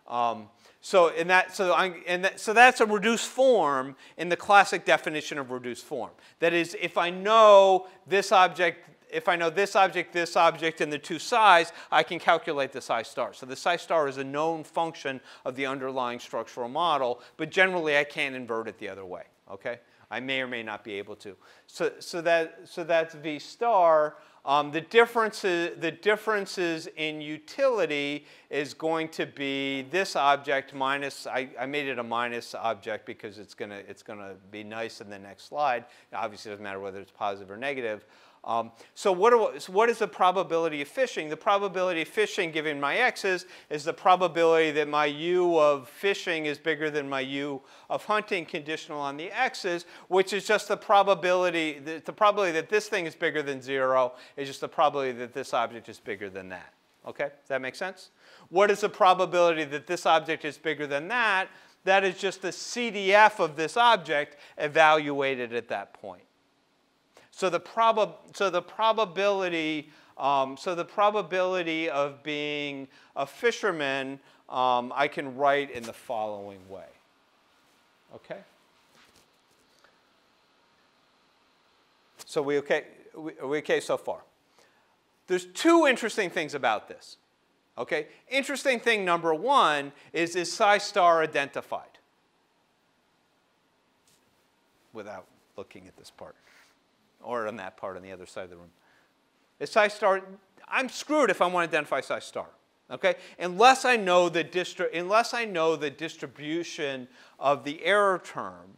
Um, so, in that, so, I'm, in that, so that's a reduced form in the classic definition of reduced form. That is, if I know this object, if I know this object, this object, and the two psi's, I can calculate the psi star. So the psi star is a known function of the underlying structural model, but generally I can't invert it the other way, okay? I may or may not be able to. So, so, that, so that's V star. Um, the, differences, the differences in utility is going to be this object minus, I, I made it a minus object because it's going to it's going to be nice in the next slide. It obviously doesn't matter whether it's positive or negative. Um, so, what are, so what is the probability of fishing? The probability of fishing given my x's is the probability that my u of fishing is bigger than my u of hunting conditional on the x's, which is just the probability, the, the probability that this thing is bigger than zero is just the probability that this object is bigger than that. Okay, does that make sense? What is the probability that this object is bigger than that? That is just the C D F of this object evaluated at that point. So the, prob so the probability, um, so the probability of being a fisherman, um, I can write in the following way. Okay. So we okay? Are we okay so far? There's two interesting things about this. Okay. Interesting thing number one is is psi star identified? Without looking at this part. Or on that part on the other side of the room. Is psi star, I'm screwed if I want to identify psi star. Okay? Unless I know the distri unless I know the distribution of the error term,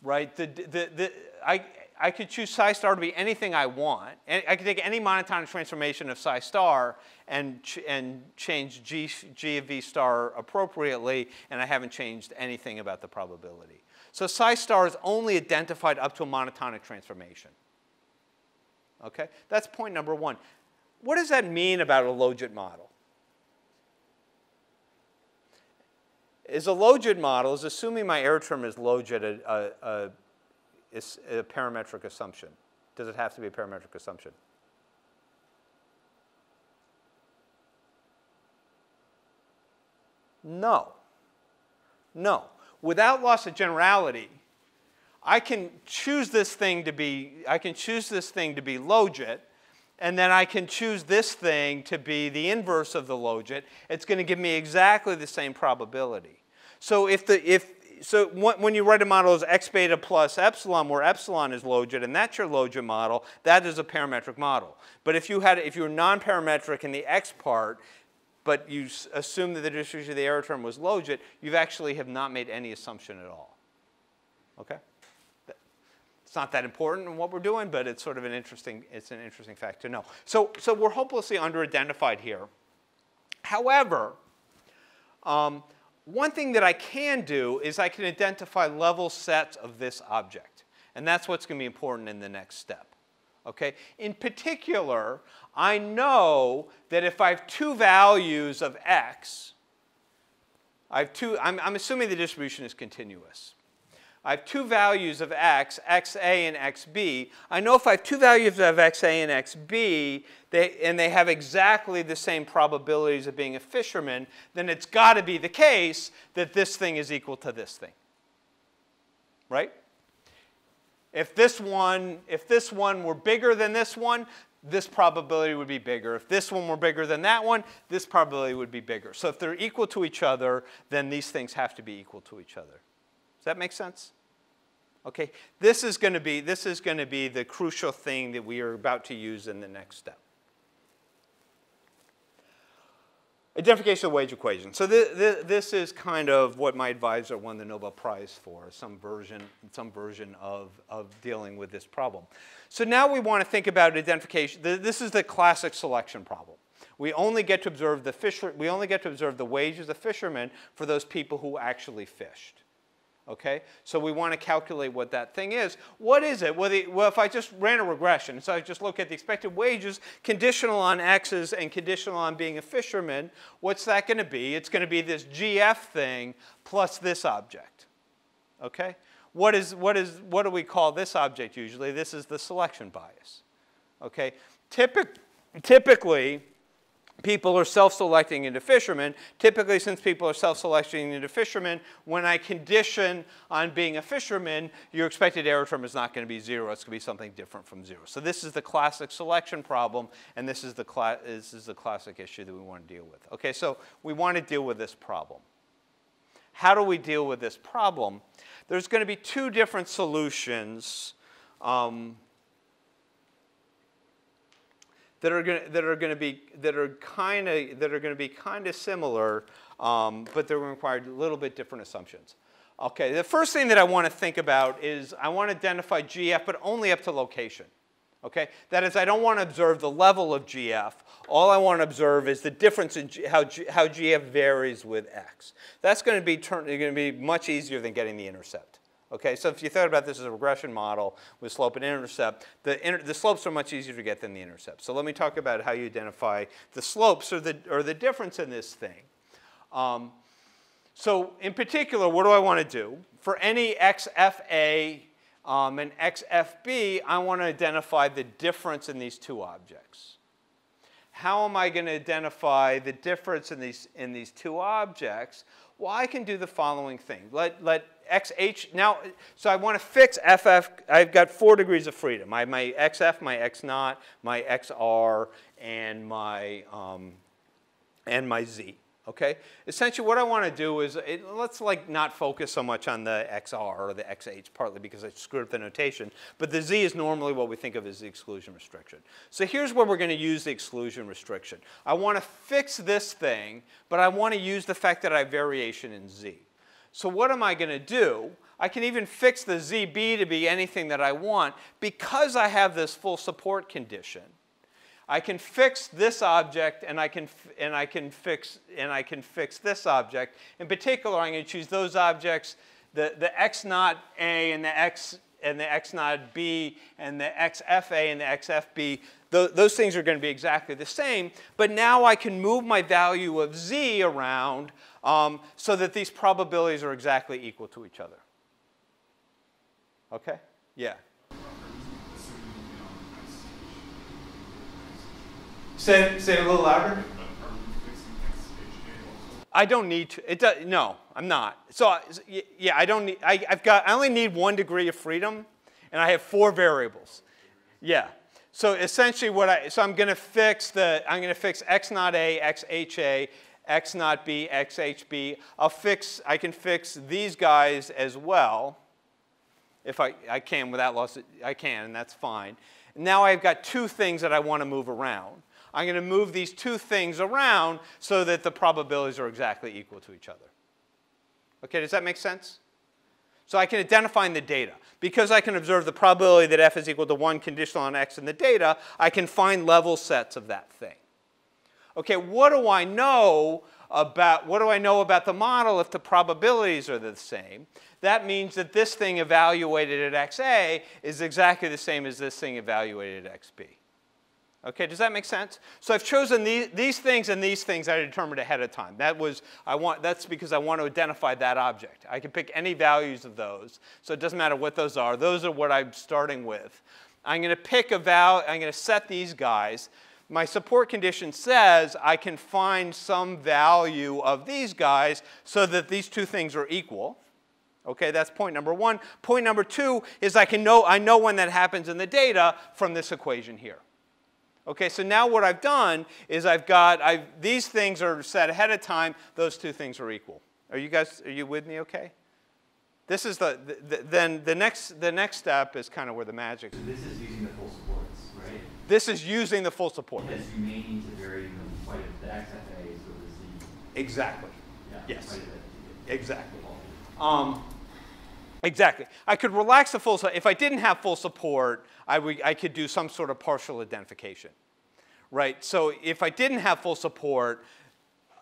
right? The, the, the, I, I could choose psi star to be anything I want. And I could take any monotonic transformation of psi star and, ch and change G, G of V star appropriately, and I haven't changed anything about the probability. So psi star is only identified up to a monotonic transformation. Okay? That's point number one. What does that mean about a logit model? Is a logit model, is assuming my error term is logit a, a, a, is a parametric assumption? Does it have to be a parametric assumption? No. No. Without loss of generality, I can choose this thing to be, I can choose this thing to be logit, and then I can choose this thing to be the inverse of the logit. It's going to give me exactly the same probability. So if the if so when you write a model as x beta plus epsilon, where epsilon is logit, and that's your logit model, that is a parametric model. But if you had if you were non-parametric in the x part, but you assume that the distribution of the error term was logit, you actually have not made any assumption at all. Okay? It's not that important in what we're doing, but it's sort of an interesting, it's an interesting fact to know. So, so we're hopelessly under-identified here. However, um, one thing that I can do is I can identify level sets of this object. And that's what's going to be important in the next step. Okay? In particular, I know that if I have two values of x, I have two, I'm, I'm assuming the distribution is continuous. I have two values of x, xa and xb. I know if I have two values of xa and xb, they, and they have exactly the same probabilities of being a fisherman, then it's got to be the case that this thing is equal to this thing. Right? If this one, if this one were bigger than this one, this probability would be bigger. If this one were bigger than that one, this probability would be bigger. So if they're equal to each other, then these things have to be equal to each other. Does that make sense? Okay, this is going to be, this is going to be the crucial thing that we are about to use in the next step. Identification of wage equation. So th th this is kind of what my advisor won the Nobel Prize for, some version, some version of, of dealing with this problem. So now we want to think about identification. This is the classic selection problem. We only get to observe the fisher, we only get to observe the wages of fishermen for those people who actually fished. Okay, so we want to calculate what that thing is. What is it? Well, the, well, if I just ran a regression, so I just look at the expected wages, conditional on x's and conditional on being a fisherman, what's that going to be? It's going to be this G F thing plus this object. Okay, what is what is what do we call this object usually? This is the selection bias. Okay, Typic, typically. People are self-selecting into fishermen. Typically, since people are self-selecting into fishermen, when I condition on being a fisherman, your expected error term is not going to be zero. It's going to be something different from zero. So this is the classic selection problem, and this is the, cla this is the classic issue that we want to deal with. Okay, so we want to deal with this problem. How do we deal with this problem? There's going to be two different solutions um, that are going to, that are going to be that are kind of that are going to be kind of similar, um, but they're going to require a little bit different assumptions. Okay, the first thing that I want to think about is I want to identify G F, but only up to location. Okay, that is, I don't want to observe the level of G F. All I want to observe is the difference in G, how G, how G F varies with X. That's going to be turn, going to be much easier than getting the intercept. Okay, so if you thought about this as a regression model with slope and intercept, the, inter the slopes are much easier to get than the intercept. So let me talk about how you identify the slopes or the, or the difference in this thing. Um, so in particular, what do I want to do? For any X F A um, and X F B, I want to identify the difference in these two objects. How am I going to identify the difference in these, in these two objects? Well, I can do the following thing. Let, let X H, now, so I want to fix F F. I've got four degrees of freedom. I have my X F, my X zero, my X R, and my, um, and my Z, okay? Essentially, what I want to do is, it, let's like not focus so much on the X R or the X H, partly because I screwed up the notation, but the Z is normally what we think of as the exclusion restriction. So here's where we're going to use the exclusion restriction. I want to fix this thing, but I want to use the fact that I have variation in Z. So what am I going to do? I can even fix the Z B to be anything that I want because I have this full support condition. I can fix this object, and I can and I can fix and I can fix this object. In particular, I'm going to choose those objects, the the x naught a and the x and the x naught b and the xfa and the xfb. Th those things are going to be exactly the same. But now I can move my value of z around um, so that these probabilities are exactly equal to each other. Okay? Yeah. Say, say it a little louder. I don't need to. It does, no, I'm not. So yeah, I don't need. I, I've got. I only need one degree of freedom, and I have four variables. Yeah. So essentially, what I so I'm going to fix the. I'm going to fix x naught a, x h a, x naught b, x h b. I'll fix. I can fix these guys as well. If I I can without loss, I can, and that's fine. Now I've got two things that I want to move around. I'm going to move these two things around so that the probabilities are exactly equal to each other. Okay, does that make sense? So I can identify in the data. Because I can observe the probability that f is equal to one conditional on x in the data, I can find level sets of that thing. Okay, what do I know about, what do I know about the model if the probabilities are the same? That means that this thing evaluated at X A is exactly the same as this thing evaluated at X B. Okay, does that make sense? So I've chosen these, these things and these things I determined ahead of time. That was, I want, that's because I want to identify that object. I can pick any values of those, so it doesn't matter what those are. Those are what I'm starting with. I'm going to pick a value, I'm going to set these guys. My support condition says I can find some value of these guys so that these two things are equal. Okay, that's point number one. Point number two is I can know, I know when that happens in the data from this equation here. Okay, so now what I've done is I've got, I've, these things are set ahead of time, those two things are equal. Are you guys, are you with me okay? This is the, the, the then the next, the next step is kind of where the magic is. So this is using the full supports, right? This is using the full support. Yes, you may need to vary them quite a bit. The X F A is over Z. Exactly. Yeah, yes. Exactly. Um, exactly. I could relax the full support. If I didn't have full support, I, would, I could do some sort of partial identification. Right? So if I didn't have full support,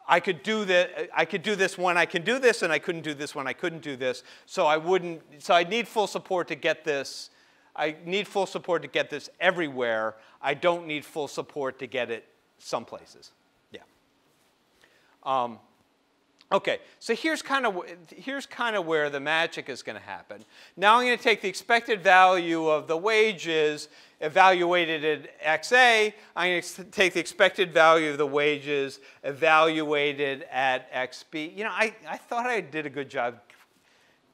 I could do the, I could do this when I can do this, and I couldn't do this when I couldn't do this. So I wouldn't, so I need full support to get this. I need full support to get this everywhere. I don't need full support to get it some places. Yeah. Um, okay, so here's kind of here's kind of where the magic is going to happen. Now I'm going to take the expected value of the wages evaluated at X A. I'm going to take the expected value of the wages evaluated at X B. You know, I, I thought I did a good job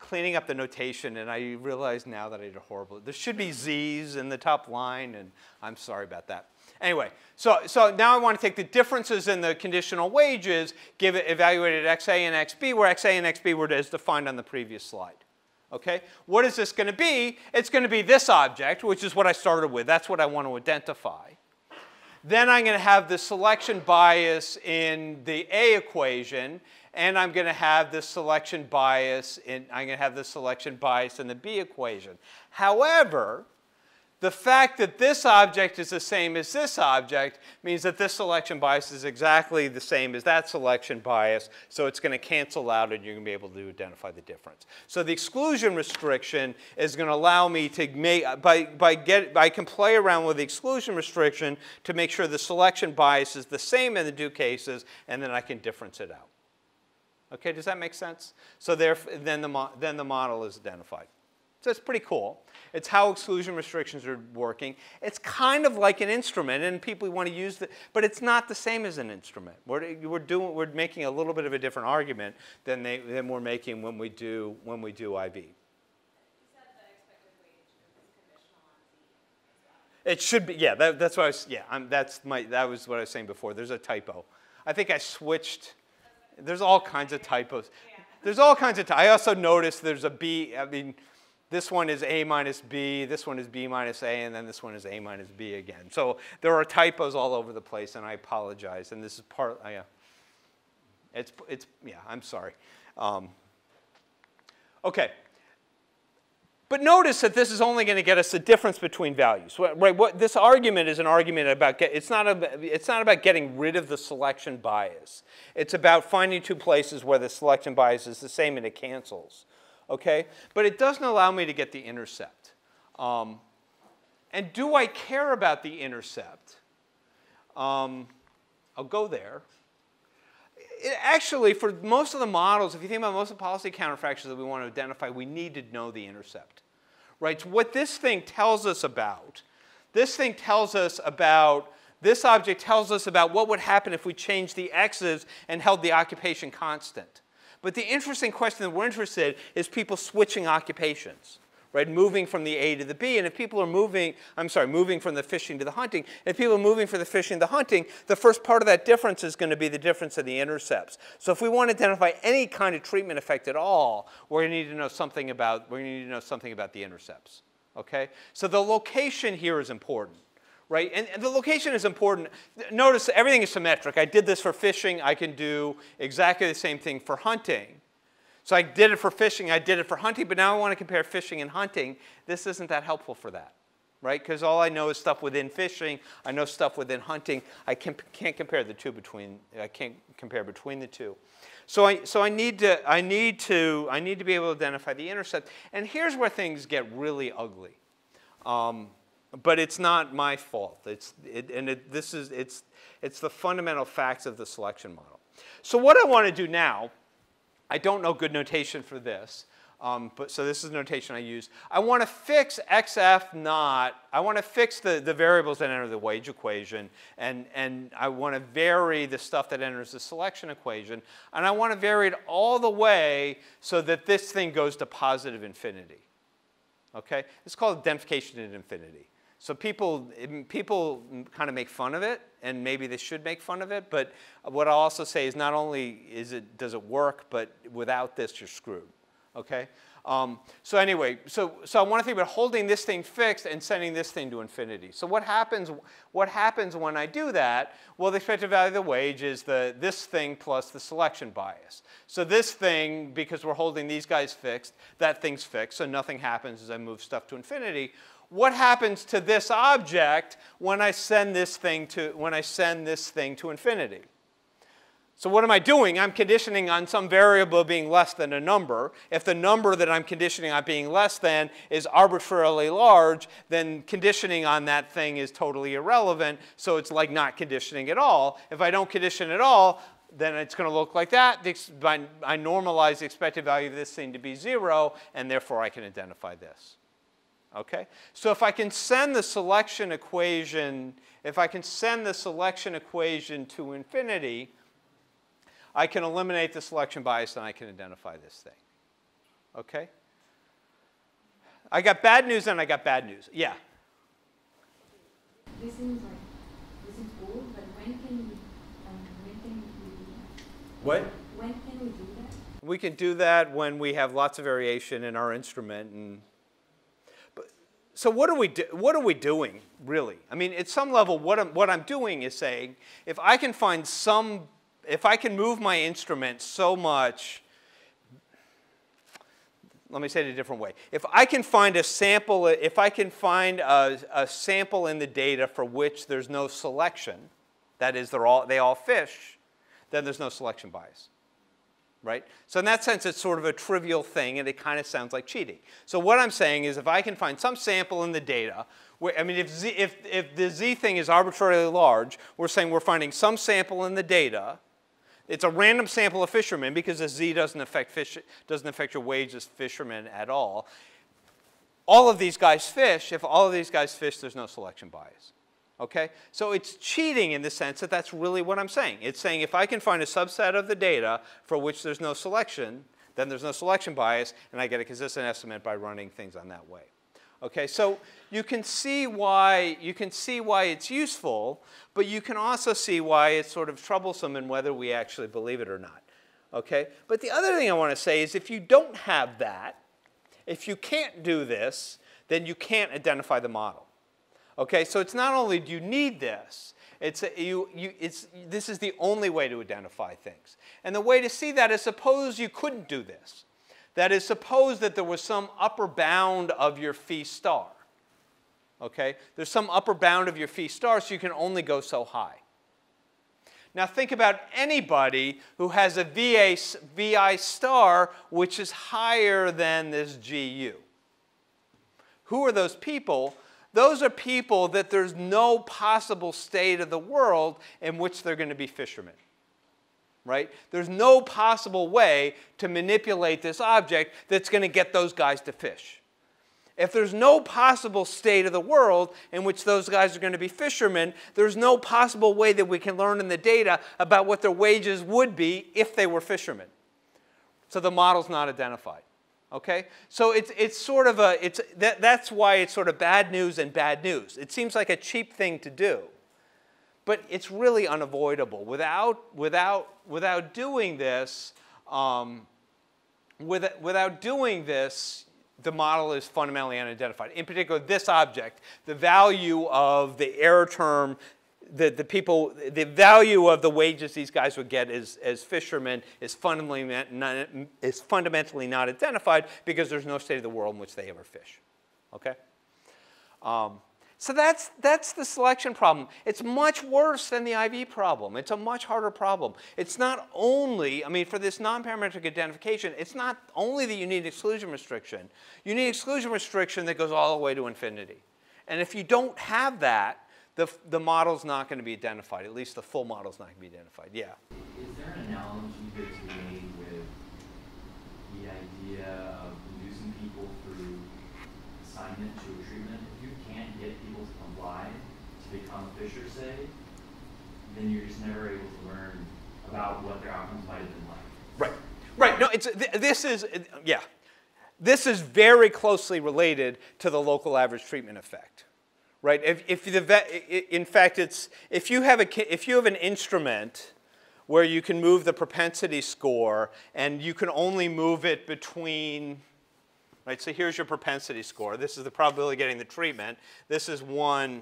cleaning up the notation, and I realize now that I did a horrible. There should be Z's in the top line, and I'm sorry about that. Anyway, so, so now I want to take the differences in the conditional wages, give it evaluated at X A and X B, where X A and X B were as defined on the previous slide. Okay? What is this going to be? It's going to be this object, which is what I started with. That's what I want to identify. Then I'm going to have the selection bias in the A equation, and I'm going to have the selection bias in I'm going to have the selection bias in the B equation. However, the fact that this object is the same as this object means that this selection bias is exactly the same as that selection bias, so it's going to cancel out and you're going to be able to identify the difference. So the exclusion restriction is going to allow me to make, by, by get, I can play around with the exclusion restriction to make sure the selection bias is the same in the two cases, and then I can difference it out. Okay, does that make sense? So there, then the, then the model is identified. So it's pretty cool. It's how exclusion restrictions are working. It's kind of like an instrument, and people want to use it, but it's not the same as an instrument. We're, we're, doing, we're making a little bit of a different argument than, they, than we're making when we do, when we do I B. It should be, yeah, that, that's what I was, yeah, I'm, that's my, that was what I was saying before. There's a typo. I think I switched, there's all kinds of typos. There's all kinds of, I also noticed there's a B, I mean, this one is A minus B, this one is B minus A, and then this one is A minus B again. So there are typos all over the place, and I apologize. And this is part, yeah, it's, it's, yeah, I'm sorry. Um, Okay. But notice that this is only going to get us the difference between values. Right? What, this argument is an argument about, get, it's, not a, it's not about getting rid of the selection bias. It's about finding two places where the selection bias is the same and it cancels. Okay? But it doesn't allow me to get the intercept. Um, and do I care about the intercept? Um, I'll go there. It actually, for most of the models, if you think about most of the policy counterfactors that we want to identify, we need to know the intercept. Right? So what this thing tells us about, this thing tells us about, this object tells us about what would happen if we changed the x's and held the occupation constant. But the interesting question that we're interested in is people switching occupations. Right, moving from the A to the B, and if people are moving, I'm sorry, moving from the fishing to the hunting, if people are moving from the fishing to the hunting, the first part of that difference is going to be the difference in the intercepts. So if we want to identify any kind of treatment effect at all, we're going to need to know something about, we're going to need to know something about the intercepts. Okay? So the location here is important. Right? And, and the location is important. Notice everything is symmetric. I did this for fishing. I can do exactly the same thing for hunting. So I did it for fishing, I did it for hunting, but now I want to compare fishing and hunting. This isn't that helpful for that, right? Because all I know is stuff within fishing, I know stuff within hunting. I can, can't compare the two between, I can't compare between the two. So I, so I need to, I need to, I need to be able to identify the intercept. And here's where things get really ugly. Um, but it's not my fault. It's, it, and it, this is, it's, it's the fundamental facts of the selection model. So what I want to do now, I don't know good notation for this, um, but so this is notation I use. I want to fix X F naught. I want to fix the, the variables that enter the wage equation, and, and I want to vary the stuff that enters the selection equation, and I want to vary it all the way so that this thing goes to positive infinity. Okay? It's called identification at infinity. So people, people kind of make fun of it, and maybe they should make fun of it, but what I'll also say is not only is it, does it work, but without this, you're screwed, okay? Um, so anyway, so, so I want to think about holding this thing fixed and sending this thing to infinity. So what happens, what happens when I do that? Well, the expected value of the wage is the, this thing plus the selection bias. So this thing, because we're holding these guys fixed, that thing's fixed, so nothing happens as I move stuff to infinity. What happens to this object when I send this thing to, when I send this thing to infinity? So what am I doing? I'm conditioning on some variable being less than a number. If the number that I'm conditioning on being less than is arbitrarily large, then conditioning on that thing is totally irrelevant, so it's like not conditioning at all. If I don't condition at all, then it's going to look like that. I normalize the expected value of this thing to be zero, and therefore I can identify this. Okay? So if I can send the selection equation, if I can send the selection equation to infinity, I can eliminate the selection bias and I can identify this thing. Okay? I got bad news and I got bad news. Yeah. This seems like this is cool, but when can we, um, when can we do that? What? When can we do that? We can do that when we have lots of variation in our instrument and. So what are we do, what are we doing, really? I mean, at some level, what I'm, what I'm doing is saying, if I can find some, if I can move my instrument so much, let me say it a different way. If I can find a sample, if I can find a, a sample in the data for which there's no selection, that is, they're all, they all fish, then there's no selection bias. Right? So in that sense, it's sort of a trivial thing, and it kind of sounds like cheating. So what I'm saying is if I can find some sample in the data, where, I mean, if, Z, if, if the Z thing is arbitrarily large, we're saying we're finding some sample in the data. It's a random sample of fishermen because the Z doesn't affect, fish, doesn't affect your wage as fishermen at all. All of these guys fish. If all of these guys fish, there's no selection bias. Okay? So it's cheating in the sense that that's really what I'm saying. It's saying if I can find a subset of the data for which there's no selection, then there's no selection bias, and I get a consistent estimate by running things on that way. Okay? So you can see why, you can see why it's useful, but you can also see why it's sort of troublesome in whether we actually believe it or not. Okay? But the other thing I want to say is if you don't have that, if you can't do this, then you can't identify the model. Okay, so it's not only do you need this, it's, a, you, you, it's, this is the only way to identify things. And the way to see that is suppose you couldn't do this. That is, suppose that there was some upper bound of your phi star. Okay? There's some upper bound of your phi star, so you can only go so high. Now think about anybody who has a V A, V I star which is higher than this G U. Who are those people? Those are people that there's no possible state of the world in which they're going to be fishermen. Right? There's no possible way to manipulate this object that's going to get those guys to fish. If there's no possible state of the world in which those guys are going to be fishermen, there's no possible way that we can learn in the data about what their wages would be if they were fishermen. So the model's not identified. Okay? So it's, it's sort of a, it's, that, that's why it's sort of bad news and bad news. It seems like a cheap thing to do, but it's really unavoidable. Without, without, without doing this, um, with, without doing this, the model is fundamentally unidentified. In particular, this object, the value of the error term, the, the people, the value of the wages these guys would get as, as fishermen is fundamentally not, is fundamentally not identified because there's no state of the world in which they ever fish. Okay? Um, so that's, that's the selection problem. It's much worse than the I V problem. It's a much harder problem. It's not only, I mean, for this non-parametric identification, it's not only that you need exclusion restriction. You need exclusion restriction that goes all the way to infinity. And if you don't have that, the, the model's not going to be identified. At least the full model's not going to be identified. Yeah? Is there an analogy that's made with the idea of inducing people through assignment to a treatment? If you can't get people to comply to become a fisher, say, then you're just never able to learn about what their outcomes might have been like. Right. Right. No, it's, th this is, yeah. This is very closely related to the local average treatment effect. Right? If, if the vet, in fact, it's if you have a if you have an instrument where you can move the propensity score and you can only move it between, right? So here's your propensity score. This is the probability of getting the treatment. This is one.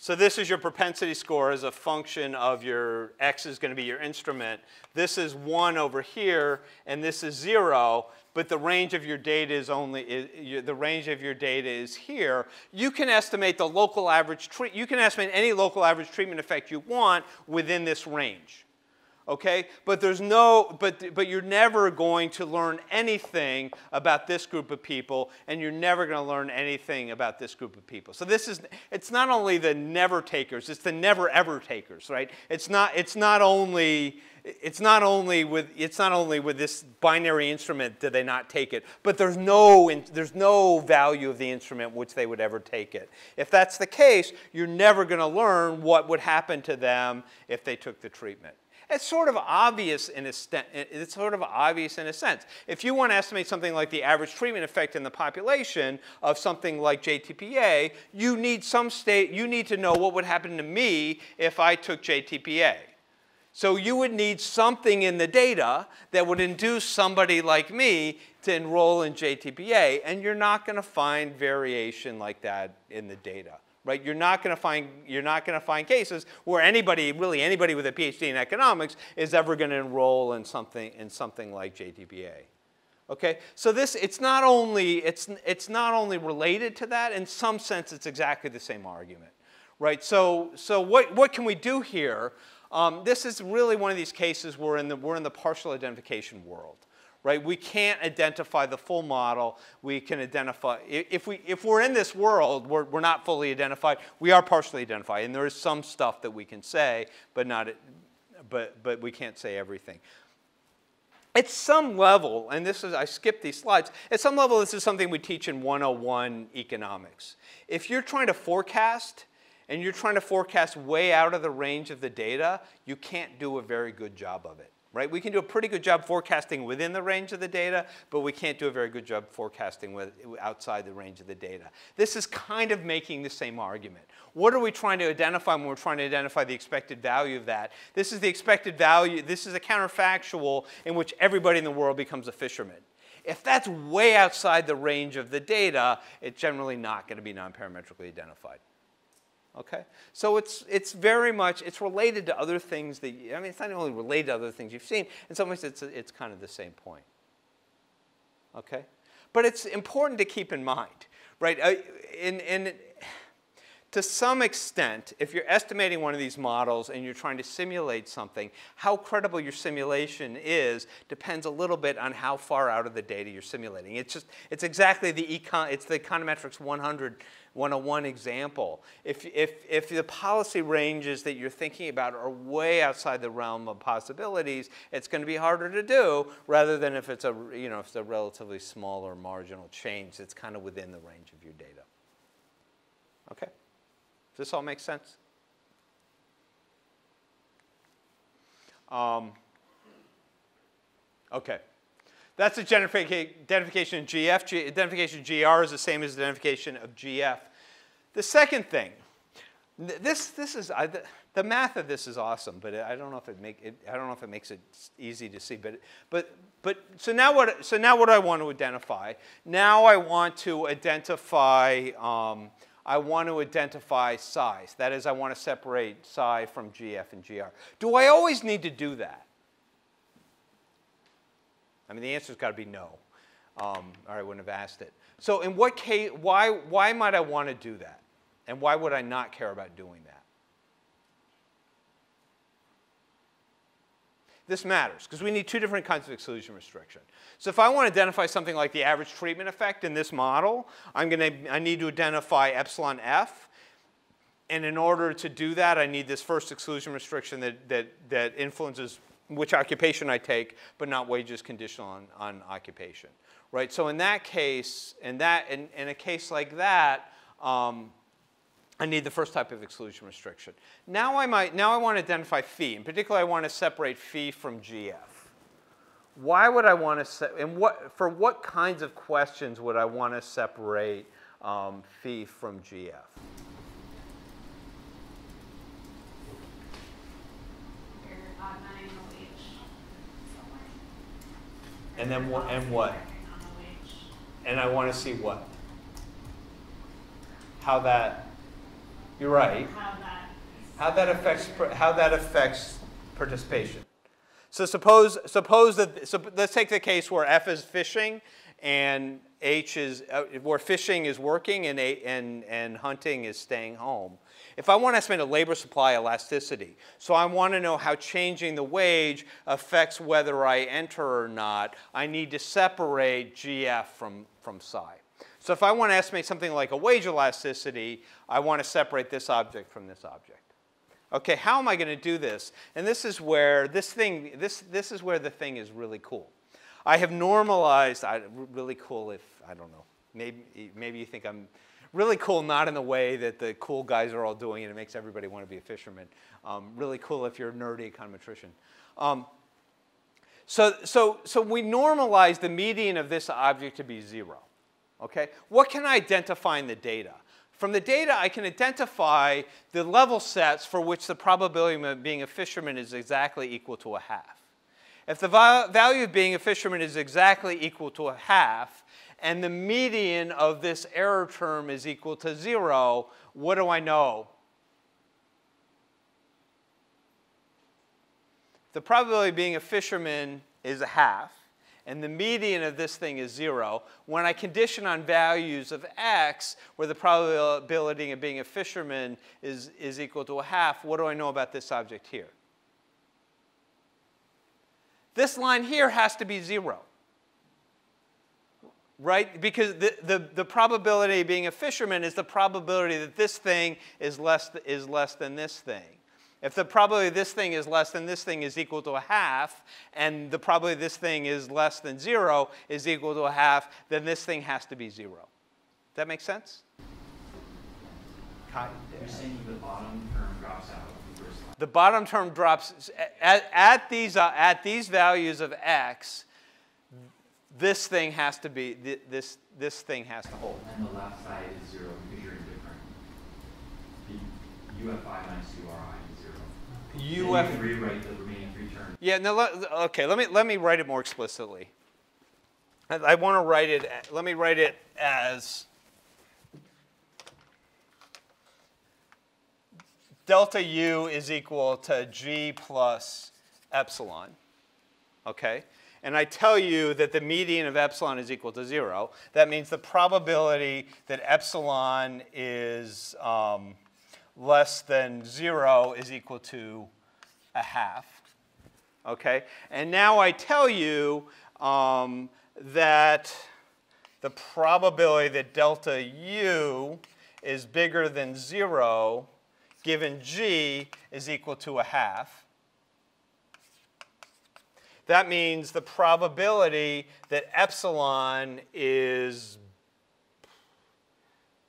So this is your propensity score as a function of your x is going to be your instrument. This is one over here, and this is zero. But the range of your data is only is, the range of your data is here. You can estimate the local average treat. You can estimate any local average treatment effect you want within this range. Okay, but there's no, but but you're never going to learn anything about this group of people, and you're never going to learn anything about this group of people. So this is, it's not only the never takers, it's the never ever takers, right? It's not, it's not only, it's not only with, it's not only with this binary instrument do they not take it, but there's no, there's no value of the instrument which they would ever take it. If that's the case, you're never going to learn what would happen to them if they took the treatment. It's sort of obvious in a it's sort of obvious in a sense. If you want to estimate something like the average treatment effect in the population of something like J T P A, you need some state. You need to know what would happen to me if I took J T P A. So you would need something in the data that would induce somebody like me to enroll in J T P A, and you're not going to find variation like that in the data. Right? You're not going to find, you're not going to find cases where anybody, really anybody with a PhD in economics, is ever going to enroll in something in something like J T P A. Okay? So this, it's not only, it's it's not only related to that. In some sense, it's exactly the same argument, right? So so what what can we do here? Um, this is really one of these cases where in the we're in the partial identification world. Right? We can't identify the full model. We can identify, if, we, if we're in this world, we're, we're not fully identified. We are partially identified. And there is some stuff that we can say, but, not, but, but we can't say everything. At some level, and this is, I skipped these slides. At some level, this is something we teach in one oh one economics. If you're trying to forecast, and you're trying to forecast way out of the range of the data, you can't do a very good job of it. Right? We can do a pretty good job forecasting within the range of the data, but we can't do a very good job forecasting with, outside the range of the data. This is kind of making the same argument. What are we trying to identify when we're trying to identify the expected value of that? This is the expected value. This is a counterfactual in which everybody in the world becomes a fisherman. If that's way outside the range of the data, it's generally not going to be non-parametrically identified. Okay, so it's it's very much it's related to other things that you, I mean it's not only related to other things you've seen. In some ways, it's it's kind of the same point. Okay, but it's important to keep in mind, right? Uh, in in to some extent, if you're estimating one of these models and you're trying to simulate something, how credible your simulation is depends a little bit on how far out of the data you're simulating. It's just, it's exactly the econ, it's the econometrics one hundred, one oh one example. If, if, if the policy ranges that you're thinking about are way outside the realm of possibilities, it's going to be harder to do rather than if it's a, you know, if it's a relatively small or marginal change that's kind of within the range of your data. Okay? Does this all make sense? Um, okay. That's identification of G F. G, identification of G R is the same as identification of G F. The second thing, this this is I, the, the math of this is awesome, but I don't know if it make it, I don't know if it makes it easy to see. But but but so now what so now what do I want to identify? Now I want to identify. Um, I want to identify size. That is, I want to separate psi from G F and G R. Do I always need to do that? I mean, the answer's got to be no, um, or I wouldn't have asked it. So in what case, why, why might I want to do that? And why would I not care about doing that? This matters, because we need two different kinds of exclusion restriction. So if I want to identify something like the average treatment effect in this model, I'm going to, I need to identify epsilon f. And in order to do that, I need this first exclusion restriction that, that, that influences which occupation I take, but not wages conditional on, on occupation. Right? So in that case, in, that, in, in a case like that, um, I need the first type of exclusion restriction. Now I might, now I want to identify phi. In particular, I want to separate phi from G F. Why would I want to se- and what for what kinds of questions would I want to separate um, phi from G F? And then what? And what? And I want to see what? How that. You're right. How that affects how that affects participation. So suppose suppose that so let's take the case where F is fishing and H is uh, where fishing is working and a, and and hunting is staying home. If I want to estimate a labor supply elasticity, so I want to know how changing the wage affects whether I enter or not, I need to separate G F from from psi. So if I want to estimate something like a wage elasticity, I want to separate this object from this object. Okay, how am I going to do this? And this is where this thing, this this is where the thing is really cool. I have normalized, I, really cool if, I don't know, maybe, maybe you think I'm really cool not in the way that the cool guys are all doing and it makes everybody want to be a fisherman. Um, really cool if you're a nerdy econometrician. Um, so, so, so we normalize the median of this object to be zero. Okay, what can I identify in the data? From the data, I can identify the level sets for which the probability of being a fisherman is exactly equal to a half. If the value of being a fisherman is exactly equal to a half, and the median of this error term is equal to zero, what do I know? The probability of being a fisherman is a half. And the median of this thing is zero. When I condition on values of x, where the probability of being a fisherman is, is equal to a half, what do I know about this object here? This line here has to be zero, right? Because the, the, the probability of being a fisherman is the probability that this thing is less, is less than this thing. If the probability of this thing is less than this thing is equal to a half, and the probability of this thing is less than zero is equal to a half, then this thing has to be zero. Does that make sense? You're saying the bottom term drops out of the first line. The bottom term drops at, at these uh, at these values of x. This thing has to be th this this thing has to hold. And the left side is zero because you're indifferent. U F I minus U R I. U F rewrite the remaining three terms. Yeah, no, okay, let me let me write it more explicitly. I, I want to write it let me write it as delta U is equal to G plus epsilon, okay? And I tell you that the median of epsilon is equal to zero. That means the probability that epsilon is um, less than zero is equal to a half, okay? And now I tell you um, that the probability that delta U is bigger than zero given G is equal to a half. That means the probability that epsilon is,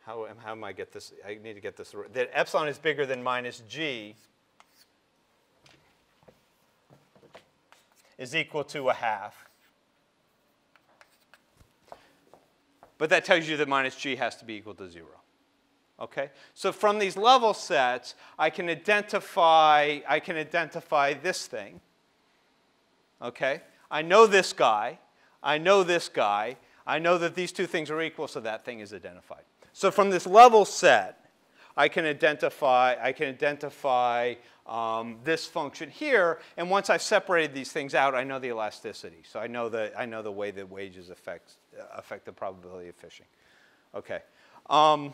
how, how am I get this, I need to get this, that epsilon is bigger than minus G is equal to a half. But that tells you that minus G has to be equal to zero. Okay? So from these level sets, I can identify, I can identify this thing. Okay? I know this guy. I know this guy. I know that these two things are equal, so that thing is identified. So from this level set, I can identify, I can identify um, this function here. And once I've separated these things out, I know the elasticity. So I know the, I know the way that wages affect, affect the probability of fishing. Okay. Um,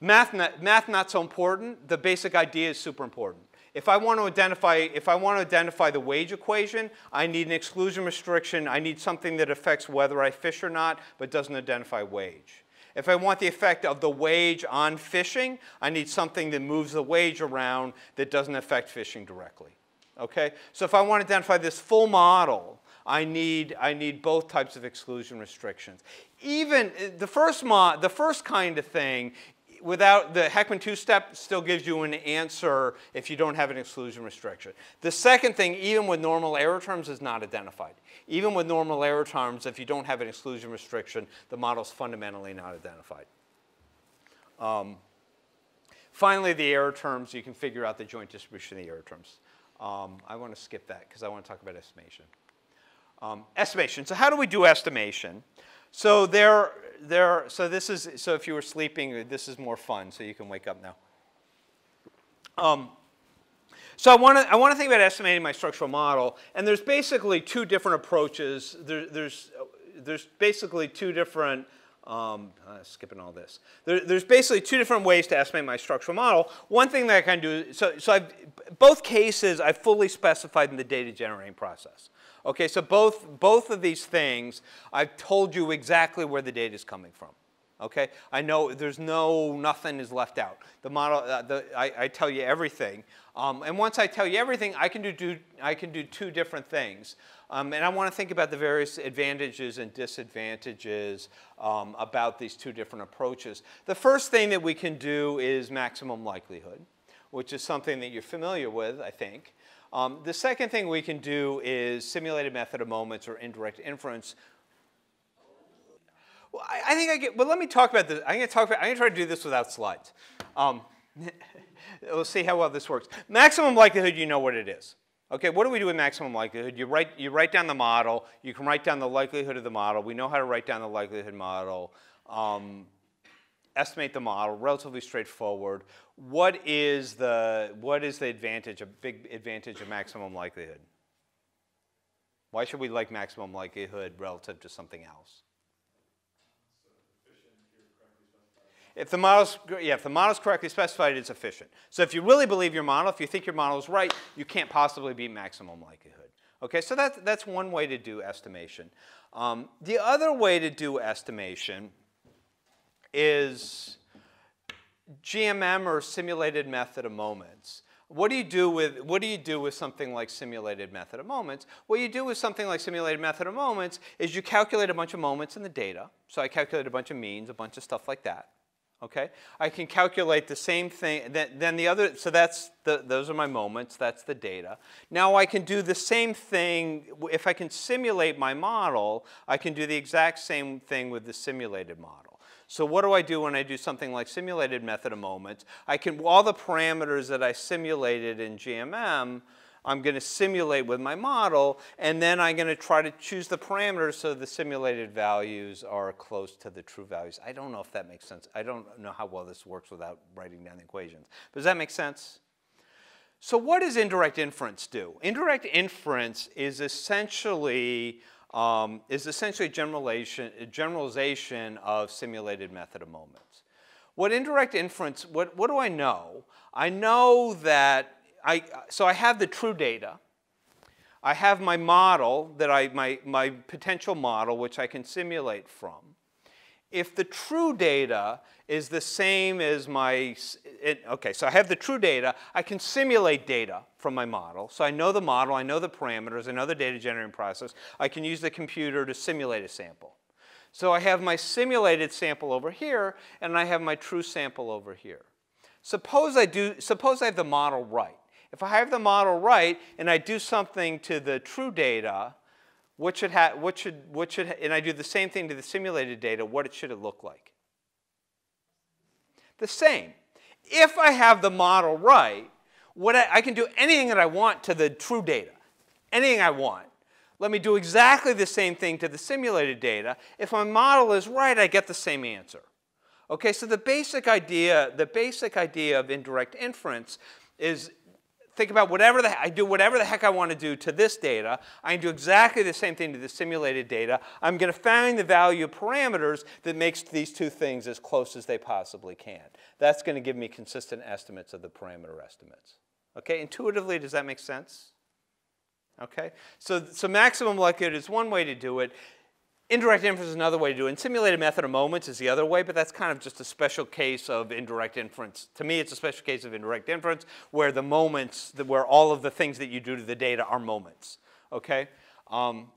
Math not, math not so important. The basic idea is super important. If I want to identify, if I want to identify the wage equation, I need an exclusion restriction. I need something that affects whether I fish or not, but doesn't identify wage. If I want the effect of the wage on fishing, I need something that moves the wage around that doesn't affect fishing directly. Okay? So if I want to identify this full model, I need, I need both types of exclusion restrictions. Even the first, mo the first kind of thing, without the Heckman two-step still gives you an answer if you don't have an exclusion restriction. The second thing, even with normal error terms, is not identified. Even with normal error terms, if you don't have an exclusion restriction, the model's fundamentally not identified. Um, finally, the error terms, you can figure out the joint distribution of the error terms. Um, I want to skip that because I want to talk about estimation. Um, estimation, so how do we do estimation? So there, there. So this is. So if you were sleeping, this is more fun. So you can wake up now. Um, so I want to. I want to think about estimating my structural model. And there's basically two different approaches. There, there's. There's basically two different. Um, uh, skipping all this. There, there's basically two different ways to estimate my structural model. One thing that I can do. So so I've, both cases I fully specified in the data generating process. Okay, so both, both of these things, I've told you exactly where the data is coming from. Okay, I know there's no, nothing is left out. The model, uh, the, I, I tell you everything. Um, and once I tell you everything, I can do, do, I can do two different things. Um, and I want to think about the various advantages and disadvantages um, about these two different approaches. The first thing that we can do is maximum likelihood, which is something that you're familiar with, I think. Um, the second thing we can do is simulated method of moments or indirect inference. Well, I, I think I get, well, let me talk about this. I'm going to talk about, I'm going to try to do this without slides. Um, we'll see how well this works. Maximum likelihood, you know what it is. Okay, what do we do with maximum likelihood? You write, you write down the model. You can write down the likelihood of the model. We know how to write down the likelihood model. Um, Estimate the model, relatively straightforward. What is the, what is the advantage, a big advantage of maximum likelihood? Why should we like maximum likelihood relative to something else? If the model's, yeah, if the model's correctly specified, it's efficient. So if you really believe your model, if you think your model is right, you can't possibly be maximum likelihood. Okay, so that's, that's one way to do estimation. Um, the other way to do estimation is G M M or simulated method of moments. What do you do with, what do you do with something like simulated method of moments? What you do with something like simulated method of moments is you calculate a bunch of moments in the data. So I calculate a bunch of means, a bunch of stuff like that. Okay, I can calculate the same thing. Then the other, so that's the, those are my moments. That's the data. Now I can do the same thing if I can simulate my model. I can do the exact same thing with the simulated model. So what do I do when I do something like simulated method of moments? I can, all the parameters that I simulated in G M M, I'm going to simulate with my model, and then I'm going to try to choose the parameters so the simulated values are close to the true values. I don't know if that makes sense. I don't know how well this works without writing down the equations. Does that make sense? So what does indirect inference do? Indirect inference is essentially um, is essentially generalization generalization of simulated method of moments. What indirect inference? What what do I know? I know that I so I have the true data. I have my model that I my my potential model which I can simulate from. If the true data is the same as my, it, okay, so I have the true data, I can simulate data from my model. So I know the model, I know the parameters, I know the data generating process. I can use the computer to simulate a sample. So I have my simulated sample over here, and I have my true sample over here. Suppose I do, suppose I have the model right. If I have the model right, and I do something to the true data, What should, ha what should, what should ha and I do the same thing to the simulated data, what it, should it look like? The same. If I have the model right, what I, I can do anything that I want to the true data, anything I want. Let me do exactly the same thing to the simulated data. If my model is right, I get the same answer. Okay, so the basic idea, the basic idea of indirect inference is, think about whatever the, I do whatever the heck I want to do to this data. I can do exactly the same thing to the simulated data. I'm going to find the value of parameters that makes these two things as close as they possibly can. That's going to give me consistent estimates of the parameter estimates. Okay, intuitively, does that make sense? Okay, so, so maximum likelihood is one way to do it. Indirect inference is another way to do it. And simulated method of moments is the other way, but that's kind of just a special case of indirect inference. To me, it's a special case of indirect inference where the moments, where all of the things that you do to the data are moments. Okay? Um,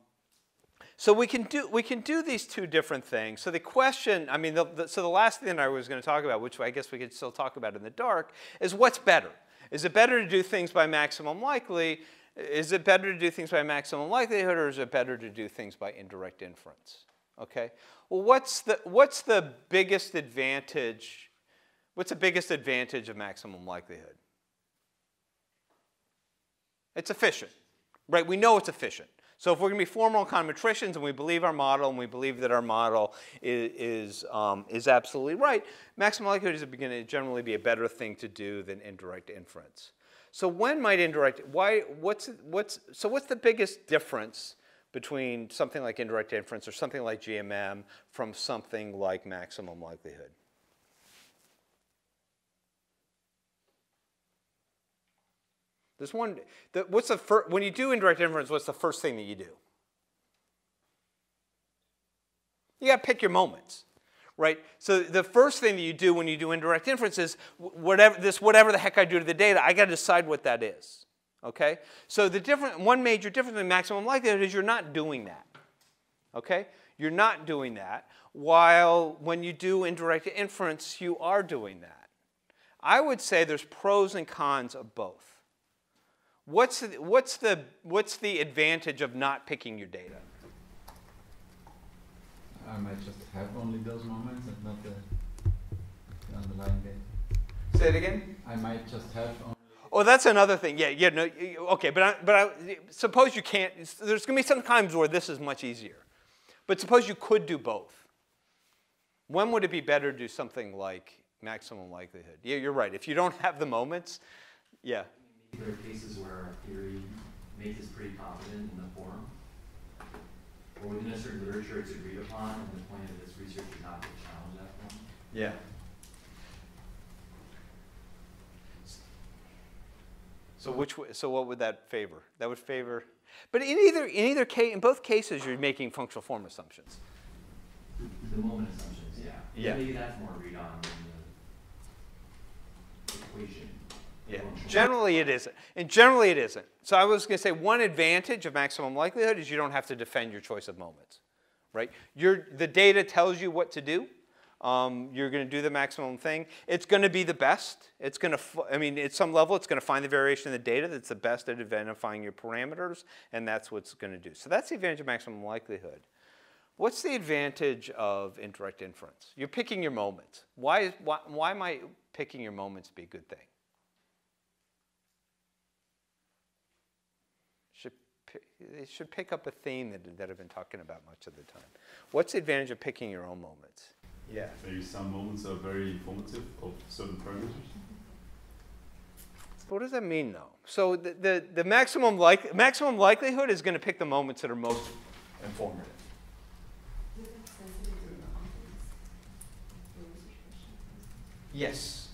so we can do we can do these two different things. So the question, I mean, the, the, so the last thing I was going to talk about, which I guess we could still talk about in the dark, is what's better? Is it better to do things by maximum likely? Is it better to do things by maximum likelihood, or is it better to do things by indirect inference? Okay. Well, what's the what's the biggest advantage? What's the biggest advantage of maximum likelihood? It's efficient, right? We know it's efficient. So if we're going to be formal econometricians and we believe our model and we believe that our model is is, um, is absolutely right, maximum likelihood is going to generally be a better thing to do than indirect inference. So when might indirect, why, what's, what's, so what's the biggest difference between something like indirect inference or something like G M M from something like maximum likelihood? There's one, the, what's the first, when you do indirect inference, what's the first thing that you do? You gotta pick your moments. Right? So the first thing that you do when you do indirect inference is whatever this whatever the heck I do to the data, I got to decide what that is. Okay? So the different one major difference in maximum likelihood is you're not doing that. Okay? You're not doing that. While when you do indirect inference, you are doing that. I would say there's pros and cons of both. What's the, what's the what's the advantage of not picking your data? I might just have only those moments and not the, the underlying data. Say it again? I might just have only... Oh, that's another thing. Yeah, yeah, no, okay, but I, but I, suppose you can't... There's going to be some times where this is much easier. But suppose you could do both. When would it be better to do something like maximum likelihood? Yeah, you're right. If you don't have the moments, yeah. There are cases where our theory makes us pretty confident in the form. Or within a certain literature it's agreed upon, and the point of this research is not to challenge that point. Yeah. So which way, so what would that favor? That would favor, but in either in either case, in both cases, you're making functional form assumptions. The moment assumptions, yeah. Yeah. Maybe that's more read on the equation. Yeah. Generally it isn't. And generally it isn't. So I was going to say one advantage of maximum likelihood is you don't have to defend your choice of moments, right? You're, the data tells you what to do. Um, you're going to do the maximum thing. It's going to be the best. It's going to, I mean, at some level, it's going to find the variation in the data that's the best at identifying your parameters, and that's what's going to do. So that's the advantage of maximum likelihood. What's the advantage of indirect inference? You're picking your moments. Why, why, why might picking your moments be a good thing? it should pick up a theme that, that I've been talking about much of the time. What's the advantage of picking your own moments? Yeah. Maybe some moments are very informative of certain parameters. What does that mean, though? So the, the, the maximum, like, maximum likelihood is going to pick the moments that are most informative. Yes.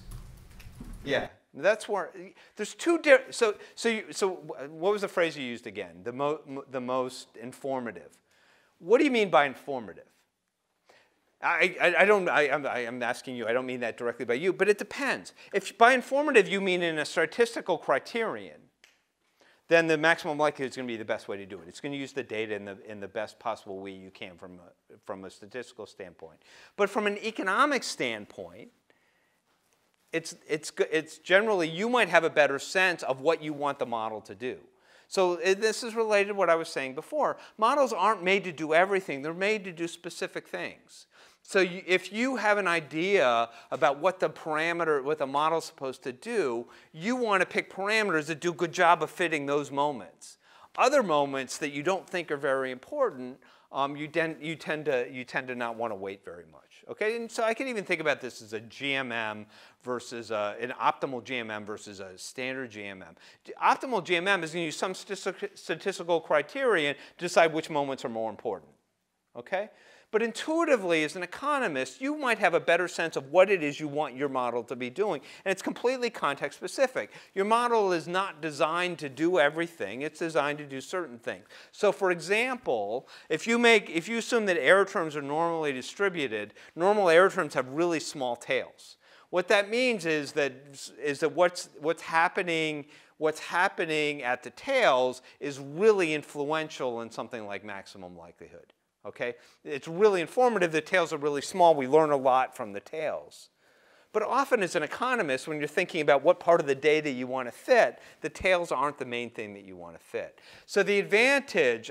Yeah. That's where there's two different. So, so, you, so, what was the phrase you used again? The mo, mo, the most informative. What do you mean by informative? I, I, I don't. I, I'm, I am asking you. I don't mean that directly by you, but it depends. If by informative you mean in a statistical criterion, then the maximum likelihood is going to be the best way to do it. It's going to use the data in the in the best possible way you can from a, from a statistical standpoint. But from an economic standpoint, It's, it's, it's generally, you might have a better sense of what you want the model to do. So this is related to what I was saying before. Models aren't made to do everything. They're made to do specific things. So you, if you have an idea about what the parameter, what the model's supposed to do, you want to pick parameters that do a good job of fitting those moments. Other moments that you don't think are very important, Um, you, den you, tend to, you tend to not want to wait very much. Okay? And so I can even think about this as a G M M versus a, an optimal G M M versus a standard G M M. The optimal G M M is going to use some statistic statistical criterion to decide which moments are more important. Okay? But intuitively, as an economist, you might have a better sense of what it is you want your model to be doing. And it's completely context specific. Your model is not designed to do everything. It's designed to do certain things. So for example, if you, make, if you assume that error terms are normally distributed, normal error terms have really small tails. What that means is that, is that what's, what's happening What's happening at the tails is really influential in something like maximum likelihood. Okay? It's really informative. The tails are really small. We learn a lot from the tails. But often as an economist, when you're thinking about what part of the data you want to fit, the tails aren't the main thing that you want to fit. So the advantage,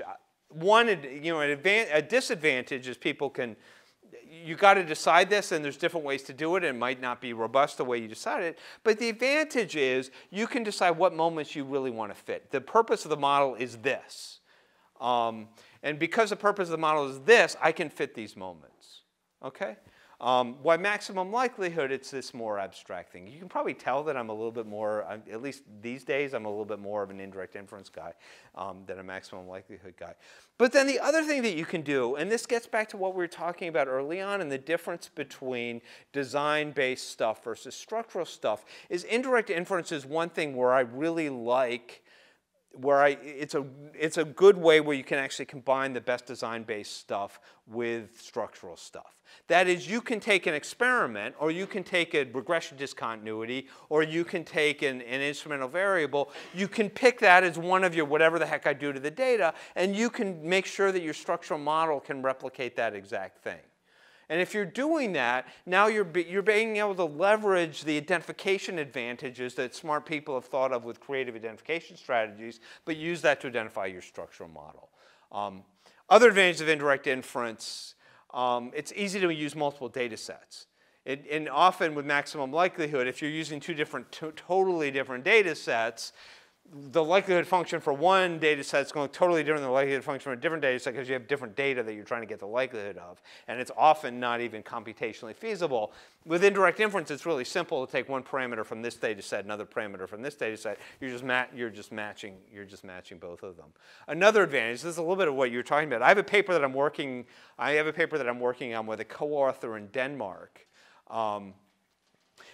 one, you know, an a disadvantage is people can, you got to decide this, and there's different ways to do it, and it might not be robust the way you decide it. But the advantage is you can decide what moments you really want to fit. The purpose of the model is this. Um, And because the purpose of the model is this, I can fit these moments, okay? Um, why maximum likelihood, it's this more abstract thing. You can probably tell that I'm a little bit more, I'm, at least these days, I'm a little bit more of an indirect inference guy um, than a maximum likelihood guy. But then the other thing that you can do, and this gets back to what we were talking about early on and the difference between design-based stuff versus structural stuff, is indirect inference is one thing where I really like where I, it's, a, it's a good way where you can actually combine the best design-based stuff with structural stuff. That is, you can take an experiment, or you can take a regression discontinuity, or you can take an, an instrumental variable. You can pick that as one of your whatever the heck I do to the data, and you can make sure that your structural model can replicate that exact thing. And if you're doing that, now you're, you're being able to leverage the identification advantages that smart people have thought of with creative identification strategies, but use that to identify your structural model. Um, other advantage of indirect inference, um, it's easy to use multiple data sets. It, and often with maximum likelihood, if you're using two different, to, totally different data sets, the likelihood function for one data set is going totally different than the likelihood function for a different data set because you have different data that you're trying to get the likelihood of. And it's often not even computationally feasible. With indirect inference, it's really simple to take one parameter from this data set, another parameter from this data set. You're just, ma you're just, matching, you're just matching both of them. Another advantage, this is a little bit of what you were talking about. I have a paper that I'm working, I have a paper that I'm working on with a co-author in Denmark. Um,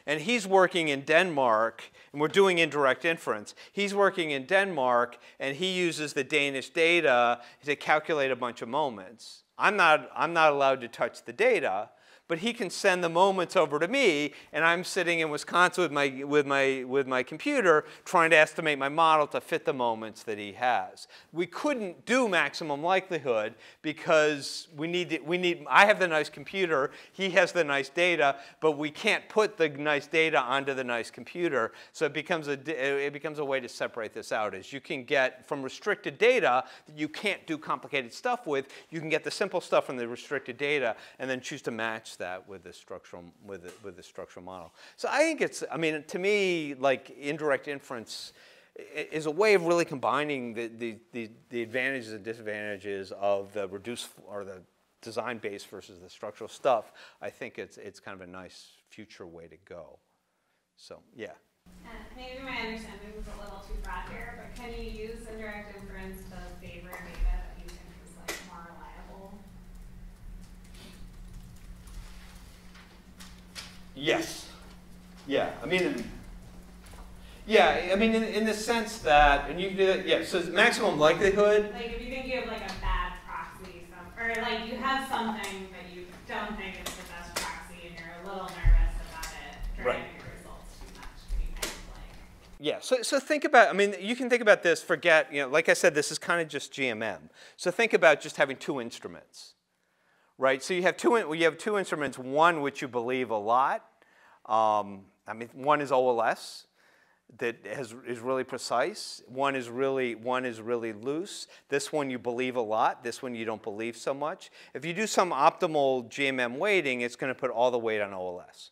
And he's working in Denmark, and we're doing indirect inference. He's working in Denmark, and he uses the Danish data to calculate a bunch of moments. I'm not, I'm not allowed to touch the data, but he can send the moments over to me, and I'm sitting in Wisconsin with my, with my, with my computer trying to estimate my model to fit the moments that he has. We couldn't do maximum likelihood because we need to, we need, I have the nice computer, he has the nice data, but we can't put the nice data onto the nice computer. So it becomes a, it becomes a way to separate this out, is you can get from restricted data that you can't do complicated stuff with, you can get the simple stuff from the restricted data and then choose to match that with the structural with the, with the structural model. So I think it's, I mean, to me, like indirect inference is a way of really combining the, the, the, the advantages and disadvantages of the reduced or the design base versus the structural stuff. I think it's, it's kind of a nice future way to go. So, yeah. Uh, maybe my understanding is a little too broad here, but can you use indirect inference to favor data that you think is like more reliable? Yes. Yeah. I mean, yeah. I mean, in, in the sense that, and you can do that. Yeah. So it's maximum likelihood. Like, if you think you have like a bad proxy, some, or like you have something that you don't think is the best proxy, and you're a little nervous about it driving right. your results too much, can you kind of like? Yeah. So so think about. I mean, you can think about this. Forget. You know, like I said, this is kind of just G M M. So think about just having two instruments, right? So you have two. You have two instruments. One which you believe a lot. Um, I mean, one is O L S that has, is really precise. One is really, one is really loose. This one you believe a lot. This one you don't believe so much. If you do some optimal G M M weighting, it's going to put all the weight on O L S,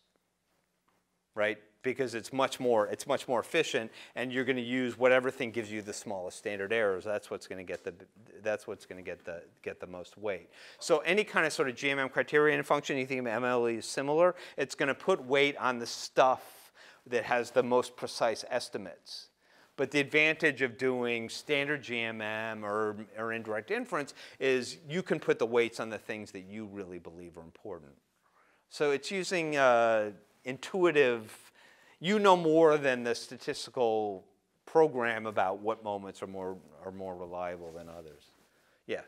right? Because it's much more, it's much more efficient, and you're going to use whatever thing gives you the smallest standard errors. That's what's going to get the, that's what's going to get the get the most weight. So any kind of sort of G M M criterion function, you think of M L E is similar. It's going to put weight on the stuff that has the most precise estimates. But the advantage of doing standard G M M or or indirect inference is you can put the weights on the things that you really believe are important. So it's using uh, intuitive. You know more than the statistical program about what moments are more are more reliable than others. Yeah.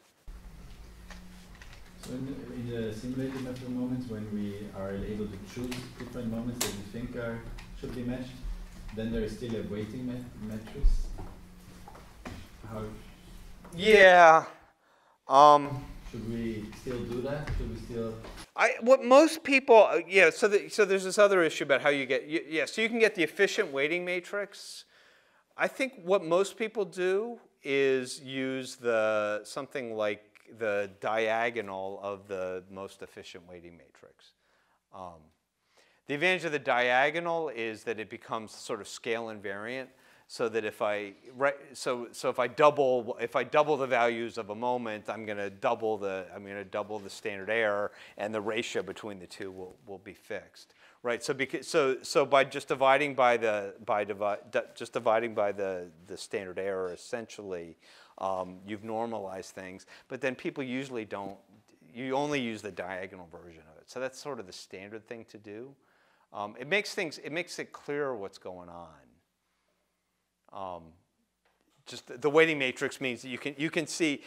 So in the, in the simulated natural moments, when we are able to choose different moments that we think are should be matched, then there is still a weighting matrix. How? Yeah. Um, should we still do that? Should we still? I, what most people, yeah, so, the, so there's this other issue about how you get, you, yeah, so you can get the efficient weighting matrix. I think what most people do is use the, something like the diagonal of the most efficient weighting matrix. Um, the advantage of the diagonal is that it becomes sort of scale invariant. So that if I right, so so if I double if I double the values of a moment, I'm going to double the I'm going to double the standard error, and the ratio between the two will will be fixed, right? So because so so by just dividing by the by divi just dividing by the the standard error, essentially, um, you've normalized things. But then people usually don't. You only use the diagonal version of it. So that's sort of the standard thing to do. Um, it makes things it makes it clearer what's going on. Um, just the, the weighting matrix means that you can, you can see,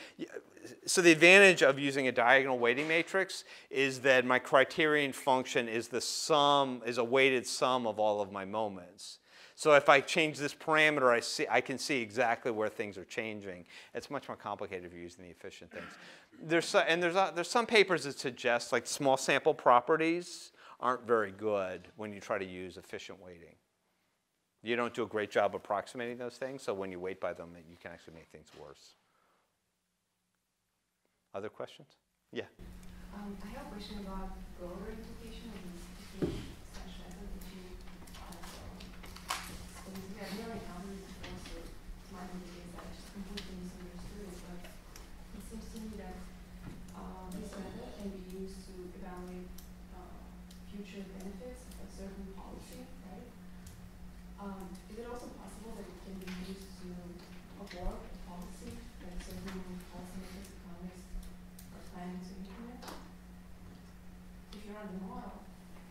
so the advantage of using a diagonal weighting matrix is that my criterion function is the sum, is a weighted sum of all of my moments. So if I change this parameter, I, see, I can see exactly where things are changing. It's much more complicated if you're using the efficient things. There's, and there's, there's some papers that suggest like small sample properties aren't very good when you try to use efficient weighting. You don't do a great job approximating those things, so when you weight by them, you can actually make things worse. Other questions? Yeah? Um, I have a question about broader implications of such method that you uh, so we are really common, also my ideas are just completely misunderstood, but it seems to me that uh, this method can be used to evaluate uh, future benefits of a certain policy, right? Um, is it also possible that it can be used to abort a policy that certain policymakers, economists are planning to implement? If you're on the model,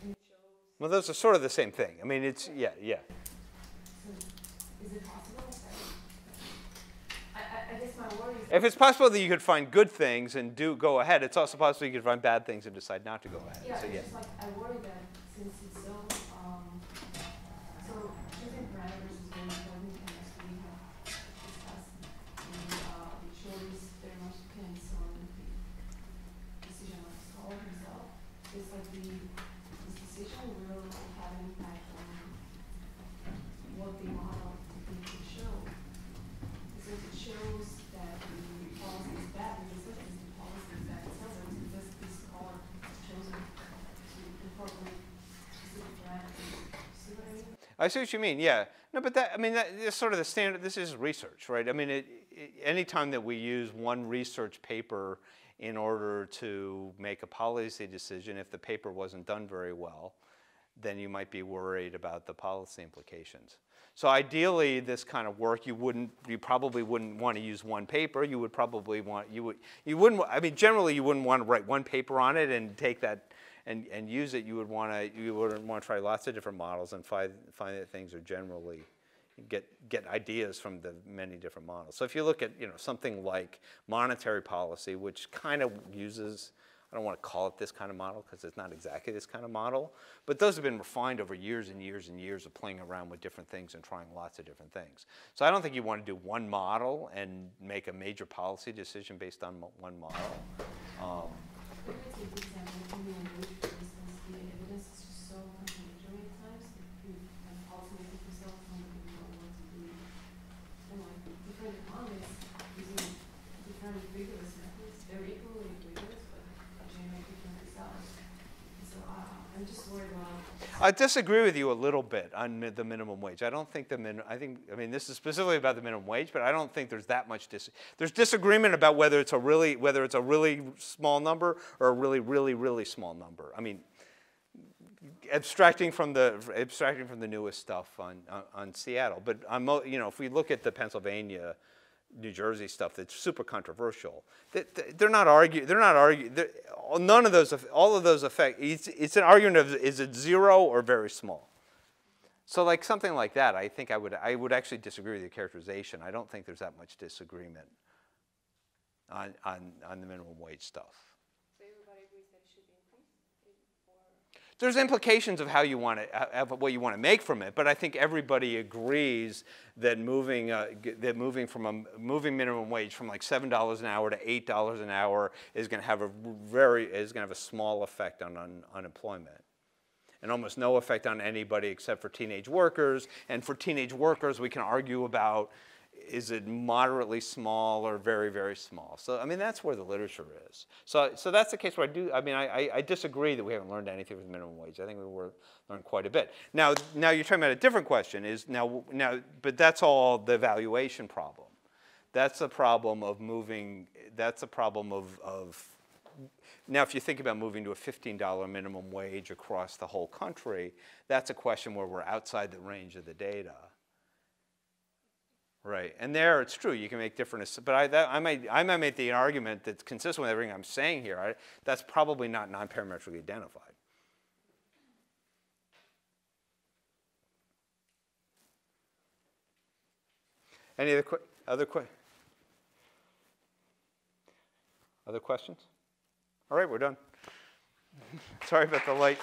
and it shows. Well, those are sort of the same thing. I mean, it's, yeah, yeah. So, is it possible? I, I, I guess my worry is. If it's possible that you could find good things and do go ahead, it's also possible you could find bad things and decide not to go ahead. Yeah, so, yeah. It's just like, I worry that since it's so. Um, I see what you mean, yeah. No, but that, I mean, that is sort of the standard. This is research, right? I mean, it, it, anytime that we use one research paper in order to make a policy decision, if the paper wasn't done very well, then you might be worried about the policy implications. So ideally, this kind of work, you wouldn't, you probably wouldn't want to use one paper. You would probably want, you would, you wouldn't. I mean, generally, you wouldn't want to write one paper on it and take that and and use it. You would want to, you wouldn't want to try lots of different models and find find that things are generally get get ideas from the many different models. So if you look at, you know, something like monetary policy, which kind of uses, I don't want to call it this kind of model because it's not exactly this kind of model, but those have been refined over years and years and years of playing around with different things and trying lots of different things. So I don't think you want to do one model and make a major policy decision based on one model. Um, I disagree with you a little bit on the minimum wage. I don't think the min. I think I mean this is specifically about the minimum wage, but I don't think there's that much dis. There's disagreement about whether it's a really whether it's a really small number or a really really really small number. I mean, abstracting from the abstracting from the newest stuff on on, on Seattle, but on you know if we look at the Pennsylvania, New Jersey stuff that's super controversial. They're not arguing. They're not arguing. None of those. All of those affect. It's, it's an argument of is it zero or very small. So like something like that, I think I would I would actually disagree with your characterization. I don't think there's that much disagreement on on, on the minimum wage stuff. So everybody agrees that it should be increased. There's implications of how you want to of what you want to make from it, but I think everybody agrees that moving uh, that moving from a moving minimum wage from like seven dollars an hour to eight dollars an hour is going to have a very is going to have a small effect on un unemployment, and almost no effect on anybody except for teenage workers. And for teenage workers, we can argue about is it moderately small or very very small. So I mean that's where the literature is. So so that's the case where I do. I mean I I disagree that we haven't learned anything with minimum wage. I think we were learned quite a bit. Now now you're talking about a different question. Is now now but that's all the valuation problem. That's a problem of moving. That's a problem of of. Now, if you think about moving to a fifteen dollar minimum wage across the whole country, that's a question where we're outside the range of the data. Right, and there it's true. You can make different, but I, that, I might I might make the argument that's consistent with everything I'm saying here. I, that's probably not non-parametrically identified. Any other qu other qu other questions? All right, we're done. Sorry about the light.